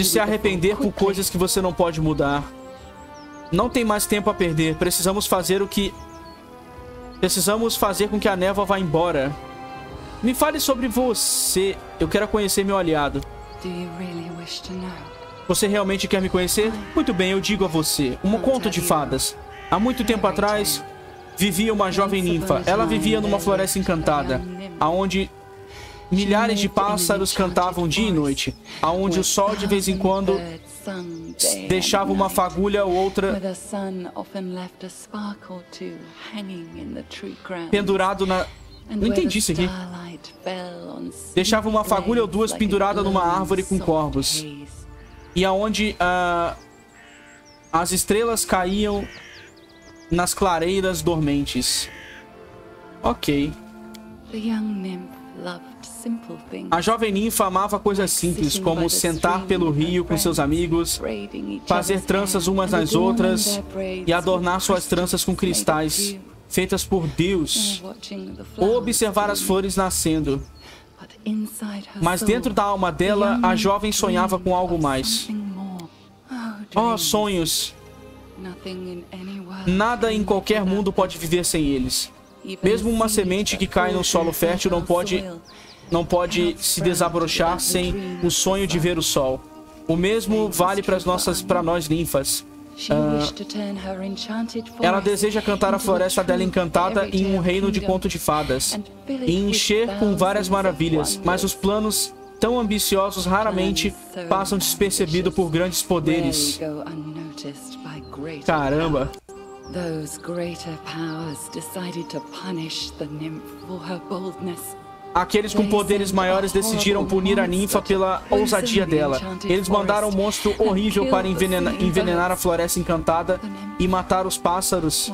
se arrepender por coisas que você não pode mudar. Não tem mais tempo a perder. Precisamos fazer com que a névoa vá embora. Me fale sobre você. Eu quero conhecer meu aliado. Você realmente quer me conhecer? Muito bem, eu digo a você. Um conto de fadas. Há muito tempo atrás, vivia uma jovem ninfa. Ela vivia numa floresta encantada, aonde milhares de pássaros cantavam dia e noite, aonde o sol de vez em quando deixava uma fagulha ou outra pendurado na... Não entendi isso aqui. Deixava uma fagulha ou duas pendurada numa árvore com corvos. E aonde as estrelas caíam nas clareiras dormentes. Ok. A jovem ninfa amava coisas simples, como sentar pelo rio com seus amigos, fazer tranças umas nas outras e adornar suas tranças com cristais feitas por Deus, ou observar as flores nascendo. Mas dentro da alma dela, a jovem sonhava com algo mais. Oh, sonhos! Nada em qualquer mundo pode viver sem eles. Mesmo uma semente que cai no solo fértil não pode se desabrochar sem o sonho de ver o sol. O mesmo vale para nós ninfas. Ela deseja cantar a floresta dela encantada em um reino de conto de fadas e encher com várias maravilhas, mas os planos tão ambiciosos raramente passam despercebidos por grandes poderes. Caramba! Aqueles com poderes maiores decidiram punir a ninfa pela ousadia dela. Eles mandaram um monstro horrível para envenenar a floresta encantada e matar os pássaros.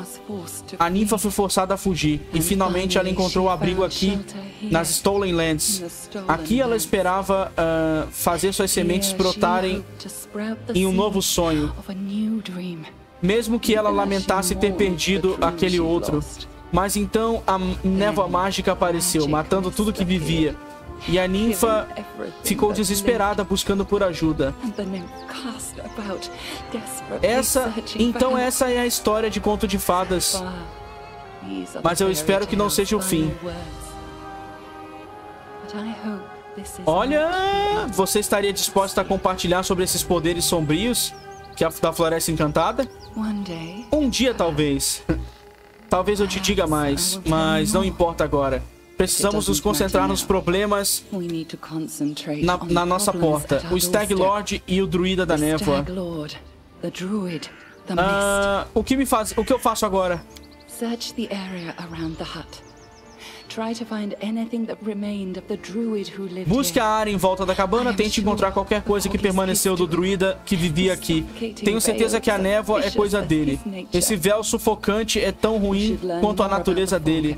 A ninfa foi forçada a fugir e finalmente ela encontrou abrigo aqui nas Stolen Lands. Aqui ela esperava fazer suas sementes brotarem em um novo sonho. Mesmo que ela lamentasse ter perdido aquele outro. Mas então a névoa mágica apareceu, matando tudo que vivia. E a ninfa ficou desesperada, buscando por ajuda. Então essa é a história de Conto de Fadas. Mas eu espero que não seja o fim. Olha, você estaria disposta a compartilhar sobre esses poderes sombrios que da Floresta Encantada? Um dia, talvez. Talvez eu te diga mais, mas não importa agora. Precisamos nos concentrar nos problemas na nossa porta. O Stag Lord e o Druida da Névoa. O que eu faço agora? Busque a área em volta da cabana, tente encontrar qualquer coisa que permaneceu do druida que vivia aqui. Tenho certeza que a névoa é coisa dele. Esse véu sufocante é tão ruim quanto a natureza dele.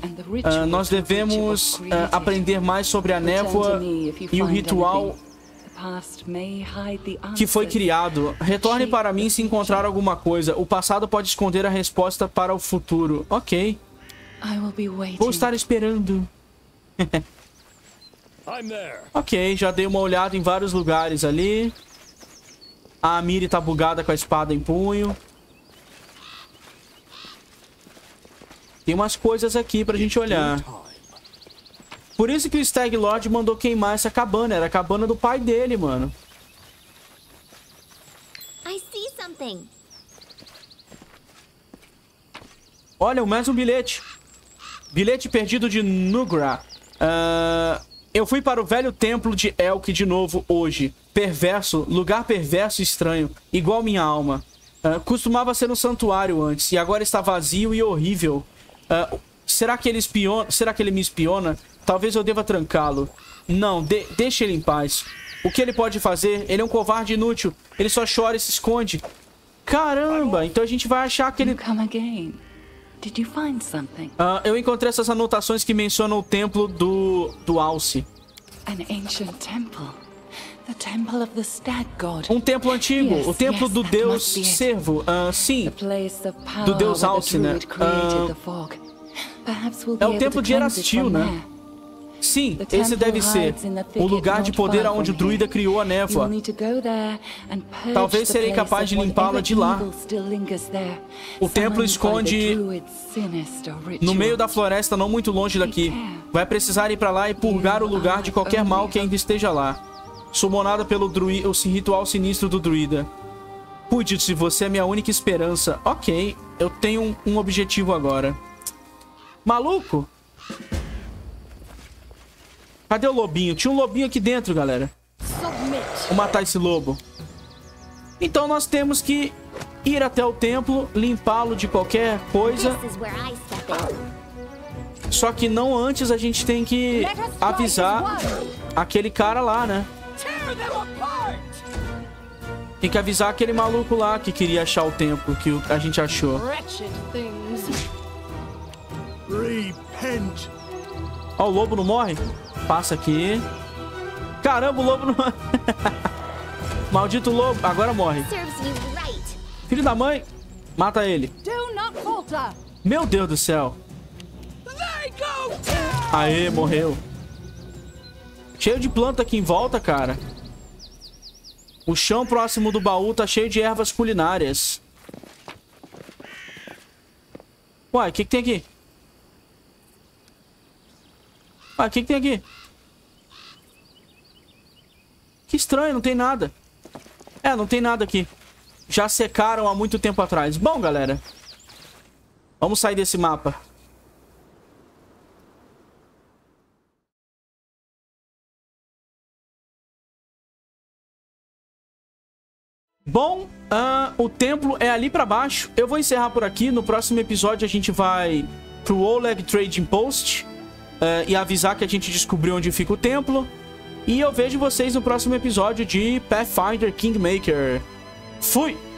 Nós devemos aprender mais sobre a névoa e o ritual que foi criado. Retorne para mim se encontrar alguma coisa. O passado pode esconder a resposta para o futuro. Ok. Vou estar esperando. Ok, já dei uma olhada em vários lugares ali. A Amiri tá bugada com a espada em punho. Tem umas coisas aqui pra gente olhar. Por isso que o Stag Lord mandou queimar essa cabana. Era a cabana do pai dele, mano. Olha, mais um bilhete. Bilhete perdido de Nugra. Eu fui para o velho templo de Elk de novo hoje. Perverso, lugar perverso e estranho, igual minha alma. Costumava ser um santuário antes e agora está vazio e horrível. Será que ele me espiona? Talvez eu deva trancá-lo. Não, deixe ele em paz. O que ele pode fazer? Ele é um covarde inútil. Ele só chora e se esconde. Caramba, então a gente vai achar que ele... eu encontrei essas anotações que mencionam o templo do Alce. Um templo antigo, o templo do deus Servo. Sim, do deus Alce, né? É o templo de Erastil, né? Sim, esse deve ser o lugar de poder aonde o druida criou a névoa. Talvez serei capaz de limpá-la de lá. O templo esconde no meio da floresta, não muito longe daqui. Vai precisar ir pra lá e purgar o lugar de qualquer mal que ainda esteja lá. Sumonada pelo druida, o ritual sinistro do druida. Cuide-se, você é minha única esperança. Ok, eu tenho um objetivo agora. Maluco? Cadê o lobinho? Tinha um lobinho aqui dentro, galera. Vou matar esse lobo. Então nós temos que ir até o templo, limpá-lo de qualquer coisa. Só que não antes, a gente tem que avisar aquele cara lá, né? Tem que avisar aquele maluco lá que queria achar o templo que a gente achou. Ó, o lobo não morre? Passa aqui. Caramba, o lobo não... Maldito lobo. Agora morre. Filho da mãe. Mata ele. Meu Deus do céu. Aê, morreu. Cheio de planta aqui em volta, cara. O chão próximo do baú tá cheio de ervas culinárias. Uai, o que tem aqui? Ah, o que tem aqui? Que estranho, não tem nada. É, não tem nada aqui. Já secaram há muito tempo atrás. Bom, galera, vamos sair desse mapa. Bom, o templo é ali pra baixo. Eu vou encerrar por aqui. No próximo episódio a gente vai pro Oleg Trading Post. e avisar que a gente descobriu onde fica o templo. E eu vejo vocês no próximo episódio de Pathfinder Kingmaker. Fui!